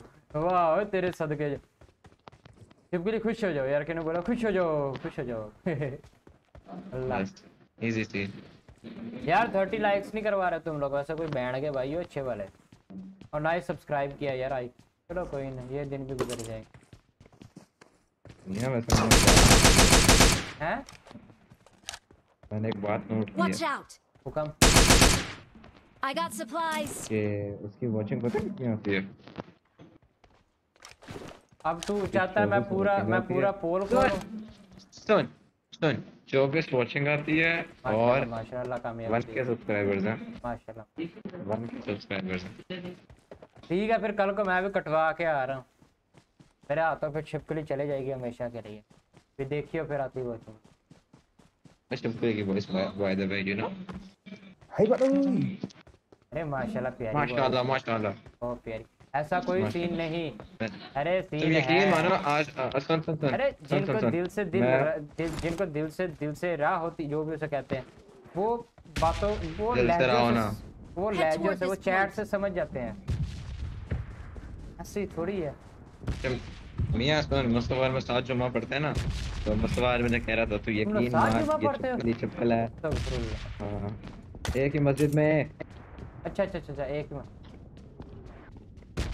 वाह तेरे सदके छिपकली, खुश हो जाओ यार, किने बोला खुश हो जाओ, खुश हो जाओ। अल्लाह इजी थी यार। तीस लाइक्स नहीं करवा रहे तुम लोग वैसे, कोई बैंड के भाई हो अच्छे वाले, और ना ही सब्सक्राइब किया यार आई। चलो कोई नहीं, ये दिन भी गुजर जाएंगे। यहां वैसे हैं मैंने एक बात नोट किया, हुकम I got supplies। के उसकी वॉचिंग पता कितनी आती है? अब तू चाहता है मैं पूरा मैं पूरा पोल करूं? सुन सुन, चौबीस वॉचिंग आती है और माशाल्लाह कामयाब वन के सब्सक्राइबर्स हैं, माशाल्लाह वन के सब्सक्राइबर्स हैं। ठीक है फिर कल को मैं भी कटवा के आ रहा हूं, मेरे हाथों पे छिपकली चले जाएगी हमेशा के लिए, फिर देखियो फिर आती वो तुम। छिपकली की voice by the way you know hi button. अरे माशाल्लाह प्यारी, माशाल्लाह माशाल्लाह बहुत प्यारी, ऐसा कोई सीन नहीं। अरे सीन है, यकीन मानो आज सुन सुन सुन, अरे जिनको दिल से दिल जिनको दिल से दिल से राह होती, जो भी उसे कहते हैं, वो बातों वो लहजे वो लहजे से वो चैट से समझ जाते हैं, ऐसी थोड़ी है। मियां सुन, मुस्तवार में सात जुमा पढ़ते हैं ना, तो मुस्तवार में कह रहा था तू यकीन मान ये छिपकली है। हां एक ही मस्जिद में। अच्छा अच्छा अच्छा एक में।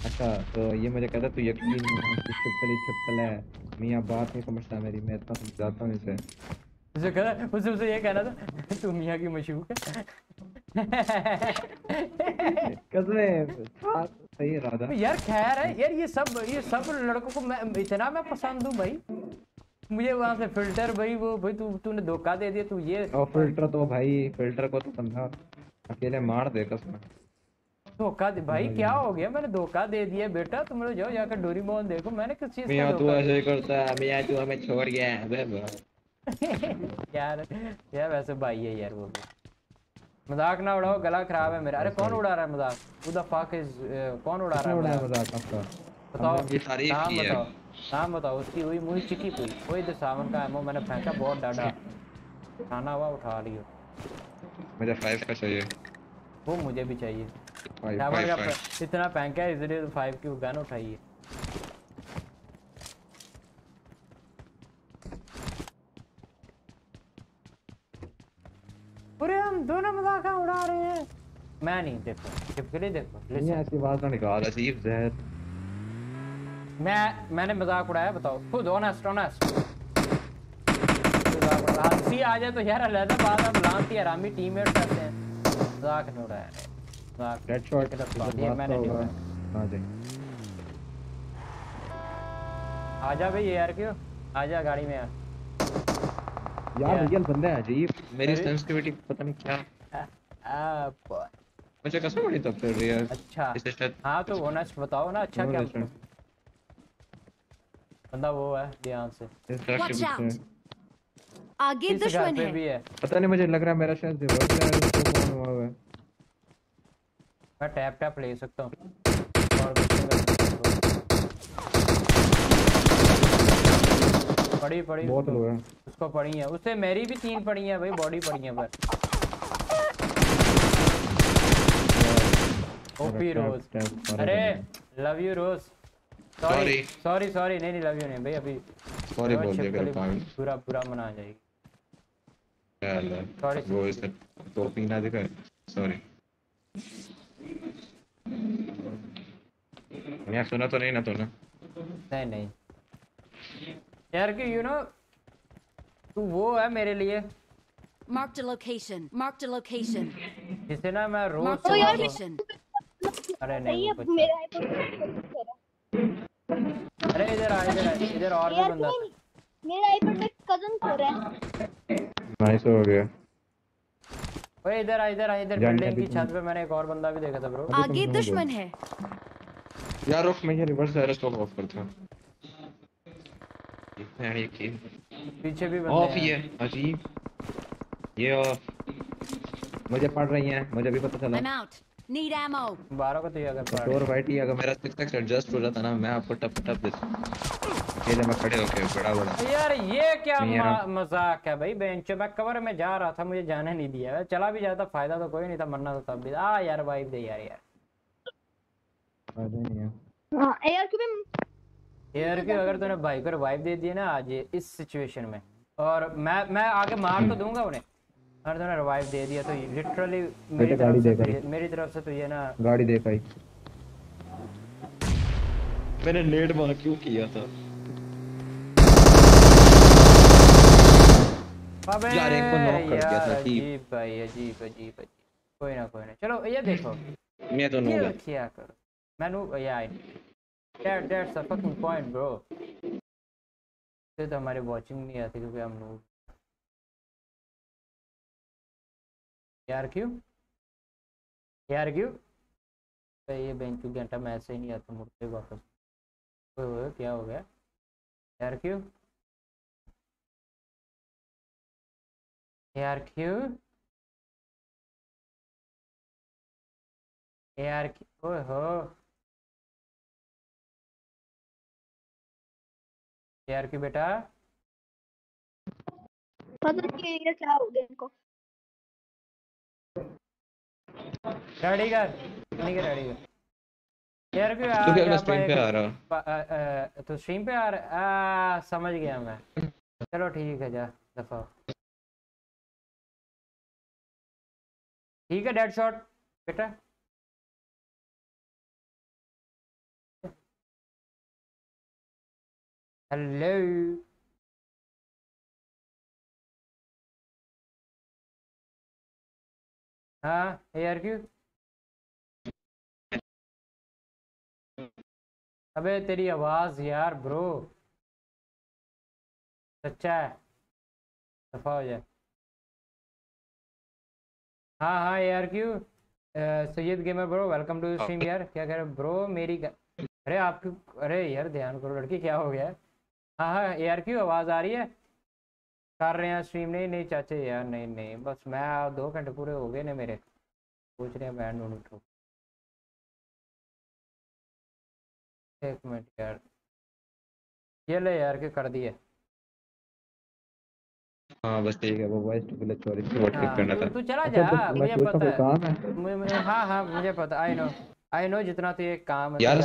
अच्छा तो ये मुझे कहता तू यकीन छिपकल ही छिपकल है। मियाँ बात नहीं समझता मेरी, मैं इतना समझाता हूँ इसे। उसे कहना उसे उसे ये कहना था तू मियाँ की मशहूक है। सही राधा यार, खैर है यार। ये सब ये सब लड़कों को मैं इतना मैं पसंद हूँ भाई। मुझे वहाँ से फिल्टर भाई वो भाई तू तूने धोखा दे दिया तू ये। और फिल्टर तो भाई फिल्टर को तो समझा अकेले मार दे कसम। धोखा दे भाई क्या हो गया, मैंने धोखा दे दिया बेटा। तुम लोग जाओ जाकर डोरीमोन देखो मैंने किस चीज का धोखा। तू ऐसे करता है मियां, तू हमें छोड़ गया यार। यार वैसे भाई है यार वो। मजाक ना उड़ाओ, गला खराब है मेरा। अरे कौन उड़ा रहा है मजाक? उदा फाक इज कौन उड़ा रहा है उड़ा मजाक आपका? बताओ ये तारीफ की है। नाम बताओ उसकी। हुई मुंह चिकी हुई कोई तो सावन का एमो मैंने फेंका बहुत डाडा खाना हुआ उठा लियो। मुझे फाइव का चाहिए। वो मुझे भी चाहिए। Five, five, five. इतना फेंका है इसलिए तो फाइव की गन उठाई है। पूरे हम दोनों मजाक उड़ा रहे हैं। मैं नहीं देखो छिपकली देखो नहीं ऐसी बात ना निकाल अजीब जहर। मैं मैंने मजाक उड़ाया बताओ खुद ऑनेस्ट ऑनेस्ट। हंसी आ जाए तो यार अलहदा बात हम लांती आरामी टीममेट करते हैं। मजाक नहीं उड़ाया मजाक। डेड शॉट ये मैंने नहीं उड़ाया। हां जी आजा भाई यार। क्यों आजा गाड़ी में यार। यार रियल बंदा है अजीब। मेरी सेंसिटिविटी पता नहीं क्या आ बॉय मुझे कसम पड़ी तब से रियल। अच्छा हां तो ऑनेस्ट बताओ ना। अच्छा क्या बंदा वो है ध्यान से आगे दुश्मन है। पता नहीं मुझे लग रहा है मेरा शायद रिवर्स है। कौन हुआ है? मैं टैप टैप ले सकता हूं और पड़ी पड़ी बहुत लोग हैं उसको पड़ी है। उससे मेरी भी तीन पड़ी है भाई बॉडी पड़ी है पर। ओपी रोज अरे love you Rose. Sorry sorry sorry नहीं नहीं लव यू नहीं भाई अभी सॉरी बोल देगा पूरा पूरा मना जाएगी। सॉरी वो इससे टॉपिंग ना दिखा सॉरी। मैं सुना तो नहीं ना तो ना नहीं नहीं यार कि यू नो तू वो है मेरे लिए। Mark the location mark the location. जिसे ना मैं रोज ओ यार मिशन। अरे नहीं ये मेरा आईपैड। अरे इधर आ इधर आ इधर और भी बंदा। मेरा आईपैड पे कजन सो रहा है। नाइस हो गया। ओए इधर आ इधर आ इधर बिल्डिंग की छत पे मैंने एक और बंदा भी देखा था ब्रो। आगे दुश्मन है यार। ऑफ मैं रिवर्स एयर स्टॉक ऑफ करता हूं। इतना है कि पीछे भी बंदे ऑफ ये अजीब ये ऑफ मुझे पड़ रही हैं। मुझे भी पता चला बारह को तो ये अगर पड़ और वाइट ही अगर मेरा टिक टिक एडजस्ट हो जाता ना मैं आपको टप टप देता। ये ले मैं खड़े होके बड़ा बड़ा यार ये क्या मजाक है भाई। बेंच पे कवर में जा रहा था मुझे जाने नहीं दिया। चला भी जाता फायदा तो कोई नहीं था। मरना तो तब भी आ यार वाइब दे यार यार फायदा नहीं है। हां यार क्यों मैं यार कि अगर तूने भाई को रिवाइव दे दिया ना आज इस सिचुएशन में और मैं मैं आगे मार तो दूंगा उन्हें। अगर तूने रिवाइव दे दिया तो लिटरली मेरी तरफ से मेरी तरफ से तो ये ना गाड़ी दे भाई। मैंने नेड वहां क्यों किया था? अबे यार एक को नॉक कर दिया था कि भाई अजीब अजीब। कोई ना कोई ना चलो ये देखो मैं तो नो क्या करो मैंने यार That, that's a fucking point, bro. तो तो हमारे वॉचिंग नहीं आती क्योंकि हम लोग यार क्यों यार क्यों तो ये बैंक घंटा मैं ऐसे ही नहीं आता मुड़ते वापस। ओए ओए क्या हो गया यार क्यों यार क्यों यार क्यों ओए हो यार की बेटा पता नहीं ये क्या हो गया इनको। रेडी कर नहीं कर रेडी कर यार की यार तो स्ट्रीम पे आ रहा तो स्ट्रीम पे आ रहा समझ गया मैं। चलो ठीक है जा दफा। ठीक है डेड शॉट बेटा, हेलो हाँ यार क्यों, अबे तेरी आवाज यार ब्रो सच्चा है सफा हो जाए। हाँ हाँ यार क्यों Syed gamer bro welcome to stream यार, क्या कह रहे ब्रो मेरी का... अरे आप क्यों, अरे यार ध्यान करो लड़की क्या हो गया। हाँ हाँ यार क्यों आवाज़ आ रही है, कर रहे हैं स्ट्रीम, नहीं नहीं चाचे यार नहीं नहीं बस मैं दो घंटे पूरे हो गए ने मेरे, पूछ रहे हैं बैंड उठो एक मिनट यार, ये ले यार क्यों कर दिए। हाँ बस ठीक है वो वॉइस टू सॉरी व्हाट्सएप करना था, तू चला जा मुझे पता है मुझे, हाँ हाँ मुझे पता आई नो आई नो जितना तो ये काम है यार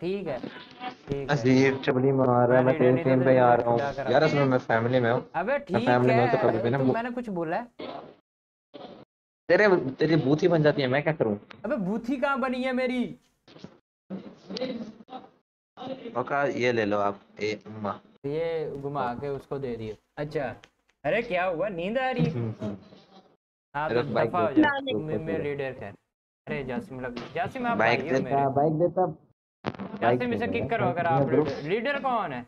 ठीक है ठीक है अजीब चबली मार रहा है, मैं तेरे टीम पे आ रहा हूं यार असल में मैं फैमिली में हूं। अबे ठीक है मैंने कुछ बोला है, तेरे तेरी बूथी बन जाती है मैं क्या करूं। अबे बूथी कहां बनी है मेरी, ओका ये ले लो आप ए अम्मा, ये घुमा के उसको दे दिए। अच्छा अरे क्या हुआ नींद आ रही है, आप दफा हो जाओ मेरे रेडर का। अरे जासिम लग जासिम आप बाइक देता बाइक देता जासिम इसे किक करो अगर आप लीडर कौन है।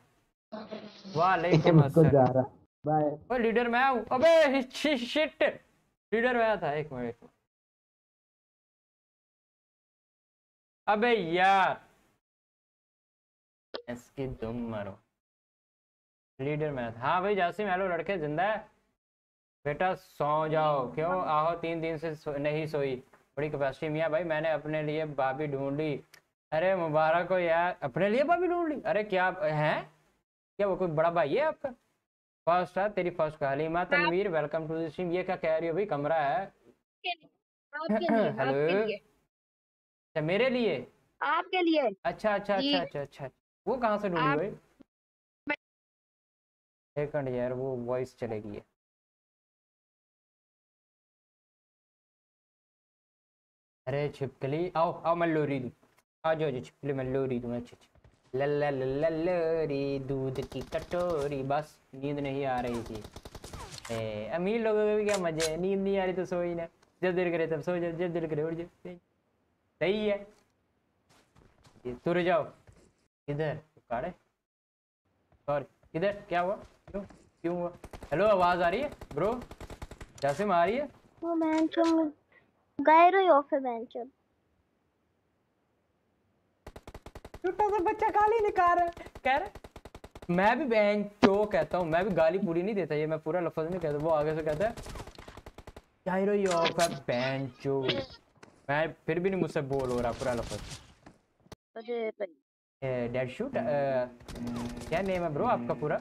वालेकुम अस्सलाम बाय, ओ लीडर मैं हूं, अबे शिट लीडर आया था एक मिनट, अबे यार इसकी तुम मरो लीडर मैथ। हाँ भाई जासिम हेलो लड़के जिंदा है बेटा, सो जाओ क्यों आओ तीन दिन से नहीं सोई, बड़ी कैपेसिटी मियाँ भाई मैंने अपने लिए भाभी ढूंढी। अरे मुबारक हो यार, अपने लिए भाभी ढूंढ ली, अरे क्या हैं क्या वो कोई बड़ा भाई है आपका, फर्स्ट है तेरी फर्स्ट का। Halima Tanveer welcome to the stream, ये क्या कह रही हो भाई कमरा है हेलो मेरे लिए आपके लिए, अच्छा अच्छा अच्छा अच्छा अच्छा वो कहाँ से ढूंढी भाई सेकंड यार वो वॉइस चलेगी है। अरे छिपकली आओ आओ मैं लोरी दूँ, आ जाओ जो छिपकली मैं लोरी दूँ, अच्छी लल्ला लल्ला लोरी दूध की कटोरी, बस नींद नहीं आ रही थी। ए, अमीर लोगों के भी क्या मजे है, नींद नहीं आ रही तो सो ही ना, जब दिल करे तब सो जाओ जब दिल करे उठ जाओ, सही है तुर जाओ इधर काड़े सॉरी इधर क्या हुआ क्यों क्यों हुआ। हेलो आवाज आ रही है ब्रो जासिम आ रही है, ओ मैन तुम गए रहे हो फिर मैन चल छोटा सा बच्चा गाली निकाल रहा है कह रहा मैं भी बहन चो कहता हूं, मैं भी गाली पूरी नहीं देता, ये मैं पूरा लफ्ज नहीं कहता, वो आगे से कहता है गए रहे हो फिर बहन चो, मैं फिर भी नहीं मुझसे बोल हो रहा पूरा लफ्ज। अरे भाई डेड शूट क्या नेम है ब्रो आपका पूरा,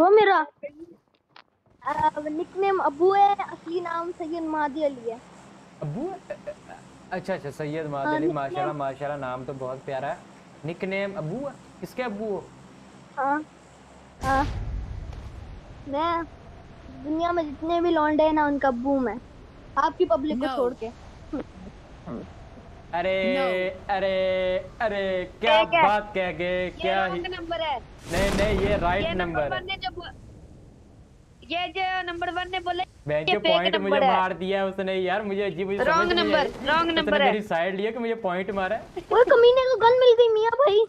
वो मेरा निकनेम अबू है, असली नाम सैयद मादी अली है। अबू अच्छा अच्छा सैयद मादी अली, माशाल्लाह माशाल्लाह नाम तो बहुत प्यारा है, निकनेम अबू है किसके अबू हो। हाँ हाँ मैं दुनिया में जितने भी लौंडे हैं ना उनका अबू मैं, आपकी पब्लिक को छोड़ के। अरे no. अरे अरे क्या क्या बात कह गए क्या, ये नंबर है नहीं नहीं ये राइट नंबर है, ये जो नंबर वन ने बोले बैंक पॉइंट मुझे मार दिया उसने यार, मुझे अजीब रॉन्ग नंबर रॉन्ग नंबर है, मेरी साइड लिया कि मुझे पॉइंट मारा है, वो कमीने को गन मिल गई मियां भाई।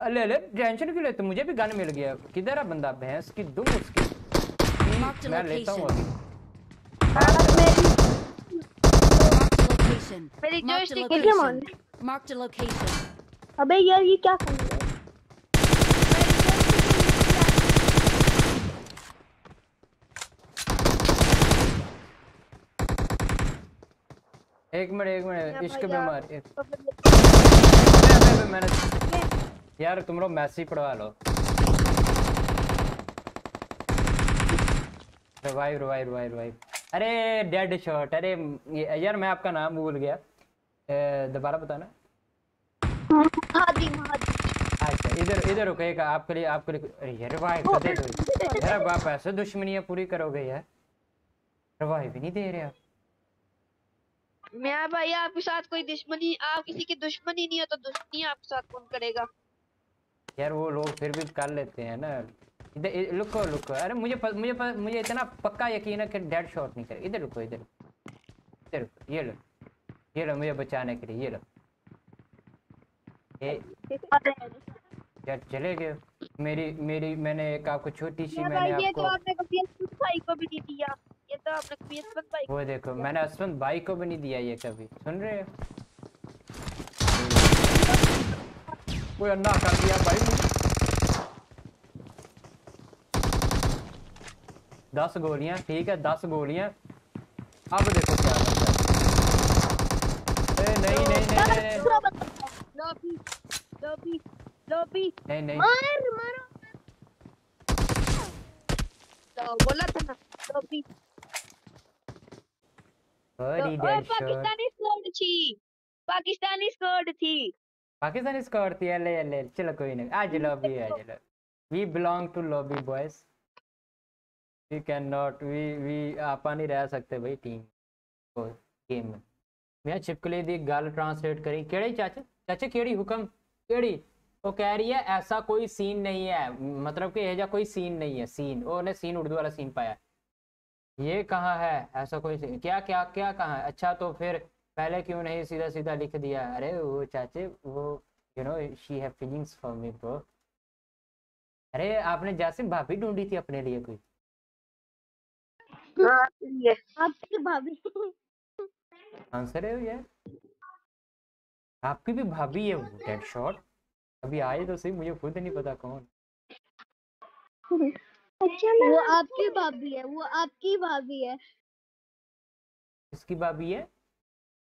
अरे अरे टेंशन क्यों लेते, मुझे भी गन मिल गया, किधर है बंदा भैंस की दुम उसकी, मैं लेता हूं अभी मेरी जोश मार्क द लोकेशन। अबे यार ये क्या कर रहा है, एक मिनट एक मिनट इश्क पे मार, अबे अबे मैंने यार तुम लोग मैसी पढ़वा लो, रिवाइव रिवाइव रिवाइव रिवाइव। अरे डेड शॉट, अरे यार मैं आपका नाम भूल गया दोबारा बताना। अच्छा इधर इधर रुकेगा आपके लिए आपके लिए, अरे यार भाई दे दो यार, आप ऐसे दुश्मनियाँ पूरी करोगे यार रिवाइव ही नहीं दे रहे आप। मैं भाई आपके साथ कोई दुश्मनी, आप किसी की दुश्मनी नहीं है तो दुश्मनी आपके साथ कौन करेगा यार। वो लोग फिर भी कर लेते हैं ना। इधर लुको लुको, अरे मुझे प, मुझे प, मुझे इतना पक्का यकीन है कि डेड शॉट नहीं करे। इधर रुको, इधर इधर रुको, ये लो ये लो मुझे बचाने के लिए, ये लो यार। चले गए मेरी मेरी मैंने एक आपको छोटी सी, मैंने ये तो आपने कभी असमत भाई को भी नहीं दिया, ये तो आपने कभी असमत भाई को, वो देखो मैंने असमत भाई को भी नहीं दिया ये कभी। सुन रहे हो, वो अन्ना कर दिया भाई। दस गोलियां, ठीक है दस गोलियां। अब देखो क्या होता है। ए नहीं नहीं नहीं लॉबी लॉबी लॉबी नहीं नहीं मार मारो। तो बोला था ना लॉबी बड़ी डेड शॉट। पाकिस्तानी स्क्वाड थी, पाकिस्तानी स्क्वाड थी, पाकिस्तानी स्क्वाड थी। ले ले चलो कोई नहीं, आज लॉबी है, आज we belong to lobby boys. We can not we we आपा नहीं रह सकते भाई टीम को गेम में। मैं छिपकली दी गाल ट्रांसलेट करी केड़ी चाचा चाचा केड़ी हुक्म केड़ी। वो कह रही है ऐसा कोई सीन नहीं है, मतलब कि ऐसा कोई सीन नहीं है। सीन ओने सीन उर्दू वाला सीन पाया। ये कहाँ है ऐसा कोई सीन? क्या क्या क्या कहाँ है? अच्छा तो फिर पहले क्यों नहीं सीधा सीधा लिख दिया? अरे वो चाचे वो you know she have feelings for me bro. अरे आपने जासिम भाभी ढूंढी थी अपने लिए कोई? आपकी भाभी आंसर है यार, आपकी भी भाभी है वो। डेड शॉट अभी आए तो सही, मुझे खुद नहीं पता कौन। अच्छा वो आपकी भाभी है, वो आपकी भाभी है। किसकी भाभी है?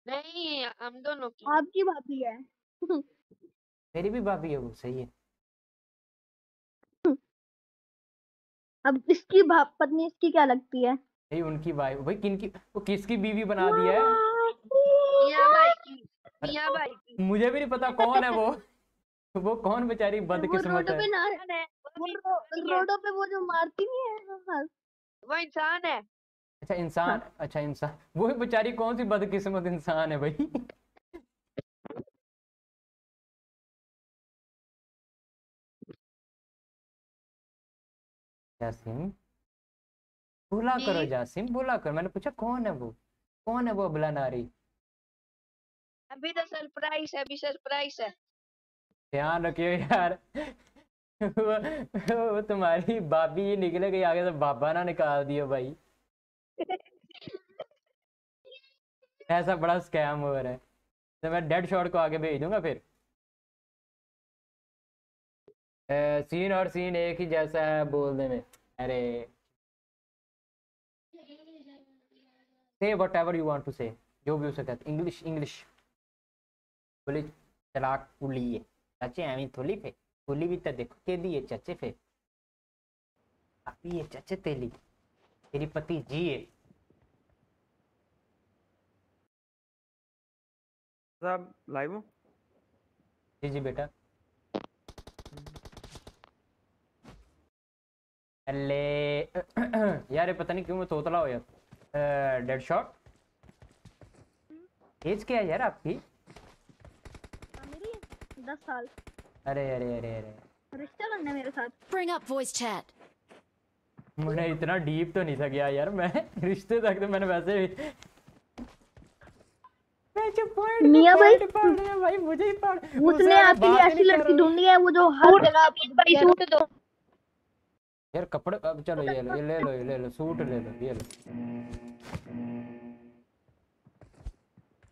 नहीं हम दोनों की। आपकी भाभी है। मेरी भी भाभी है वो, सही है। अब इसकी भाप पत्नी इसकी क्या लगती है? नहीं उनकी भाई भाई किनकी, वो किसकी बीवी बना दी है? मियां भाई की, मियां भाई की। मुझे भी नहीं पता कौन है वो। वो कौन बेचारी बदकिस्मत है? वो रोडों पे वो जो मारती नहीं है वो इंसान है। अच्छा इंसान, अच्छा इंसान। वो बेचारी कौन सी बदकिस्मत इंसान है भाई। जासिम बोला करो, जासिम बोला करो। मैंने पूछा कौन है वो, कौन है वो अबला नारी? अभी तो सरप्राइज है, अभी सरप्राइज है। ध्यान रखियो यार। वो, वो तुम्हारी भाभी ही निकले गई, आगे से बाबा ना निकाल दियो भाई। ऐसा बड़ा स्कैम हो रहा है। तो मैं डेड शॉट को आगे भेज दूंगा फिर। सीन और सीन एक ही जैसा है बोलने में। अरे say whatever you want to say, जो भी हो सकता है। इंग्लिश इंग्लिश बोले तलाक पुलिए चाचे आई थोली फे पुली भी तो देखो के दिए चाचे फे अभी ये चाचे तेली तेरी पति जी है साहब। लाइव हो? जी जी बेटा। अल्ले यार ये पता नहीं क्यों मैं तोतला हो यार। Dead shot. एज क्या है यार आपकी? मेरी दस साल। अरे अरे अरे अरे रिश्ता करना मेरे साथ। Bring up voice chat. मुझे इतना डीप तो नहीं था गया यार मैं रिश्ते तक। तो मैंने वैसे मैं जो पॉइंट मियां भाई पढ़ रहे हैं भाई मुझे ही पढ़। उसने आपकी ऐसी लड़की ढूंढी है वो जो हर जगह आपकी भाई सूट दो यार कपड़े। अब चलो ये लो, ये ले लो, ये ले लो सूट ले लो, ये लो।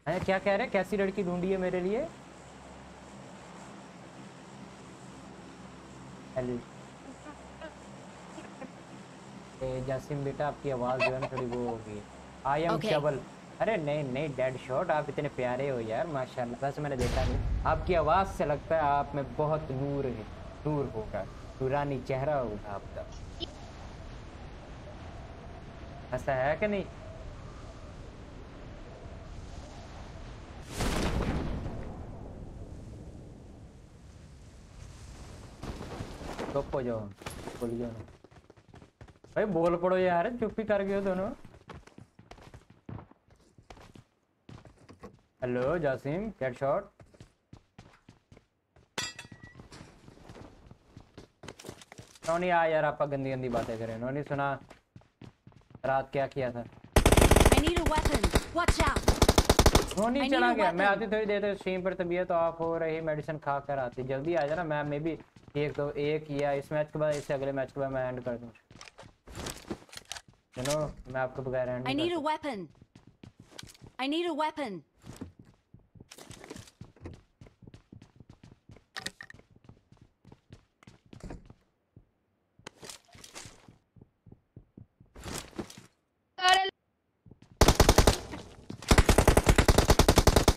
अरे क्या कह रहे, कैसी लड़की ढूंढी है मेरे लिए? जासिम बेटा आपकी आवाज जो है थोड़ी वो हो गई। आई एम शबल। अरे नहीं नहीं डेड शॉट आप इतने प्यारे हो यार माशाल्लाह। वैसे मैंने देखा नहीं, आपकी आवाज से लगता है आप में बहुत नूर है, नूर होगा, पुरानी चेहरा होगा आपका। ऐसा है कि नहीं? चुप हो जाओ, बोल जाओ भाई, बोल पड़ो यार। चुप ही कर गए दोनों। Hello Jasim, cat shot. नौनी आ यार, आपा गंदी गंदी बातें करें। नौनी सुना रात क्या किया था? नौनी चला गया। मैं आती थोड़ी देर स्ट्रीम पर, तभी तो आप हो रही मेडिसिन खा कर आती। जल्दी आ जाना मैम। मे भी एक तो एक या इस मैच के बाद, इससे अगले मैच के बाद मैं एंड कर दूँ। You know, मैं आपको बगैर hand I need a weapon. I need a weapon.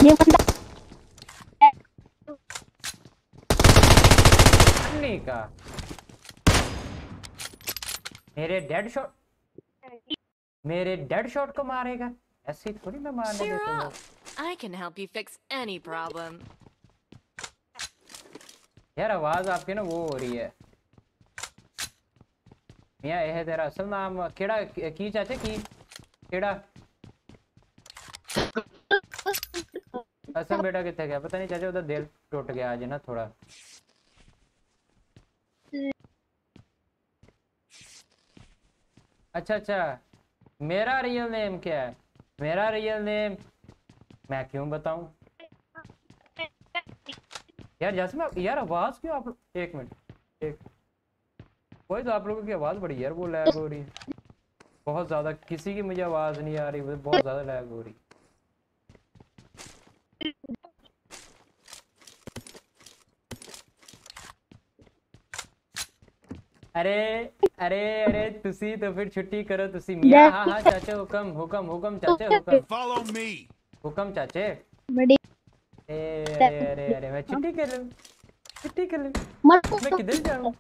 ये बंदा मेरे डेड शॉट मेरे डेड शॉट को मारेगा। ऐसे थोड़ी मैं मारने देता हूं। I can help you fix any problem. यार आवाज आपकी ना वो हो रही है। मियां ये है तेरा असल नाम? केड़ा की चाचे की केड़ा? असम बेटा किथे गया? पता नहीं चाचा, उधर दिल टूट गया आज ना थोड़ा। अच्छा अच्छा, मेरा रियल नेम क्या है? मेरा रियल नेम मैं क्यों बताऊं यार? जैसे यार आवाज क्यों आप? एक मिनट, एक कोई तो आप लोगों की आवाज बड़ी यार वो लैग हो रही है बहुत ज्यादा। किसी की मुझे आवाज नहीं आ रही, बहुत ज्यादा लैग हो रही। अरे अरे अरे तुसी तो फिर छुट्टी करो तुसी मियां। हाँ हाँ चाचे, हुकम हुकम हुकम चाचे, हुकम फॉलो मी हुकम चाचे। बड़ी अरे अरे अरे मैं छुट्टी कर लूं, छुट्टी कर लूं। मैं किधर जाऊं,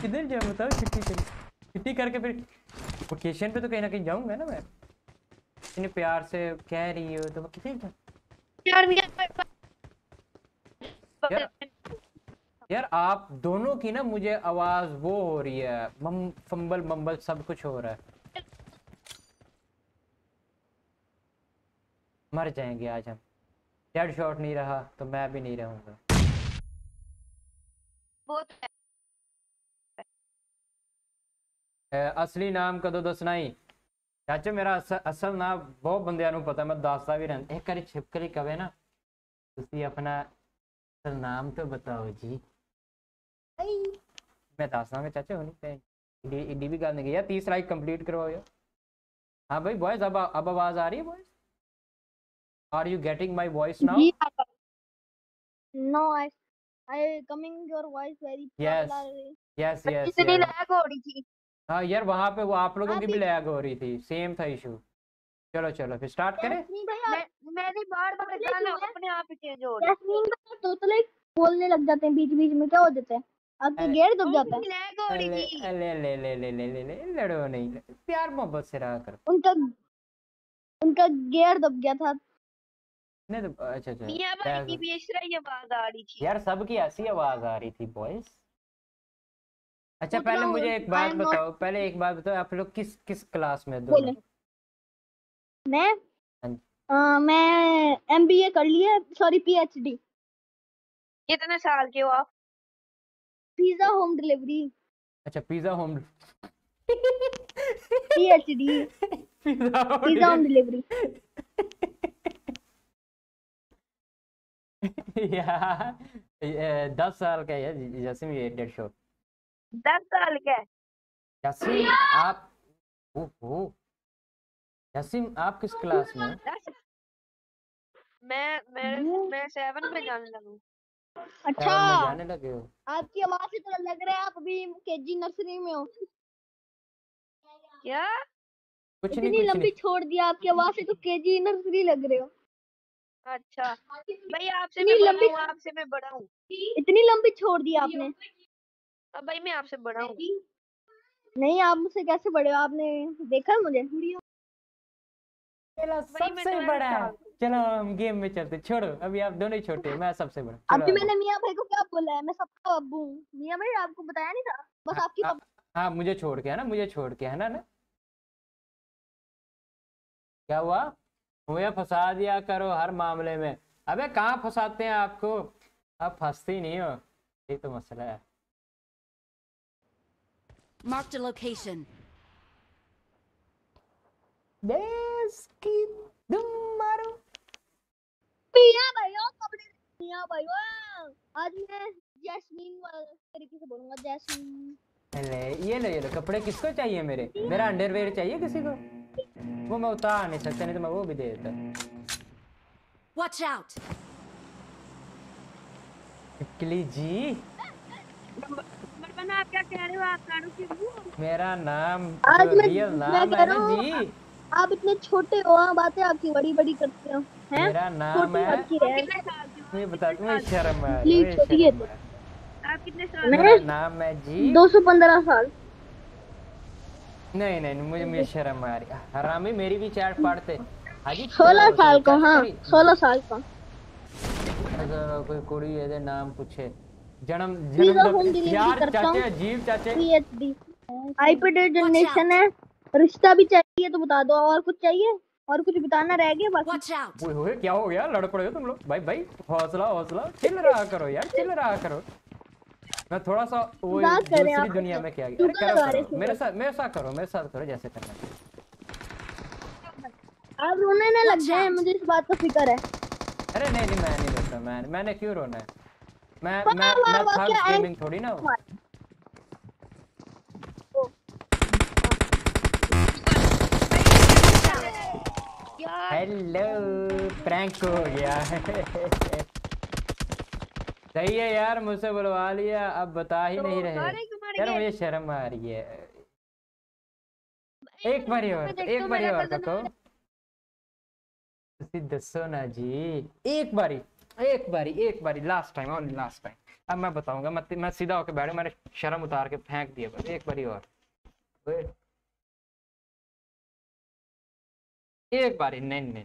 किधर जाऊं बताओ? छुट्टी कर, छुट्टी करके फिर वेकेशन पे तो कहीं ना कहीं जाऊंगा ना मैं। इतने प्यार से कह रही हो तो मैं किधर जाऊं यार? यार आप दोनों की ना मुझे आवाज वो हो रही है, फंबल मंबल सब कुछ हो रहा है। मर जाएंगे आज हम। डेड शॉट नहीं रहा तो मैं भी नहीं रहूंगा। असली नाम कदों दसना ही चाचो? मेरा अस, असल नाम बहुत बंदियां नू पता, मैं दास्ता भी रहंदा। एक करी छिपकली कवे ना तुसी अपना असल नाम तो बताओ जी। मैं दास्तान में चाचा होनी पे इडी भी गाने गया। तीस लाइक कंप्लीट करवाओ यार। हाँ भाई बॉयज, अब अब आवाज आ रही है boys? Are you getting my voice now? No I I coming your voice very clearly. Yes yes yes. इतनी लैग हो रही थी। हाँ यार वहाँ पे वो आप लोगों की भी लैग हो रही थी, सेम था इशू। चलो चलो फिर स्टार्ट करें। मैं, मैंने बार-बार गाना अपने आप ही चेंज हो रहा है। तोतले बोलने लग जाते हैं बीच-बीच में, क्या हो जाता है? आपके गेट दब जाता है। लैग हो रही थी। ले ले ले ले ले ले लड़ो नहीं, प्यार मोहब्बत से रहा करो। उनका उनका गेट दब गया था। नहीं तो अच्छा अच्छा। मियां भाई की भी ऐसी आवाज आ रही थी। यार सबकी ऐसी आवाज आ रही थी बॉयज। अच्छा पहले मुझे एक बात बताओ, पहले एक बात बताओ आप लोग किस किस क्लास में दोनों? मैं आ, मैं एमबीए कर लिया, सॉरी पीएचडी। कितने साल के हो आप? Pizza home delivery. अच्छा pizza home PhD pizza home delivery. यार दस साल का है जसीम, ये डेढ़ शो दस साल का है जसीम। आप ओहो यासिम आप किस क्लास में? मैं मैं मैं सेवन में जाने लगा हूं। अच्छा जाने लगे हो? आपकी आवाज से तो लग रहा है आप अभी केजी नर्सरी में हो। क्या कुछ नहीं, इतनी लंबी छोड़ दिया। आपकी आवाज से तो केजी नर्सरी लग रहे हो। अच्छा भाई आपसे मैं लंबी आपसे मैं बड़ा हूं। इतनी लंबी छोड़ दिया आपने। अब भाई मैं आपसे बड़ा हूं। नहीं आप मुझसे कैसे बड़े हो? आपने देखा है मुझे? सबसे बड़ा है। चलो हम गेम में चलते, छोड़ो अभी आप दोनों ही छोटे, मैं सबसे बड़ा। अभी मैंने मियां भाई को क्या बोला है? मैं सबका अब्बू हूं। मियां भाई आपको बताया नहीं था? बस आ, आपकी हां मुझे छोड़ के है ना, मुझे छोड़ के है ना ना क्या हुआ? मुझे फंसा दिया करो हर मामले में। अबे कहाँ फंसाते हैं आपको, आप फंसती नहीं हो, ये तो मसला है। Marked a location. देस्की दुमारो पिया भाइयों कपड़े पिया भाइयों। आज मैं जैस्मीन वाले तरीके से बोलूँगा, जैस्मीन। ले ये लो ये लो कपड़े, किसको चाहिए मेरे? मेरा अंडरवेयर चाहिए किसी को? वो मैं उतार नहीं सकता, नहीं तो मैं वो भी दे देता। Watch out. क्ली जी। नंबर बना, आप क्या कह रहे हो? आप कारों की मुँह। मेरा नाम रियल नाम है ना जी। आप इतने छोटे हो, बातें आपकी बड़ी बड़ी करते हो। मेरा नाम है, मैं बताती हूँ, शर्म आ रही है। आप कितने साल? मेरा नाम है जी दो सौ पंद्रह साल। नहीं नहीं मुझे मुझे शर्म आ रही है, हरामी मेरी भी चैट पढ़ते। सोलह साल का, हाँ सोलह साल का। अगर कोई कुड़ी ये नाम पूछे, जन्म जन्म यार चाचे अजीब चाचे। आईपीडी जनरेशन है, रिश्ता भी चाहिए तो बता दो, और कुछ चाहिए? और कुछ बताना रह गया बाकी। ओए होए क्या हो गया, लड़ पड़े हो तुम लोग? भाई भाई हौसला हौसला, चिल रहा करो यार, चिल रहा करो। मैं थोड़ा सा वो दूसरी दुनिया में क्या गया, अरे करो मेरे साथ, मेरे साथ करो, मेरे साथ करो जैसे करना है। आप रोने ना लग जाए, मुझे इस बात का फिक्र है। अरे नहीं नहीं मैं नहीं रोता, मैं मैंने क्यों रोना है? मैं मैं मैं थक गेमिंग थोड़ी ना हूं। हेलो प्रैंक हो गया सही है यार, मुझसे बुलवा लिया, अब बता ही तो नहीं रहे यार, मुझे शर्म आ रही है। एक बारी और, एक बारी और देखो, तुसी दसो ना जी, एक बारी एक बारी एक बारी लास्ट टाइम और लास्ट टाइम। अब मैं बताऊंगा, मैं मैं सीधा होके बैठू, मैंने शर्म उतार के फेंक दिया, बस एक बारी और, एक बार। नहीं नहीं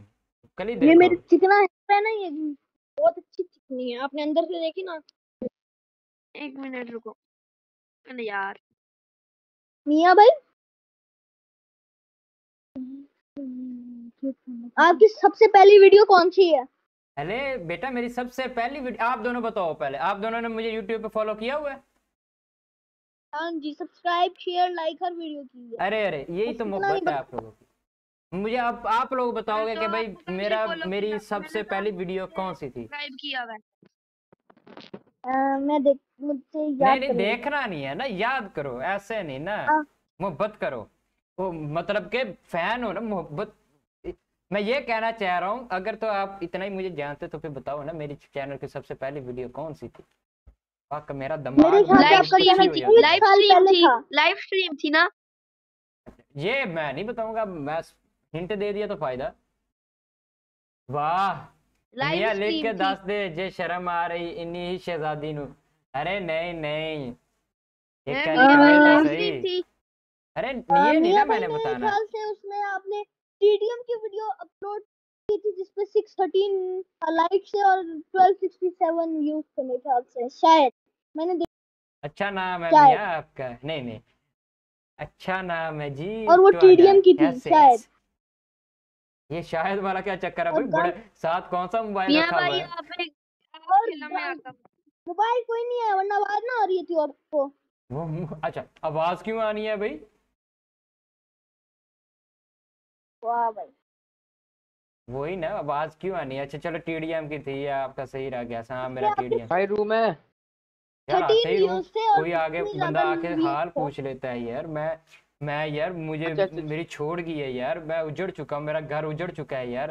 कल ही देखो, ये मेरी चिकना है ना, ये बहुत अच्छी चिकनी है, आपने अंदर से देखी ना। एक मिनट रुको, अरे यार मियां भाई आपकी सबसे पहली वीडियो कौन सी है? अरे बेटा मेरी सबसे पहली वीडियो आप दोनों बताओ पहले, आप दोनों ने मुझे YouTube पे फॉलो किया हुआ है? हां जी, सब्सक्राइब शेयर लाइक हर वीडियो की है। अरे अरे यही तो मोहब्बत है आप लोगों की। मुझे आप आप लोग बताओगे कि भाई मेरा मेरी सबसे पहली वीडियो कौन सी थी? सब्सक्राइब किया हुआ है। मैं देख मुझसे याद नहीं, देखना नहीं है ना, याद करो, ऐसे नहीं ना, मोहब्बत करो, वो मतलब के फैन हो ना, मोहब्बत। मैं ये कहना चाह रहा हूँ, अगर तो आप इतना ही मुझे जानते तो फिर बताओ ना मेरी चैनल की सबसे पहली वीडियो कौन सी थी? वाकई मेरा दिमाग लाइव स्ट्रीम थी, लाइव स्ट्रीम थी ना। ये मैं नहीं बताऊंगा, मैं हिंट दे दिया तो फायदा। वाह मियां लिख के दस दे जे शर्म आ रही इन्हीं ही शहजादी नु। अरे नहीं नहीं ये क्या सही, अरे ये नहीं ना मैंने बताना। से उसमें आपने टीडीएम की वीडियो अपलोड की थी जिसपे छह सौ तेरह लाइक्स है और बारह सौ सरसठ व्यूज थे मेरे ख्याल से, शायद मैंने। अच्छा नाम है मियां आपका, नहीं नहीं अच्छा नाम है जी, और वो टीडीएम की थी शायद। ये शायद वाला क्या चक्कर है भाई, बड़े साथ कौन सा मोबाइल रखा हुआ है? मोबाइल कोई नहीं है वरना आवाज ना आ रही थी आपको। वो अच्छा आवाज क्यों आनी है भाई? वाह भाई वही ना, आवाज क्यों आनी है? अच्छा चलो टीडीएम की थी, आपका सही रह गया। हां मेरा टीडीएम भाई रूम है यार, आते ही कोई आगे बंदा आके हाल पूछ लेता है यार। मैं मैं यार मुझे अच्छा, अच्छा, मेरी छोड़ गई है यार, मैं उजड़ चुका हूँ, मेरा घर उजड़ चुका है यार।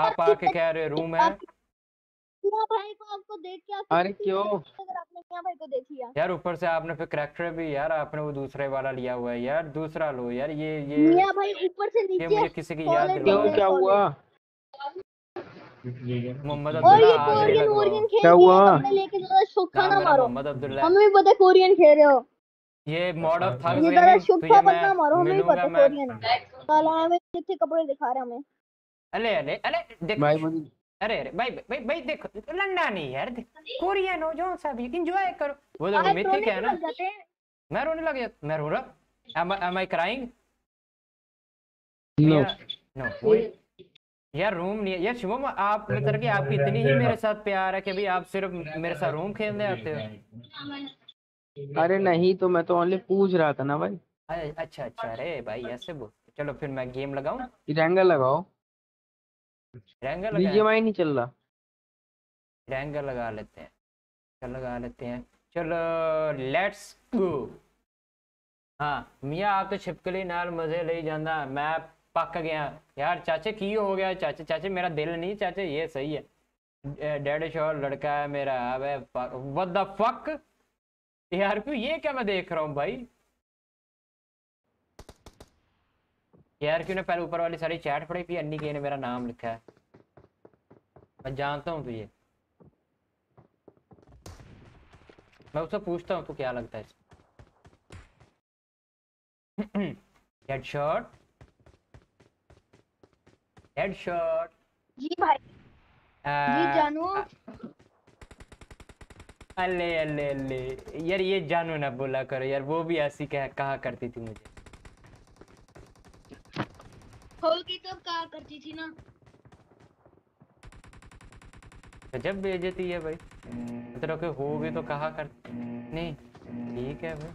आप आके कह रहे रूम है भाई को, आपको देख के आप अरे क्यों अगर आपने मियां भाई को देख लिया यार, ऊपर से आपने फिर कैरेक्टर भी यार आपने वो दूसरे वाला लिया हुआ है यार, दूसरा लो यार। ये ये मियां भाई ऊपर से नीचे, ये मुझे किसी की याद दिलाओ क्या हुआ मोहम्मद अब्दुल्ला? और ये कोरियन कोरियन खेल रहे लेके ज्यादा शोखा ना मारो, हमें भी पता कोरियन खेल रहे हो। ये मॉड ऑफ था, ये ज्यादा शोखा मत ना मारो, हमें भी पता कोरियन साला, हमें कितने कपड़े दिखा रहे हमें। अरे अरे अरे देख भाई, अरे अरे भाई भाई भाई देखो लंडा नहीं यार, कोरियन हो जो सा भी एंजॉय करो। वो देखो मिथि क्या है ना, मैं रोने लग जाता, मैं रो रहा। am am I crying? No no यार रूम नहीं है यार शिवम, आप मतलब कि आपकी इतनी ही मेरे साथ प्यार है कि भाई आप सिर्फ मेरे साथ रूम खेलने आते हो। अरे नहीं तो मैं तो ओनली पूछ रहा था ना भाई। अच्छा अच्छा, अरे भाई ऐसे बोल। चलो फिर मैं गेम लगाऊं, एरेंगल लगाओ। एरेंगल बीजीएमआई नहीं चल रहा, एरेंगल लगा लेते हैं। चल लगा लेते हैं, चलो लेट्स गो। हाँ मियाँ आप तो छिपकली नाल मजे ले जाना, मैं पक गया यार। चाचे की हो गया चाचे, चाचे मेरा दिल नहीं चाचे, ये सही है। डेढ़ शोर लड़का है मेरा, अबे व्हाट द फक यार, क्यों ये क्या मैं देख रहा हूँ भाई। यार क्यों ना पहले ऊपर वाली सारी चैट पड़ी थी, अन्नी के ने मेरा नाम लिखा है, मैं जानता हूँ तुझे। मैं उससे पूछता हूँ तू क्या लगता है। हेड शॉट हेड शॉट जी भाई जी जानू। अल्ले अल्ले अल्ले यार ये जानू ना बोला करो यार, वो भी ऐसी कह कहा करती थी मुझे। होगी तो कहा करती थी ना, जब बेइज्जती है भाई तेरे को। होगी तो कहा करती नहीं, ठीक है भाई।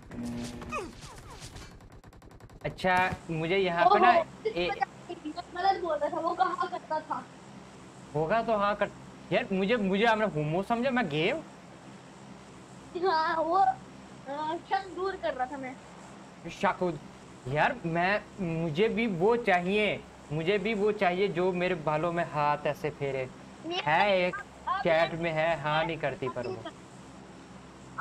अच्छा मुझे यहाँ पे ना गलत बोल रहा था, वो कहा करता था होगा तो हाँ कर यार। मुझे मुझे हमने होमो समझा मैं गेम। हाँ वो शक दूर कर रहा था मैं, शक यार मैं मुझे भी वो चाहिए, मुझे भी वो चाहिए जो मेरे बालों में हाथ ऐसे फेरे। है एक चैट में है, हाँ नहीं करती पर वो।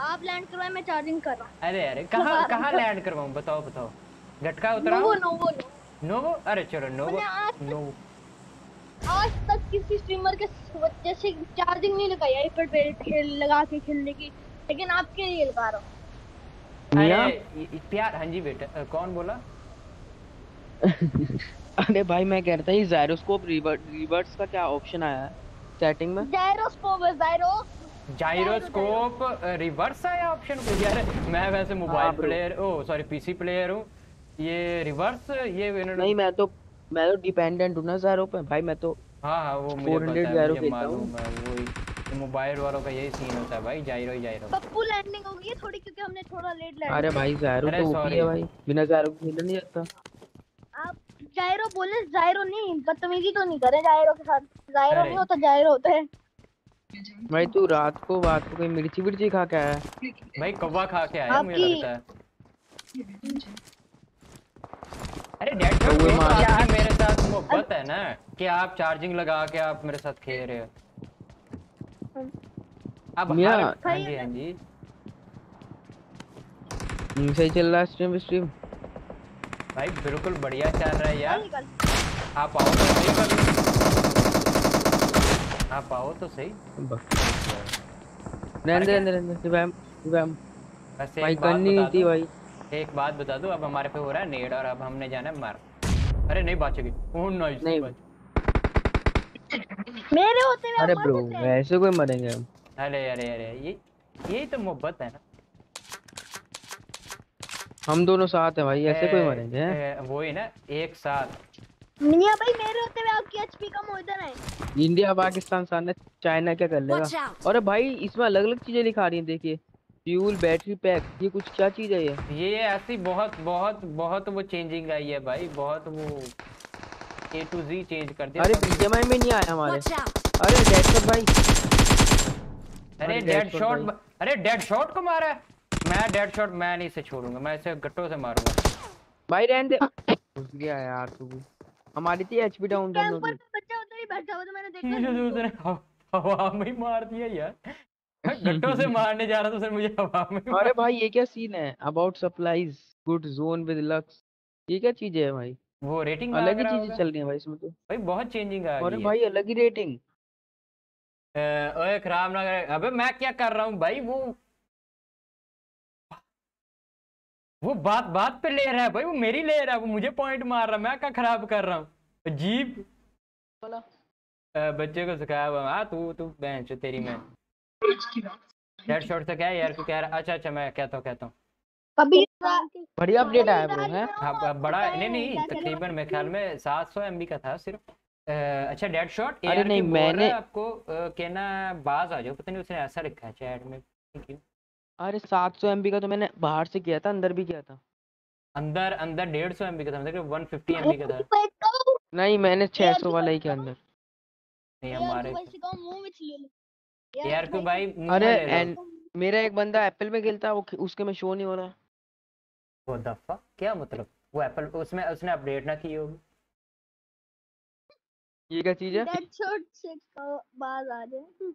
आप लैंड करवाएं, मैं चार्जिंग कर रहा हूँ। अरे अरे कहाँ कहाँ लैंड करवाऊँ बताओ बताओ। झटका उतरा नोवो नोवो नोवो अरे चलो नोवो नोवो। आज तक किसी स्ट्रीमर के बच्चे से चार्जिंग नहीं लगाई है पर खेल लगा के खेलने की, लेकिन आपके लिए लगा रहा हूं। अरे प्यार हां जी बेटा कौन बोला। अरे भाई मैं कह रहा था ये जायरोस्कोप रिवर्स का क्या ऑप्शन आया है सेटिंग में। जायरोस्कोप जायरो जायरोस्कोप रिवर्स आया ऑप्शन को। यार मैं वैसे mobile player oh sorry PC player हूं, ये रिवर्स ये नहीं। मैं तो मैं तो डिपेंडेंट हूं ना ज़ीरो पे भाई, मैं तो हां हां वो मुझे पता है, मुझे मालूम है वो मोबाइल वालों का यही सीन होता है भाई, ज़ीरो ही ज़ीरो। पप्पू लैंडिंग हो गई है थोड़ी क्योंकि हमने थोड़ा लेट लैंड। अरे भाई ज़ीरो तो होती है भाई, बिना ज़ीरो के खेला नहीं जाता। आप ज़ीरो बोले ज़ीरो नहीं, बदतमीजी तो नहीं करे ज़ीरो के साथ। ज़ीरो नहीं होता ज़ीरो होता है भाई। तू रात को बात को कोई मिर्ची मिर्ची खा के आया भाई, कौवा खा के आया मुझे लगता है। अरे डेड तो यार मेरे साथ मोहब्बत है ना कि आप चार्जिंग लगा के आप मेरे साथ खेल रहे हो। अब हां जी हां जी सही चल रहा है स्ट्रीम स्ट्रीम भाई, बिल्कुल बढ़िया चल रहा है यार। आप आओ तो सही कभी, आप आओ तो सही। नरेंद्र नरेंद्र शिवम शिवम भाई गन नहीं थी भाई। एक बात बता दो, अब हमारे पे हो रहा है नेड और अब हमने जाना है मार। अरे नहीं बचेगी ओह नॉइस नहीं मेरे होते हुए। अरे ब्रो ऐसे कोई मरेंगे हम। अरे अरे अरे ये यही तो मोहब्बत है ना, हम दोनों साथ हैं भाई, ऐसे कोई मरेंगे हैं वो ही ना एक साथ। मियां भाई मेरे होते हुए आपकी एचपी कम हो जाना है। इंडिया पाकिस्तान सामने चाइना क्या कर लेगा। अरे भाई इसमें अलग-अलग चीजें लिखा रही हैं देखिए, फ्यूल बैटरी पैक, ये कुछ क्या चीज है ये। ये ऐसी बहुत बहुत बहुत वो चेंजिंग आई है भाई, बहुत वो ए टू जी चेंज कर दिया। अरे बीजेएमआई में नहीं आया हमारे। अरे डेड शॉट भाई, अरे डेड शॉट, अरे डेड शॉट को मारा है। मैं डेड शॉट मैं नहीं इसे छोड़ूंगा, मैं इसे गट्टों से मारूंगा भाई। रहने दे घुस गया यार तू, हमारी थी एचपी डाउन कर दो। बच्चा उधर ही बैठा हुआ तो मैंने देखा, उधर हवा में मार दिया यार। गट्टों से मारने जा रहा था सर मुझे हवा में। अरे भाई ये क्या सीन है, about supplies good zone with lux, ये क्या चीज है भाई। वो रेटिंग अलग ही चीजें चल रही है भाई इसमें तो भाई, बहुत चेंजिंग आ गई है। अरे भाई अलग ही रेटिंग। ओए खराब ना कर, अबे मैं क्या कर रहा हूँ भाई। वो वो बात बात पे ले रहा है भाई, वो मेरी ले रहा है, वो मुझे पॉइंट मार रहा है, मैं क्या खराब कर रहा हूँ। अजीब बच्चे को सिखाया हुआ तू तू बेंच तेरी मैं डेड शॉट से क्या यार तू कह रहा। अच्छा अच्छा मैं कहता हूं कहता हूं अभी बढ़िया अपडेट आया ब्रो है। बड़ा नहीं नहीं तकरीबन मेरे ख्याल में सात सौ एमबी का था सिर्फ, अच्छा डेड शॉट। अरे नहीं मैंने आपको कहना बाज आ जाओ, पता नहीं उसने ऐसा लिखा है चैट में क्यों। अरे सात सौ एमबी का तो मैंने बाहर से किया था, अंदर भी किया था। अंदर अंदर डेढ़ सौ एमबी का था, मतलब एक सौ पचास एमबी का था। नहीं मैंने छह सौ वाला ही किया अंदर। नहीं हमारे यार को भाई। अरे मेरा एक बंदा एप्पल में खेलता है, उसके में शो नहीं हो रहा। वो दफा क्या मतलब, वो एप्पल उसमें उसने अपडेट ना की होगी। ये क्या चीज है? डेड शॉट से बाज आ जाए।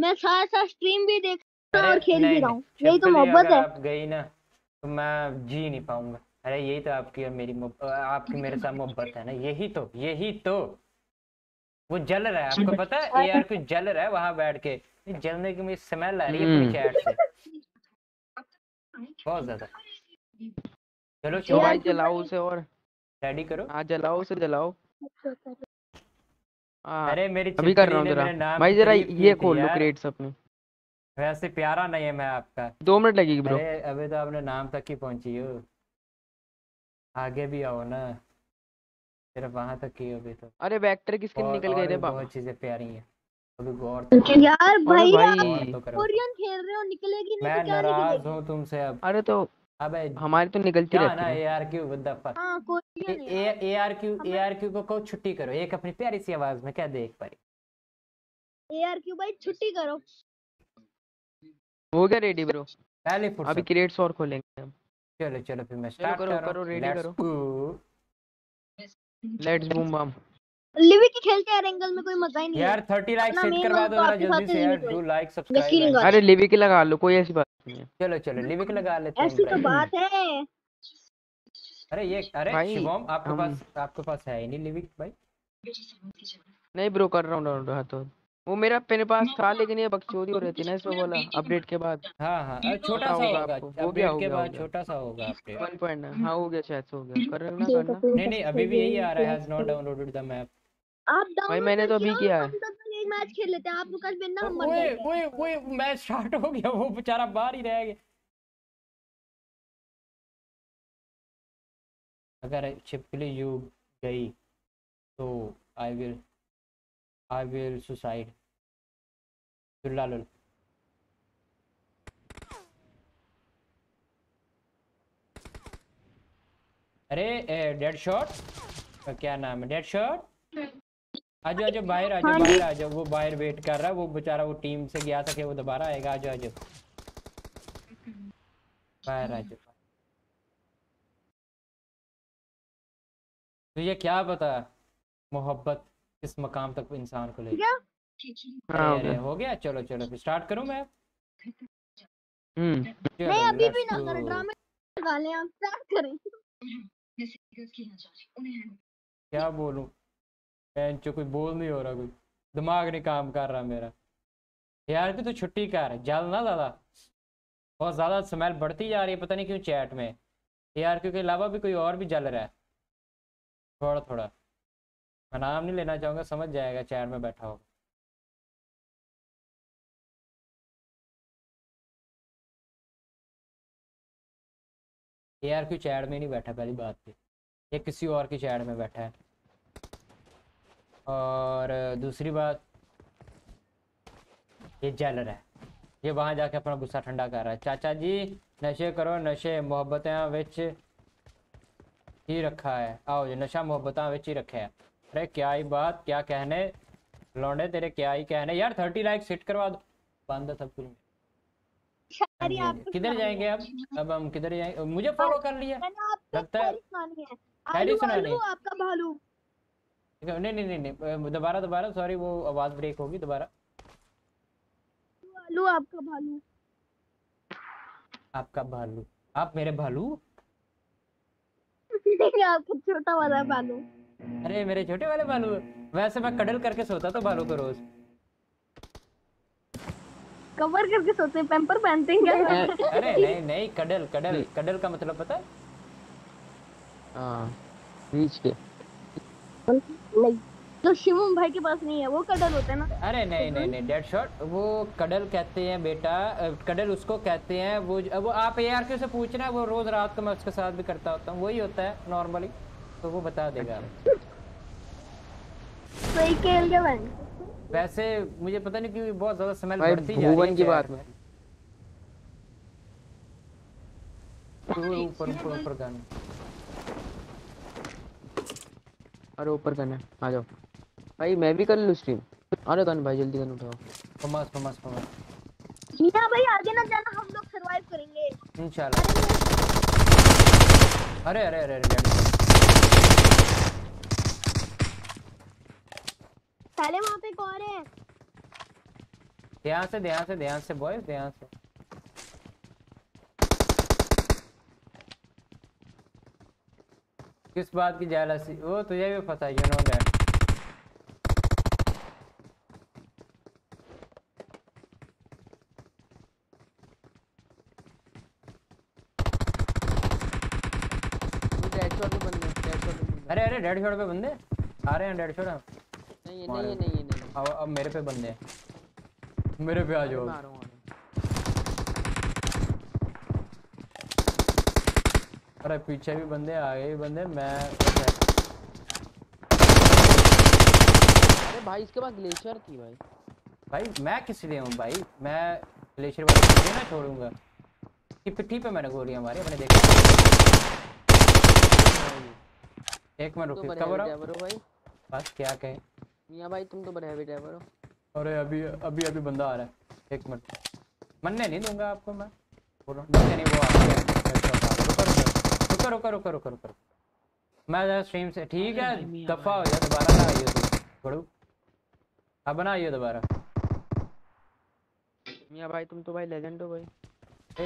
मैं सारा स्ट्रीम भी देख रहा और खेल भी रहा हूं, यही तो मोहब्बत है। आप गई ना तो मैं जी नहीं पाऊंगा। अरे यही तो आपकी और मेरी आपकी मेरे साथ मोहब्बत है ना, यही तो यही तो वो जल रहा है। आपको पता है यार कुछ जल रहा है वहां बैठ के, जलने की मुझे स्मेल आ रही है पूरी चैट से बहुत ज्यादा। चलो चलो जलाओ उसे और रेडी करो। हां जलाओ उसे, जलाओ। अरे मेरी अभी कर रहा हूं जरा भाई, जरा ये खोल लो क्रेट्स अपने। वैसे प्यारा नहीं है मैं आपका। दो मिनट लगेगी ब्रो। अरे अभी तो आपने नाम तक ही पहुंची हो, आगे भी आओ ना, सिर्फ वहां तक ही अभी तो। अरे वेक्टर की स्किन निकल गई रे बाबा, बहुत चीजें प्यारी हैं। अभी गौर तो यार भाई कोरियन खेल रहे हो, निकलेगी नहीं क्या? मैं नाराज हूं तुमसे अब। अरे तो अबे हमारी तो निकलती रहती है ना। A R Q what the fuck। हां कोरियन है। A R Q A R Q को को छुट्टी करो, एक अपनी प्यारी सी आवाज में क्या देख पा रही। A R Q भाई छुट्टी करो। हो गया रेडी ब्रो? पहले फुट अभी क्रेट्स और खोलेंगे हम। चलो चलो फिर मैं स्टार्ट करो, करो रेडी करो। Let's boom bam. लिविक की खेलते हैं एरेंगल में कोई मजा ही नहीं यार। तीस लाइक सेट करवा दो जरा जल्दी से यार, दो लाइक सब्सक्राइब। अरे लिविक लगा लो, कोई ऐसी बात नहीं है। चलो चलो लिविक लगा लेते हैं, ऐसी तो बात है। अरे ये अरे शिवम आपके पास आपके पास है ही नहीं लिविक भाई। नहीं ब्रो कर रहा हूं डाउनलोड। हां तो वो मेरा अपने पास था, लेकिन ये बकचोदी हो रही थी ना, इसमें बोला अपडेट के बाद। हां हां छोटा सा होगा, वो भी अपडेट के बाद छोटा सा होगा अपडेट वन पॉइंट नाइन। हां हो गया शायद, हो गया कर रहा ना करना। नहीं नहीं अभी भी यही आ रहा है, has not downloaded the map. आप भाई मैंने तो अभी किया है। एक मैच खेल लेते हैं आप मुकाश बिना हम मर गए। ओए ओए मैच स्टार्ट हो गया, वो बेचारा बाहर ही रह गया। अगर छिपकली यू गई तो I will I will suicide. चुल्लाल अरे डेड शॉट, क्या नाम है डेड शॉट। आजो आजो बाहर आजो बाहर आजो, वो बाहर वेट कर रहा है वो बेचारा, वो टीम से गया था कि वो दोबारा आएगा। आजो आजो बाहर आजो। तो ये क्या पता मोहब्बत किस मकाम तक इंसान को ले गया। हो गया चलो चलो फिर स्टार्ट करूं मैं। हम्म मैं अभी भी ना कर ड्रामे वाले हम स्टार्ट करें। क्या बोलूं बेंचो, कोई बोल नहीं हो रहा, कोई दिमाग नहीं काम कर रहा मेरा। यार भी तो छुट्टी कर, जल ना ज़्यादा, बहुत ज़्यादा स्मेल बढ़ती जा रही है पता नहीं क्यों चैट में। यार क्योंकि अलावा भी कोई और भी जल रहा है थोड़ा थोड़ा। मैं नाम नहीं लेना चाहूँगा, समझ जाएगा चैट में बैठा हो। यार क्यों चैट में नहीं बैठा पहली बात थी, ये किसी और की चैट में बैठा है। और दूसरी बात ये जल रहा है, ये वहाँ जाके अपना गुस्सा ठंडा कर रहा है। चाचा जी नशे करो, नशे मुहब्बतें विच ही रखा है। आओ जी नशा मुहब्बतें विच ही रखे है। अरे क्या ही बात, क्या कहने लौंडे तेरे, क्या ही कहने। यार थर्टी लाइक सेट करवा दो, बंद है सब कुछ। किधर जाएंगे अब अब हम किधर जाएंगे? मुझे फॉलो कर लिया लगता है। आपका भालू नहीं नहीं नहीं दोबारा दोबारा सॉरी, वो आवाज ब्रेक होगी दोबारा। भालू आपका भालू आपका भालू आप मेरे भालू आपका छोटा वाला भालू। अरे मेरे छोटे वाले भालू, वैसे मैं कडल करके सोता तो भालू को रोज कवर करके सोते, पैम्पर पहनते हैं क्या? अरे नहीं नहीं कडल कडल कडल का मतलब पता है? हां बीच के नहीं तो शिवम भाई के पास नहीं है, वो कडल होता है ना। अरे नहीं नहीं नहीं डेड शॉट, वो कडल कहते हैं बेटा, कडल उसको कहते हैं। वो वो आप A R Q से पूछना है, वो रोज रात को मैं उसके साथ भी करता होता हूँ, वही होता है नॉर्मली, तो वो बता देगा। सही खेल गया भाई। वैसे मुझे पता नहीं क्यों बहुत ज्यादा स्मेल बढ़ती जा रही है भुवन की बात में। तो ऊपर ऊपर ऊपर गन, अरे ऊपर गन है, आ जाओ भाई मैं भी कर लूं स्ट्रीम। अरे गन भाई जल्दी गन उठाओ। कमास कमास कमास मीना भाई आगे ना जाना, हम लोग सरवाइव करेंगे इंशाल्लाह। अरे अरे अरे अरे साले वहां पे कौन है? ध्यान से ध्यान से ध्यान से बॉयज ध्यान से। किस बात की जालसी, वो तुझे भी फंसा यू नो दैट। अरे अरे डेड शॉट पे बंदे आ रहे हैं, डेड शॉट है। नहीं नहीं नहीं नहीं अब अब मेरे पे बंदे हैं, मेरे पे आ जाओ। अरे पीछे भी बंदे आगे भी बंदे। मैं अरे भाई इसके पास ग्लेशियर थी भाई। भाई मैं किस लिए हूँ भाई, मैं ग्लेशियर वाले ना छोड़ूंगा। की पिट्ठी पे मैंने गोलियां मारी अपने, देखा एक मिनट रुक भाई। बस क्या कहें मियां भाई तुम तो बड़े हैवी ड्राइवर हो। अरे अभी अभी अभी बंदा आ रहा है, एक मिनट मरने नहीं दूंगा आपको मैं, बोलो नहीं। वो आ गया, रुको रुको रुको रुको रुको, मैं जरा स्ट्रीम से ठीक है दफा हो जा, दोबारा ना आइयो तू छोड़ू, अब ना आइयो दोबारा। मियां भाई तुम तो भाई लेजेंड हो भाई।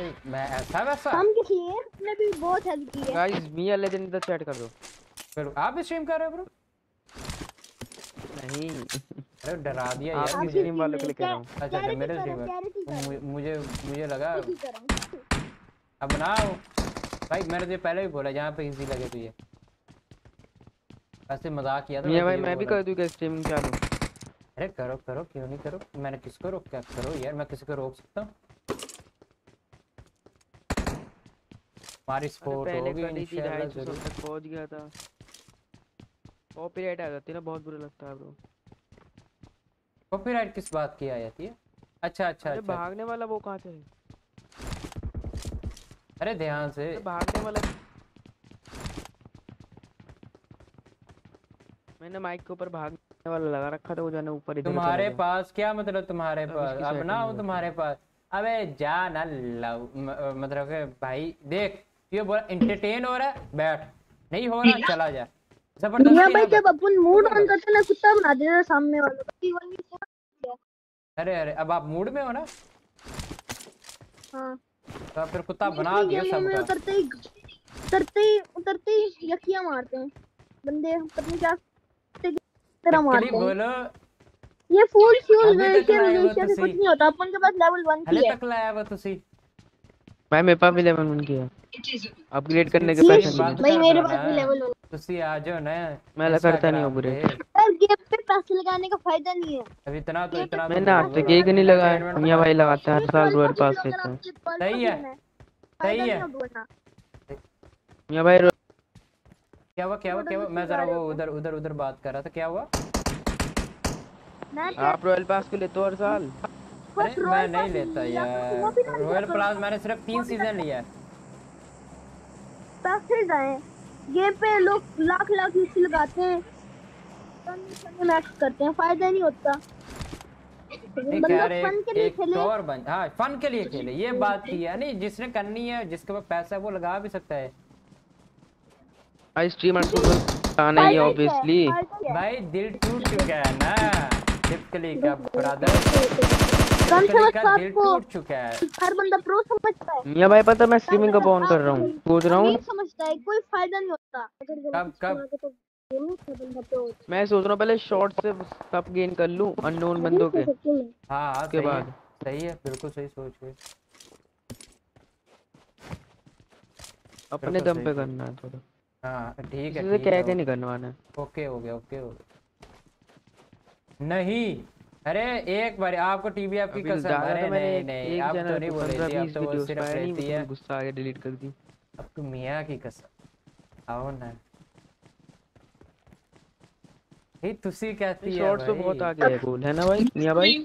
ए मैं ऐसा वैसा हम किस लिए, हमने भी बहुत हेल्प की है गाइस। मियां लेजेंड इधर चैट कर दो फिर। आप भी स्ट्रीम कर रहे हो ब्रो? नहीं अरे डरा दिया यार, मैं स्ट्रीम वालों के लिए कह रहा हूं। अच्छा अच्छा मेरे स्ट्रीम, मुझे मुझे लगा अब ना भाई, मैंने तुझे पहले भी बोला जहां पे इजी लगे तुझे। ऐसे मजाक किया था मैं भाई, मैं भी कर दूंगा स्ट्रीमिंग चालू। अरे करो करो क्यों नहीं करो, मैंने किसको रोक क्या करो यार, मैं किसको रोक सकता हूं। हमारी स्पोर्ट हो गई इंशाल्लाह, जरूर तक पहुंच गया था। कॉपीराइट आ जाती है ना, बहुत बुरा लगता है ब्रो। कॉपीराइट किस बात की आ जाती है? अच्छा अच्छा अरे अच्छा, भागने वाला वो कहां से है? अरे ध्यान से भागने वाला। मैंने माइक के ऊपर भागने वाला लगा रखा था, वो जाने ऊपर इधर। तुम्हारे पास क्या मतलब, तुम्हारे पास अब ना हो तुम्हारे पास। अबे जा ना लव मतलब के भाई, देख ये बोला एंटरटेन हो रहा है, बैठ नहीं हो रहा चला जा। जबरदस्ती भाई जब अपन मूड ऑन करते ना कुत्ता बना देना सामने वालों का। अरे अरे अब आप मूड में हो ना? हां तो फिर कुत्ता बना दिया सबका। उतरते ही उतरते ही उतरते ही यकिया मारते हैं बंदे, पता नहीं क्या तरह मारते हैं। बोलो ये फुल फ्यूल वेस्ट रेशियो से कुछ नहीं होता। अपन के पास लेवल वन की है, अभी तक लाया हुआ तुसी भाई। मेरे पास भी लेवल वन की है, अपग्रेड करने के पैसे भाई मेरे पास भी लेवल वन। तुसी आ जाओ ना, मैं लगाता नहीं हूं बुरे पर। गेम पे पैसे लगाने का फायदा नहीं है अभी, इतना तो इतना मैंने आज तक एक नहीं लगाया। मियां भाई लगाते हैं हर साल रोज पास देते हैं। सही है सही है मियां भाई। क्या हुआ क्या हुआ क्या हुआ? मैं जरा वो उधर उधर उधर बात कर रहा था, क्या हुआ? आप रॉयल पास को लेते हो हर साल? मैं नहीं लेता यार रॉयल पास, मैंने सिर्फ तीन सीजन लिया है। पैसे गए गेम पे, लोग लाख लाख यूसी लगाते हैं, मैक्स करते हैं, फायदा नहीं होता। बंदा फन के लिए खेले और बन, हां फन के लिए खेले, ये बात की है। नहीं जिसने करनी है, जिसके पास पैसा है वो लगा भी सकता है। आई स्ट्रीमर को आना ही ऑब्वियसली भाई, दिल टूट चुका है ना टिपिकली का ब्रदर, कम से कम आपको टूट चुका है। हर बंदा प्रो समझता है मियां भाई, पता मैं स्ट्रीमिंग का ऑन कर रहा हूं, सोच रहा हूं समझता है कोई फायदा नहीं होता। कब कब मैं सोच रहा हूं पहले शॉट से सब गेन कर लूं अननोन बंदों के। हां उसके बाद सही है, बिल्कुल सही सोच है, अपने दम पे करना है थोड़ा। हां ठीक है, इसे कह के नहीं करवाना। ओके हो गया ओके हो गया। नहीं अरे एक बार आपको टीबीएफ की कसम, अरे तो नहीं नहीं आप तो नहीं बोल रहे, आप तो वो सिर्फ रहती है। गुस्सा आ गया डिलीट कर दी। अब तो मियां की कसम आओ ना, ये तुसी कहती है शॉट्स तो बहुत आ गए गोल है ना भाई मियां भाई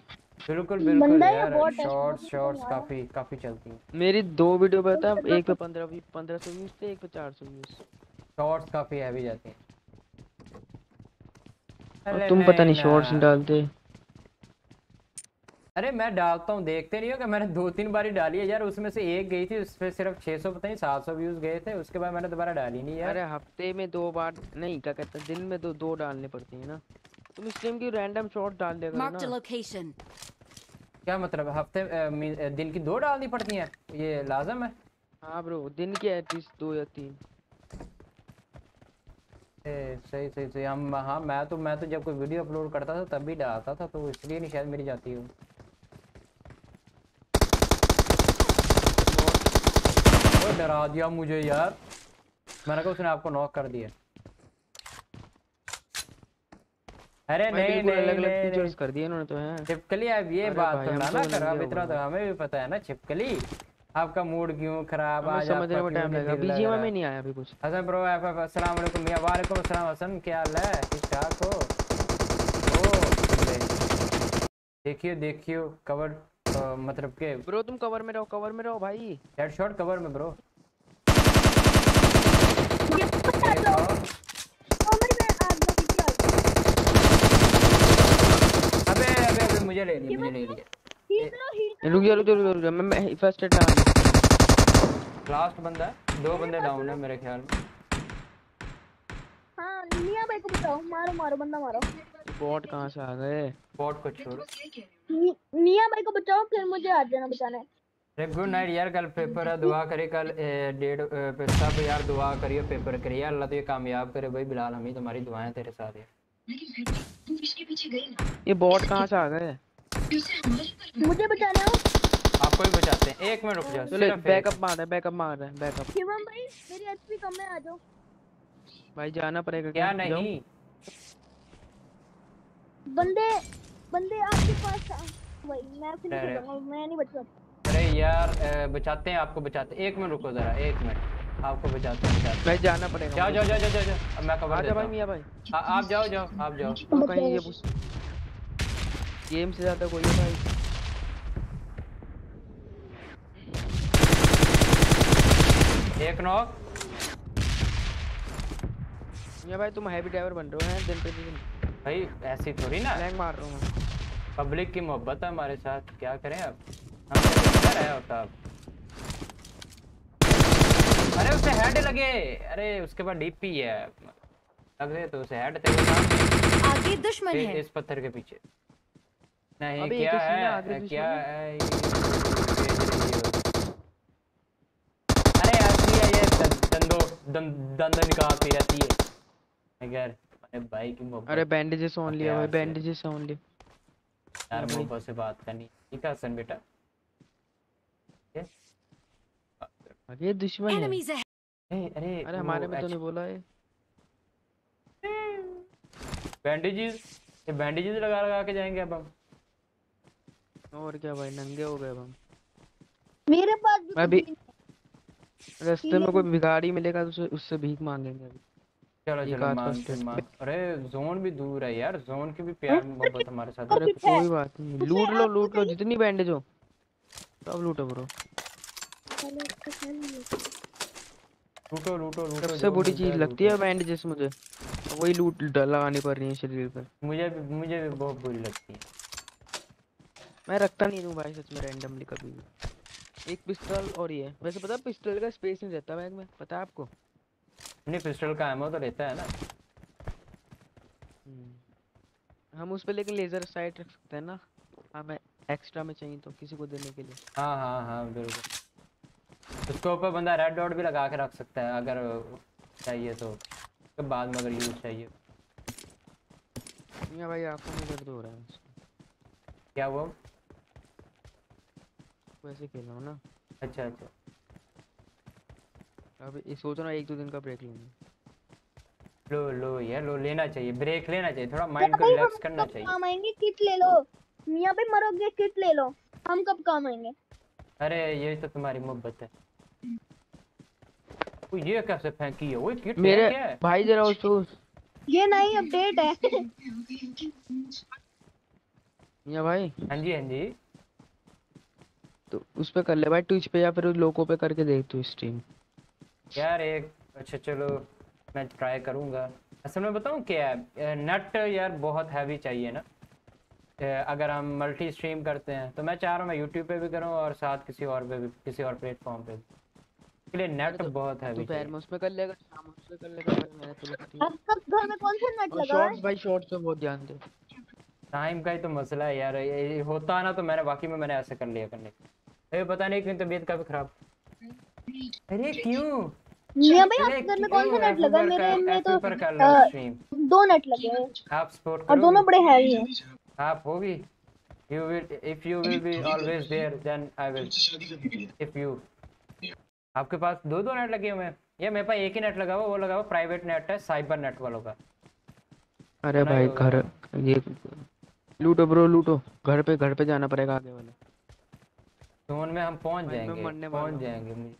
बिल्कुल बिल्कुल यार शॉट्स शॉट्स काफी काफी चलती है। मेरी दो वीडियो पता है एक पे पंद्रह सौ व्यूज थे एक पे चार सौ व्यूज। शॉट्स काफी हैवी जाते हैं तुम पता नहीं शॉट्स नहीं डालते। अरे मैं डालता हूं देखते नहीं हो कि मैंने दो तीन बार डाली है यार उसमें से एक गई थी उस पे सिर्फ छह सौ पता नहीं सात सौ व्यूज गए थे उसके बाद मैंने दोबारा डाली नहीं यार। अरे हफ्ते में दो बार नहीं क्या कहते दिन में दो दो डालने पड़ती है ना। तुम स्ट्रीम की रैंडम शॉट डाल देगा ना। मार्क लोकेशन क्या मतलब हफ्ते दिन की दो डालनी पड़ती है ये लाजम है। हां ब्रो दिन की एटलीस्ट दो या तीन ए, सही सही सही हम हां मैं तो मैं तो जब कोई वीडियो अपलोड करता था तब भी डालता था तो इसलिए नहीं शायद मेरी जाती हो। डरा दिया मुझे यार मैंने कहा उसने आपको नॉक कर दिया। अरे नहीं नहीं अलग-अलग फीचर्स कर दिए इन्होंने तो हैं छिपकली। अब ये बात तो ना खराब इतना तो हमें भी पता है ना छिपकली आपका मूड क्यों खराब आज समझ रहे हो टाइम लगा बीजीएम में नहीं आया अभी कुछ। हसन ब्रो अस्सलाम वालेकुम मियां वालेकुम अस्सलाम हसन क्या हाल है ठीक ठाक हो। ओ देखियो देखियो कवर तो मतलब के ब्रो तुम कवर में रहो कवर में रहो भाई हेडशॉट कवर में ब्रो। ये पता दो कवर में आ जाओ। अबे अबे अबे मुझे ले लिया मुझे ले लिया रुक जा रुक जा रुक जा मैं फर्स्ट एड डाल लास्ट बंदा दो बंदे डाउन है मेरे ख्याल में। हां मियां भाई को बताओ मारो मारो बंदा मारो। बॉट कहां से आ गए बॉट को छोड़ मियां भाई को बचाओ फिर मुझे आ जाना बचाने। अरे गुड नाइट यार कल पेपर है दुआ करे कल डेढ़ पे सब यार दुआ करिए पेपर करिए अल्लाह तुझे कामयाब करे भाई बिलाल हमी तुम्हारी दुआएं तेरे साथ है। तुम किसके पीछे गई ना ये बॉट कहां से आ गए मुझे बचाने आओ आपको ही बचाते हैं एक मिनट रुक जाओ सिर्फ बैकअप मार रहा है बैकअप मार रहा है बैकअप। शिवम भाई मेरी एचपी कम है आ जाओ भाई जाना पड़ेगा क्या नहीं बंदे बंदे आपके पास भाई मैं फिनिश कर दूंगा मैं नहीं बचा। अरे यार बचाते हैं आपको बचाते हैं एक मिनट रुको जरा एक मिनट आपको बचाते हैं भाई जाना पड़ेगा। जाओ जाओ जाओ जाओ अब मैं कवर देता हूं। आ भाई मियां भाई आ, आप जाओ जाओ आप जाओ तो कहीं ये गेम से ज्यादा कोई है भाई। एक नॉक मियां भाई तुम हैवी ड्राइवर बन रहे हो दिन पे दिन भाई ऐसी थोड़ी ना लैग मार रहा हूं। पब्लिक की मोहब्बत है हमारे साथ क्या करें अब हम क्या रहे होता अब। अरे उसे हेड लगे अरे उसके बाद डीपी है लग रहे तो उसे हेड तेरे आगे दुश्मन है इस पत्थर के पीछे नहीं क्या है क्या है। अरे असली है ये दंदो दंदन का पी रहती है मगर भाई की मोहब्बत। अरे बैंडेजेस ओनली है भाई बैंडेजेस ओनली यार मोहब्बत से बात करनी ठीक है हसन बेटा। अरे दुश्मन है ए, अरे अरे हमारे में तो नहीं बोला है बैंडेजेस ये बैंडेजेस लगा लगा के जाएंगे अब हम और क्या भाई नंगे हो गए अब हम। मेरे पास भी मैं भी रास्ते में कोई भिखारी मिलेगा तो उससे भीख मांगेंगे अभी चलो चलो मान मान। अरे जोन भी दूर है यार जोन की भी प्यार मोहब्बत हमारे साथ। अरे कोई बात नहीं लूट लो लूट लो जितनी बैंडेज हो सब लूटो ब्रो लूटो लूटो लूटो। सबसे बड़ी चीज लगती है बैंडेजेस मुझे वही लूट लगानी पड़ रही है शरीर पर मुझे भी मुझे भी बहुत बुरी लगती है। मैं रखता नहीं हूं भाई सच में रैंडमली कभी भी एक पिस्टल और ये वैसे पता है पिस्टल का स्पेस नहीं रहता बैग में पता है आपको नहीं पिस्टल का एमो तो लेता है ना हम उस पे लेकिन लेजर साइट रख सकते हैं ना हमें एक्स्ट्रा में चाहिए तो किसी को देने के लिए। हाँ हाँ हाँ बिल्कुल उसके ऊपर बंदा रेड डॉट भी लगा के रख सकता है अगर चाहिए तो उसके बाद में अगर यूज चाहिए। मियां भाई आंखों में दर्द हो रहा है क्या हुआ वैसे खेल रहा हूँ ना। अच्छा अच्छा अब सोच रहा हूं एक दो दिन का ब्रेक लूंगा। लो लो यार लो लेना चाहिए ब्रेक लेना चाहिए थोड़ा माइंड को रिलैक्स करना चाहिए। हम आएंगे किट ले लो मियां भाई मरोगे किट ले लो हम कब काम आएंगे। अरे ये तो तुम्हारी मोहब्बत है वो ये कैसे फेंकी है वो किट मेरे क्या है भाई जरा उसको ये नहीं अपडेट है। या भाई हाँ जी हाँ जी तो उस पे कर ले भाई, ट्विच पे या फिर लोको पे करके देख तू स्ट्रीम यार एक। अच्छा चलो मैं ट्राई करूंगा। असल में बताऊं क्या नेट यार बहुत हैवी चाहिए ना, अगर हम मल्टी स्ट्रीम करते हैं तो मैं चाह रहा हूँ मैं यूट्यूब पे भी करूँ और साथ किसी और पे भी, किसी और प्लेटफॉर्म पे के लिए नेट तो बहुत हैवी है। दोपहर में उसमें कर लेगा, शाम उसमें कर लेगा। मैंने तो अब घर में कौन सा नेट लगा है? शॉर्ट्स भाई शॉर्ट्स पे बहुत ध्यान दे। टाइम का ही तो मसला है यार, ये होता ना तो मैंने बाकी में मैंने ऐसे कर लिया करने का, ये पता नहीं क्यों तबीयत काफी खराब। अरे क्यों मियां भाई आप घर में कौन सा नेट लगा? मेरे इनमें तो दो नेट लगे हैं आप सपोर्ट और दोनों बड़े हैवी हैं। आप होगी you will if you will be always there then I will if you. आपके पास दो दो नेट लगे हुए हैं? ये मेरे पास एक ही नेट लगा हुआ, वो लगा हुआ प्राइवेट नेट है साइबर नेट वालों का। अरे भाई घर ये लूटो ब्रो लूटो, घर पे घर पे जाना पड़ेगा आगे वाले जोन में। हम पहुंच जाएंगे पहुंच जाएंगे मुझे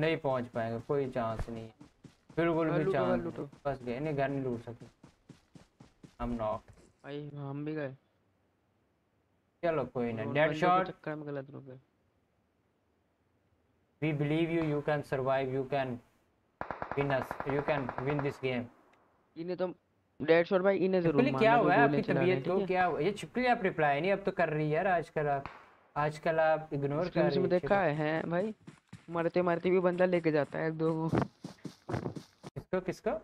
नहीं पहुंच पाएंगे, कोई चांस नहीं है बिल्कुल भी चांस। बस गए नहीं घर नहीं लूट सके हम नॉक भाई, हम भी गए। चलो कोई ना, डेड शॉट चक्कर में गलत हो गए। We believe you, you can survive, you can win us, you can win this game. इन्हें तो डेड शॉट भाई इन्हें जरूर मारना। क्या हुआ आपकी तबीयत को? क्या हुआ ये छिपकली? आप रिप्लाई नहीं अब तो कर रही है यार आजकल। आप आजकल आप इग्नोर कर रहे हो। देखा है भाई मरते मरते भी बंदा लेके जाता है दो। किसको किसको?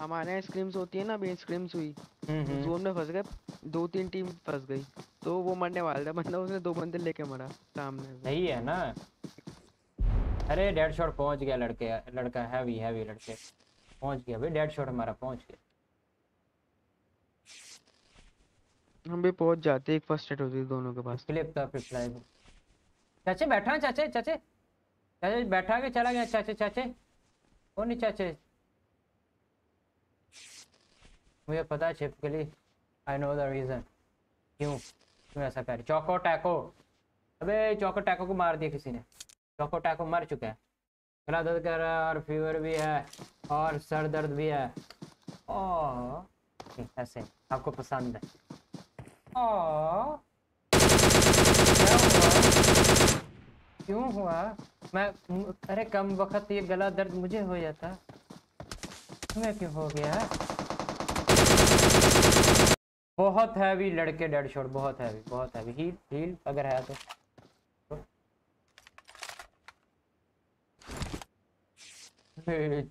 हमारे स्क्रीम्स होती है ना, अभी स्क्रीम्स हुई जोन में फंस गए, दो तीन टीम फंस गई तो वो मरने वाला था बंदा, उसने दो बंदे लेके मरा सामने, नहीं है ना। अरे डेड शॉट पहुंच गया लड़के, लड़का हैवी हैवी लड़के पहुंच गया भाई, डेड शॉट हमारा पहुंच गया। हम भी पहुंच जाते, एक फर्स्ट एड होती दोनों के पास। क्लिप था फिर फ्लाई। चाचे बैठा है, चाचे चाचे चाचे बैठा के चला गया। चाचे चाचे वो नहीं चाचे मुझे पता है छिपकली, आई नो द रीजन क्यों तुम ऐसा कर। चौको टैको, अबे चौको टैको को मार दिया किसी ने। चौको टैको मर चुका है, गला दर्द कर रहा है और फीवर भी है और सर दर्द भी है। ओ ऐसे आपको पसंद है। ओ क्यों हुआ? मैं अरे कम वक्त ये गला दर्द मुझे हो जाता, तुम्हें क्यों हो गया? बहुत हैवी लड़के डेड शॉट, बहुत हैवी बहुत हैवी। हील हील अगर है तो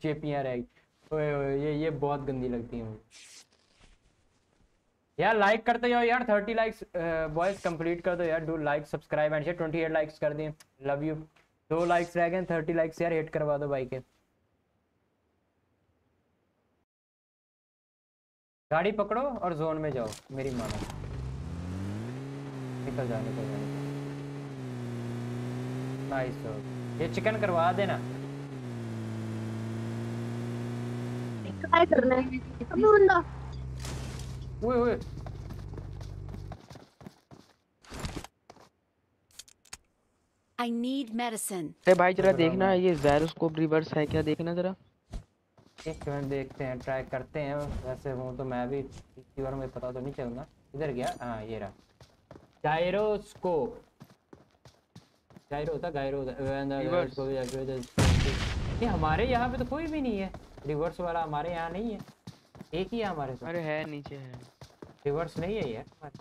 चेपियां रहेगी। ओए ओए ये ये बहुत गंदी लगती है मुझे। यार लाइक करते जाओ यार, थर्टी लाइक्स बॉयज कंप्लीट कर दो यार। Do like subscribe and share. Twenty eight likes कर दें, लव यू। दो लाइक्स रह गए, थर्टी लाइक्स यार हिट करवा दो भाई के। गाड़ी पकड़ो और जोन में जाओ, मेरी मानो। निकल जा निकल जा। नाइस, ये चिकन करवा देना। क्या करना है अब बंदा? ओए ओए आई नीड मेडिसिन। अरे भाई जरा देखना ये जायरोस्कोप रिवर्स है क्या, देखना जरा। एक मिनट देखते हैं, ट्राई करते हैं। वैसे हूँ तो मैं भी इसी बार मुझे पता तो नहीं चलना। इधर गया, हाँ ये रहा जायरोस्कोप। जायरो होता गायरो होता। हमारे यहाँ पे तो कोई भी नहीं है रिवर्स वाला, हमारे यहाँ नहीं है, एक ही है हमारे साथ। अरे है नीचे है, रिवर्स नहीं है यार।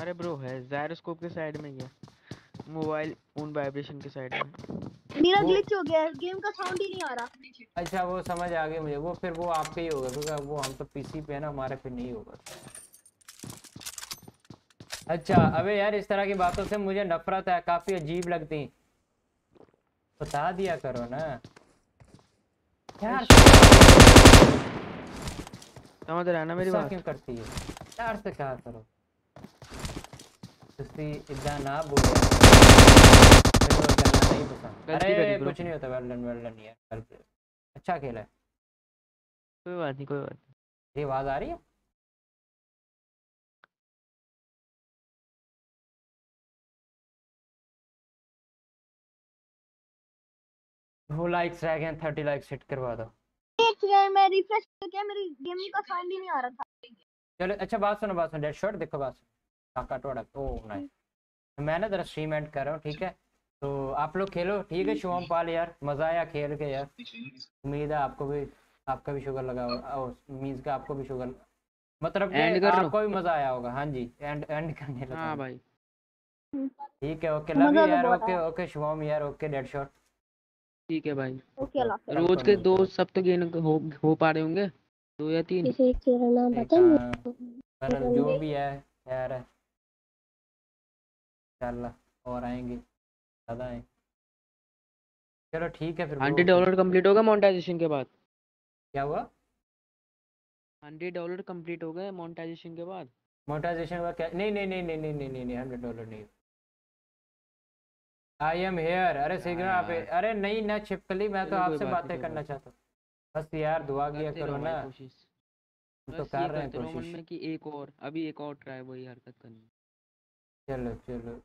अरे ब्रो है जायरोस्कोप के साइड में, ये मोबाइल ऑन वाइब्रेशन के साइड में। मेरा ग्लिच हो गया, गेम का साउंड ही नहीं आ रहा। अच्छा वो समझ आ गया मुझे, वो फिर वो आपके ही होगा क्योंकि वो हम तो पीसी पे है ना, हमारे पे नहीं होगा। अच्छा अबे यार इस तरह की बातों से मुझे नफरत है, काफी अजीब लगती, बता दिया करो ना यार। समझ रहा है ना मेरी बात? क्यों करती है यार से क्या करो, तुसी इतना ना बोलो। अरे कुछ नहीं होता, वेल्डन वेल्डन यार अच्छा खेला है। कोई बात नहीं कोई बात नहीं। ये आवाज आ रही है? दो लाइक्स रह गए, थर्टी लाइक्स हिट करवा दो। किया, मैं रिफ्रेश किया, मेरी गेमिंग का साउंड ही नहीं आ रहा था। चलो अच्छा बात सुनो, बात सुनो, डेड शॉट देखो, बात सुनो काका टोड़ा। Oh nice. मैं ना जरा स्ट्रीम एंड कर रहा हूँ, ठीक है? तो आप लोग खेलो, ठीक है? शुभम पाल यार, मजा आया खेल के यार। उम्मीद है आपको भी, आपका भी शुगर लगा होगा, मींस का आपको भी शुगर, मतलब आपको भी मजा आया होगा। हाँ जी, एंड एंड करने लगा। हाँ भाई ठीक है, ओके लव यार, ओके ओके शुभम यार, ओके डेड शॉट, ठीक है भाई ओके। रोज के दो सब तो गेन हो हो पा रहे होंगे, दो या तीन, किसी के नाम पता नहीं, जो भी है यार। चल और आएंगे, ज्यादा आएंगे। चलो ठीक है फिर। हंड्रेड डॉलर कंप्लीट होगा मोनेटाइजेशन के बाद। क्या हुआ? हंड्रेड डॉलर कंप्लीट हो गए मोनेटाइजेशन के बाद। मोनेटाइजेशन के बाद क्या? नहीं नहीं नहीं नहीं नहीं नहीं नहीं हंड्रेड डॉलर नहीं। I am here. अरे सिग्नल आप, अरे नहीं ना छिपकली, मैं तो आपसे बातें करना चाहता हूँ बस यार, दुआ किया करो ना, तो कर रहे हैं कोशिश में कि एक और, अभी एक और ट्राई, वही हरकत करनी। चलो चलो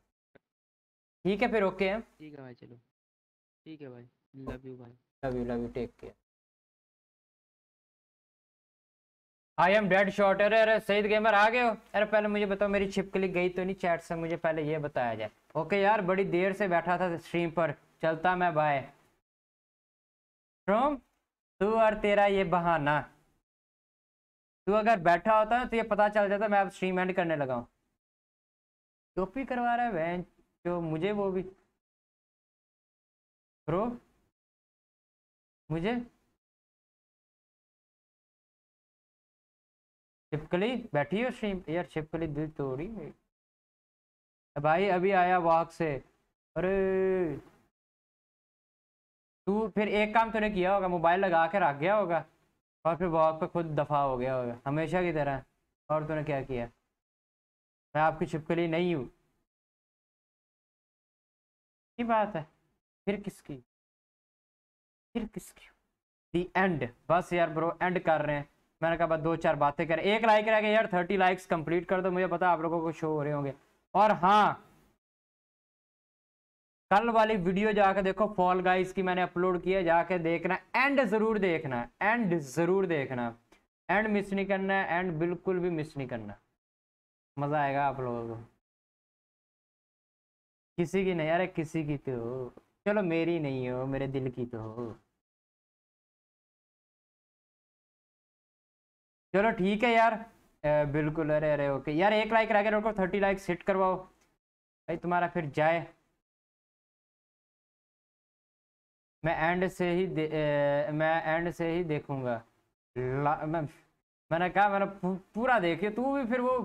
ठीक है फिर, ओके है ठीक है भाई, चलो ठीक है भाई, लव यू भाई, love you love you, take care. I am dead shot. अरे अरे सईद गेमर आ गए हो? अरे पहले मुझे बताओ मेरी छिपकली गई तो नहीं चैट से, मुझे पहले ये बताया जाए। ओके यार, बड़ी देर से बैठा था स्ट्रीम पर, चलता मैं बाय। फ्रॉम तू और तेरा ये बहाना, तू अगर बैठा होता ना तो ये पता चल जाता मैं अब स्ट्रीम एंड करने लगा हूँ। टोपी करवा रहा है वैन जो मुझे, वो भी ब्रो मुझे छिपकली बैठी हो स्ट्रीम यार, छिपकली दिल तोड़ी भाई। अभी आया वॉक से। अरे तू फिर एक काम तूने किया होगा, मोबाइल लगा के रख गया होगा और फिर वॉक पे खुद दफा हो गया होगा हमेशा की तरह। और तूने क्या किया? मैं आपकी छिपकली नहीं हूँ। की बात है फिर किसकी, फिर किसकी? The end. बस यार ब्रो एंड कर रहे हैं, मैंने कहा बस दो चार बातें करें। एक लाइक रह गया यार, थर्टी लाइक्स कंप्लीट कर दो, मुझे पता आप लोगों को शो हो रहे होंगे। और हाँ, कल वाली वीडियो जाके देखो फॉल गाइस की, मैंने अपलोड किया, जाके देखना, एंड जरूर देखना, एंड जरूर देखना, एंड मिस नहीं करना, एंड बिल्कुल भी मिस नहीं करना, मजा आएगा आप लोगों को। किसी की नहीं यार, किसी की तो हो, चलो मेरी नहीं हो, मेरे दिल की तो हो। चलो ठीक है यार, ए, बिल्कुल। अरे अरे ओके यार, एक लाइक रह गया, थर्टी लाइक हिट करवाओ भाई, तुम्हारा फिर जाए। मैं एंड से ही दे, ए, मैं एंड से ही देखूंगा। मैं, मैंने कहा मैंने पू, पूरा देखे, तू भी फिर वो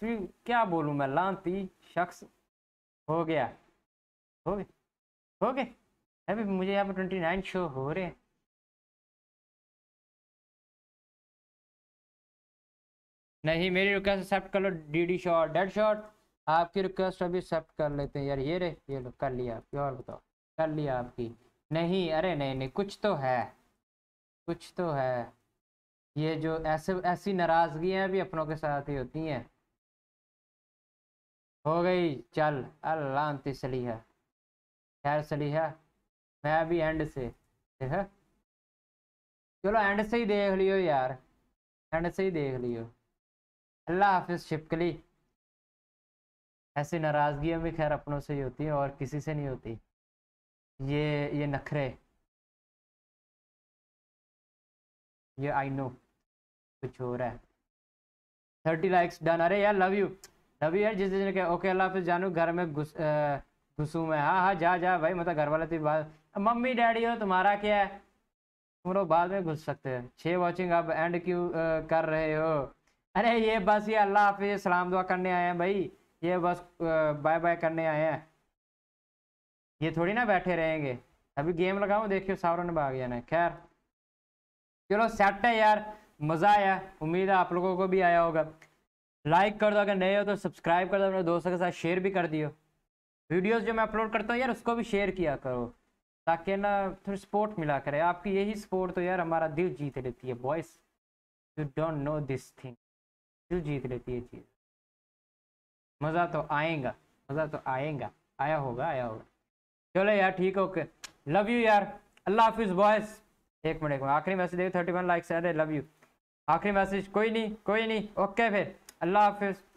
तू, क्या बोलूं मैं, लांती शख्स हो गया, हो गए हो गए। अभी मुझे यहाँ पर ट्वेंटी नाइन शो हो रहे हैं। नहीं मेरी रिक्वेस्ट एक्सेप्ट कर लो डीडी शॉट, डेड शॉट आपकी रिक्वेस्ट अभी एक्सेप्ट कर लेते हैं यार। ये रे ये लो, कर लिया आपकी, और बताओ कर लिया आपकी। नहीं अरे नहीं नहीं कुछ तो है, कुछ तो है। ये जो ऐसे ऐसी नाराज़गियाँ भी अपनों के साथ ही होती हैं। हो गई चल अल्लाह सलीहा, खैर सलीहा। मैं अभी एंड से देखा, चलो एंड से ही देख लियो यार, एंड से ही देख लियो। अल्लाह हाफिज़ छिपकली। ऐसी नाराज़गियाँ भी खैर अपनों से ही होती है और किसी से नहीं होती, ये ये नखरे, ये आई नो कुछ हो रहा है। Thirty likes done. अरे यार लव यू लव यू यार, जिस दिन कहा ओके अल्लाह हाफिज़ जानू, घर में घुस घुसूँ मैं। हाँ हाँ जा जा भाई, मतलब घर वाले तो बात, मम्मी डैडी हो तुम्हारा क्या है, तुम लोग बाद में घुस सकते हो। छः वॉचिंग, आप एंड क्यों कर रहे हो? अरे ये बस ये अल्लाह हाफिज़ सलाम दुआ करने आए हैं भाई, ये बस बाय बाय करने आए हैं, ये थोड़ी ना बैठे रहेंगे। अभी गेम लगाऊं, देखियो सावरों ने भाग जाना है। खैर चलो सेट है यार, मज़ा आया, उम्मीद है आप लोगों को भी आया होगा। लाइक कर दो अगर नए हो तो, सब्सक्राइब कर दो, अपने दोस्तों के साथ शेयर भी कर दियो। वीडियोज़ जो मैं अपलोड करता हूँ यार उसको भी शेयर किया करो, ताकि ना थोड़ी सपोर्ट मिला करे। आपकी यही सपोर्ट तो यार हमारा दिल जीत लेती है boys, you don't know this thing, जीत लेती है चीज। मज़ा तो आएगा, मज़ा तो आएगा, आया होगा आया होगा। चलो यार ठीक है, ओके लव यू यार, अल्लाह हाफिज़ बॉयज़। एक मिनट एक मिनट आखिरी मैसेज देखो थर्टी वन लाइक्स, अरे लव यू। आखिरी मैसेज कोई नहीं कोई नहीं, ओके फिर अल्लाह हाफिज।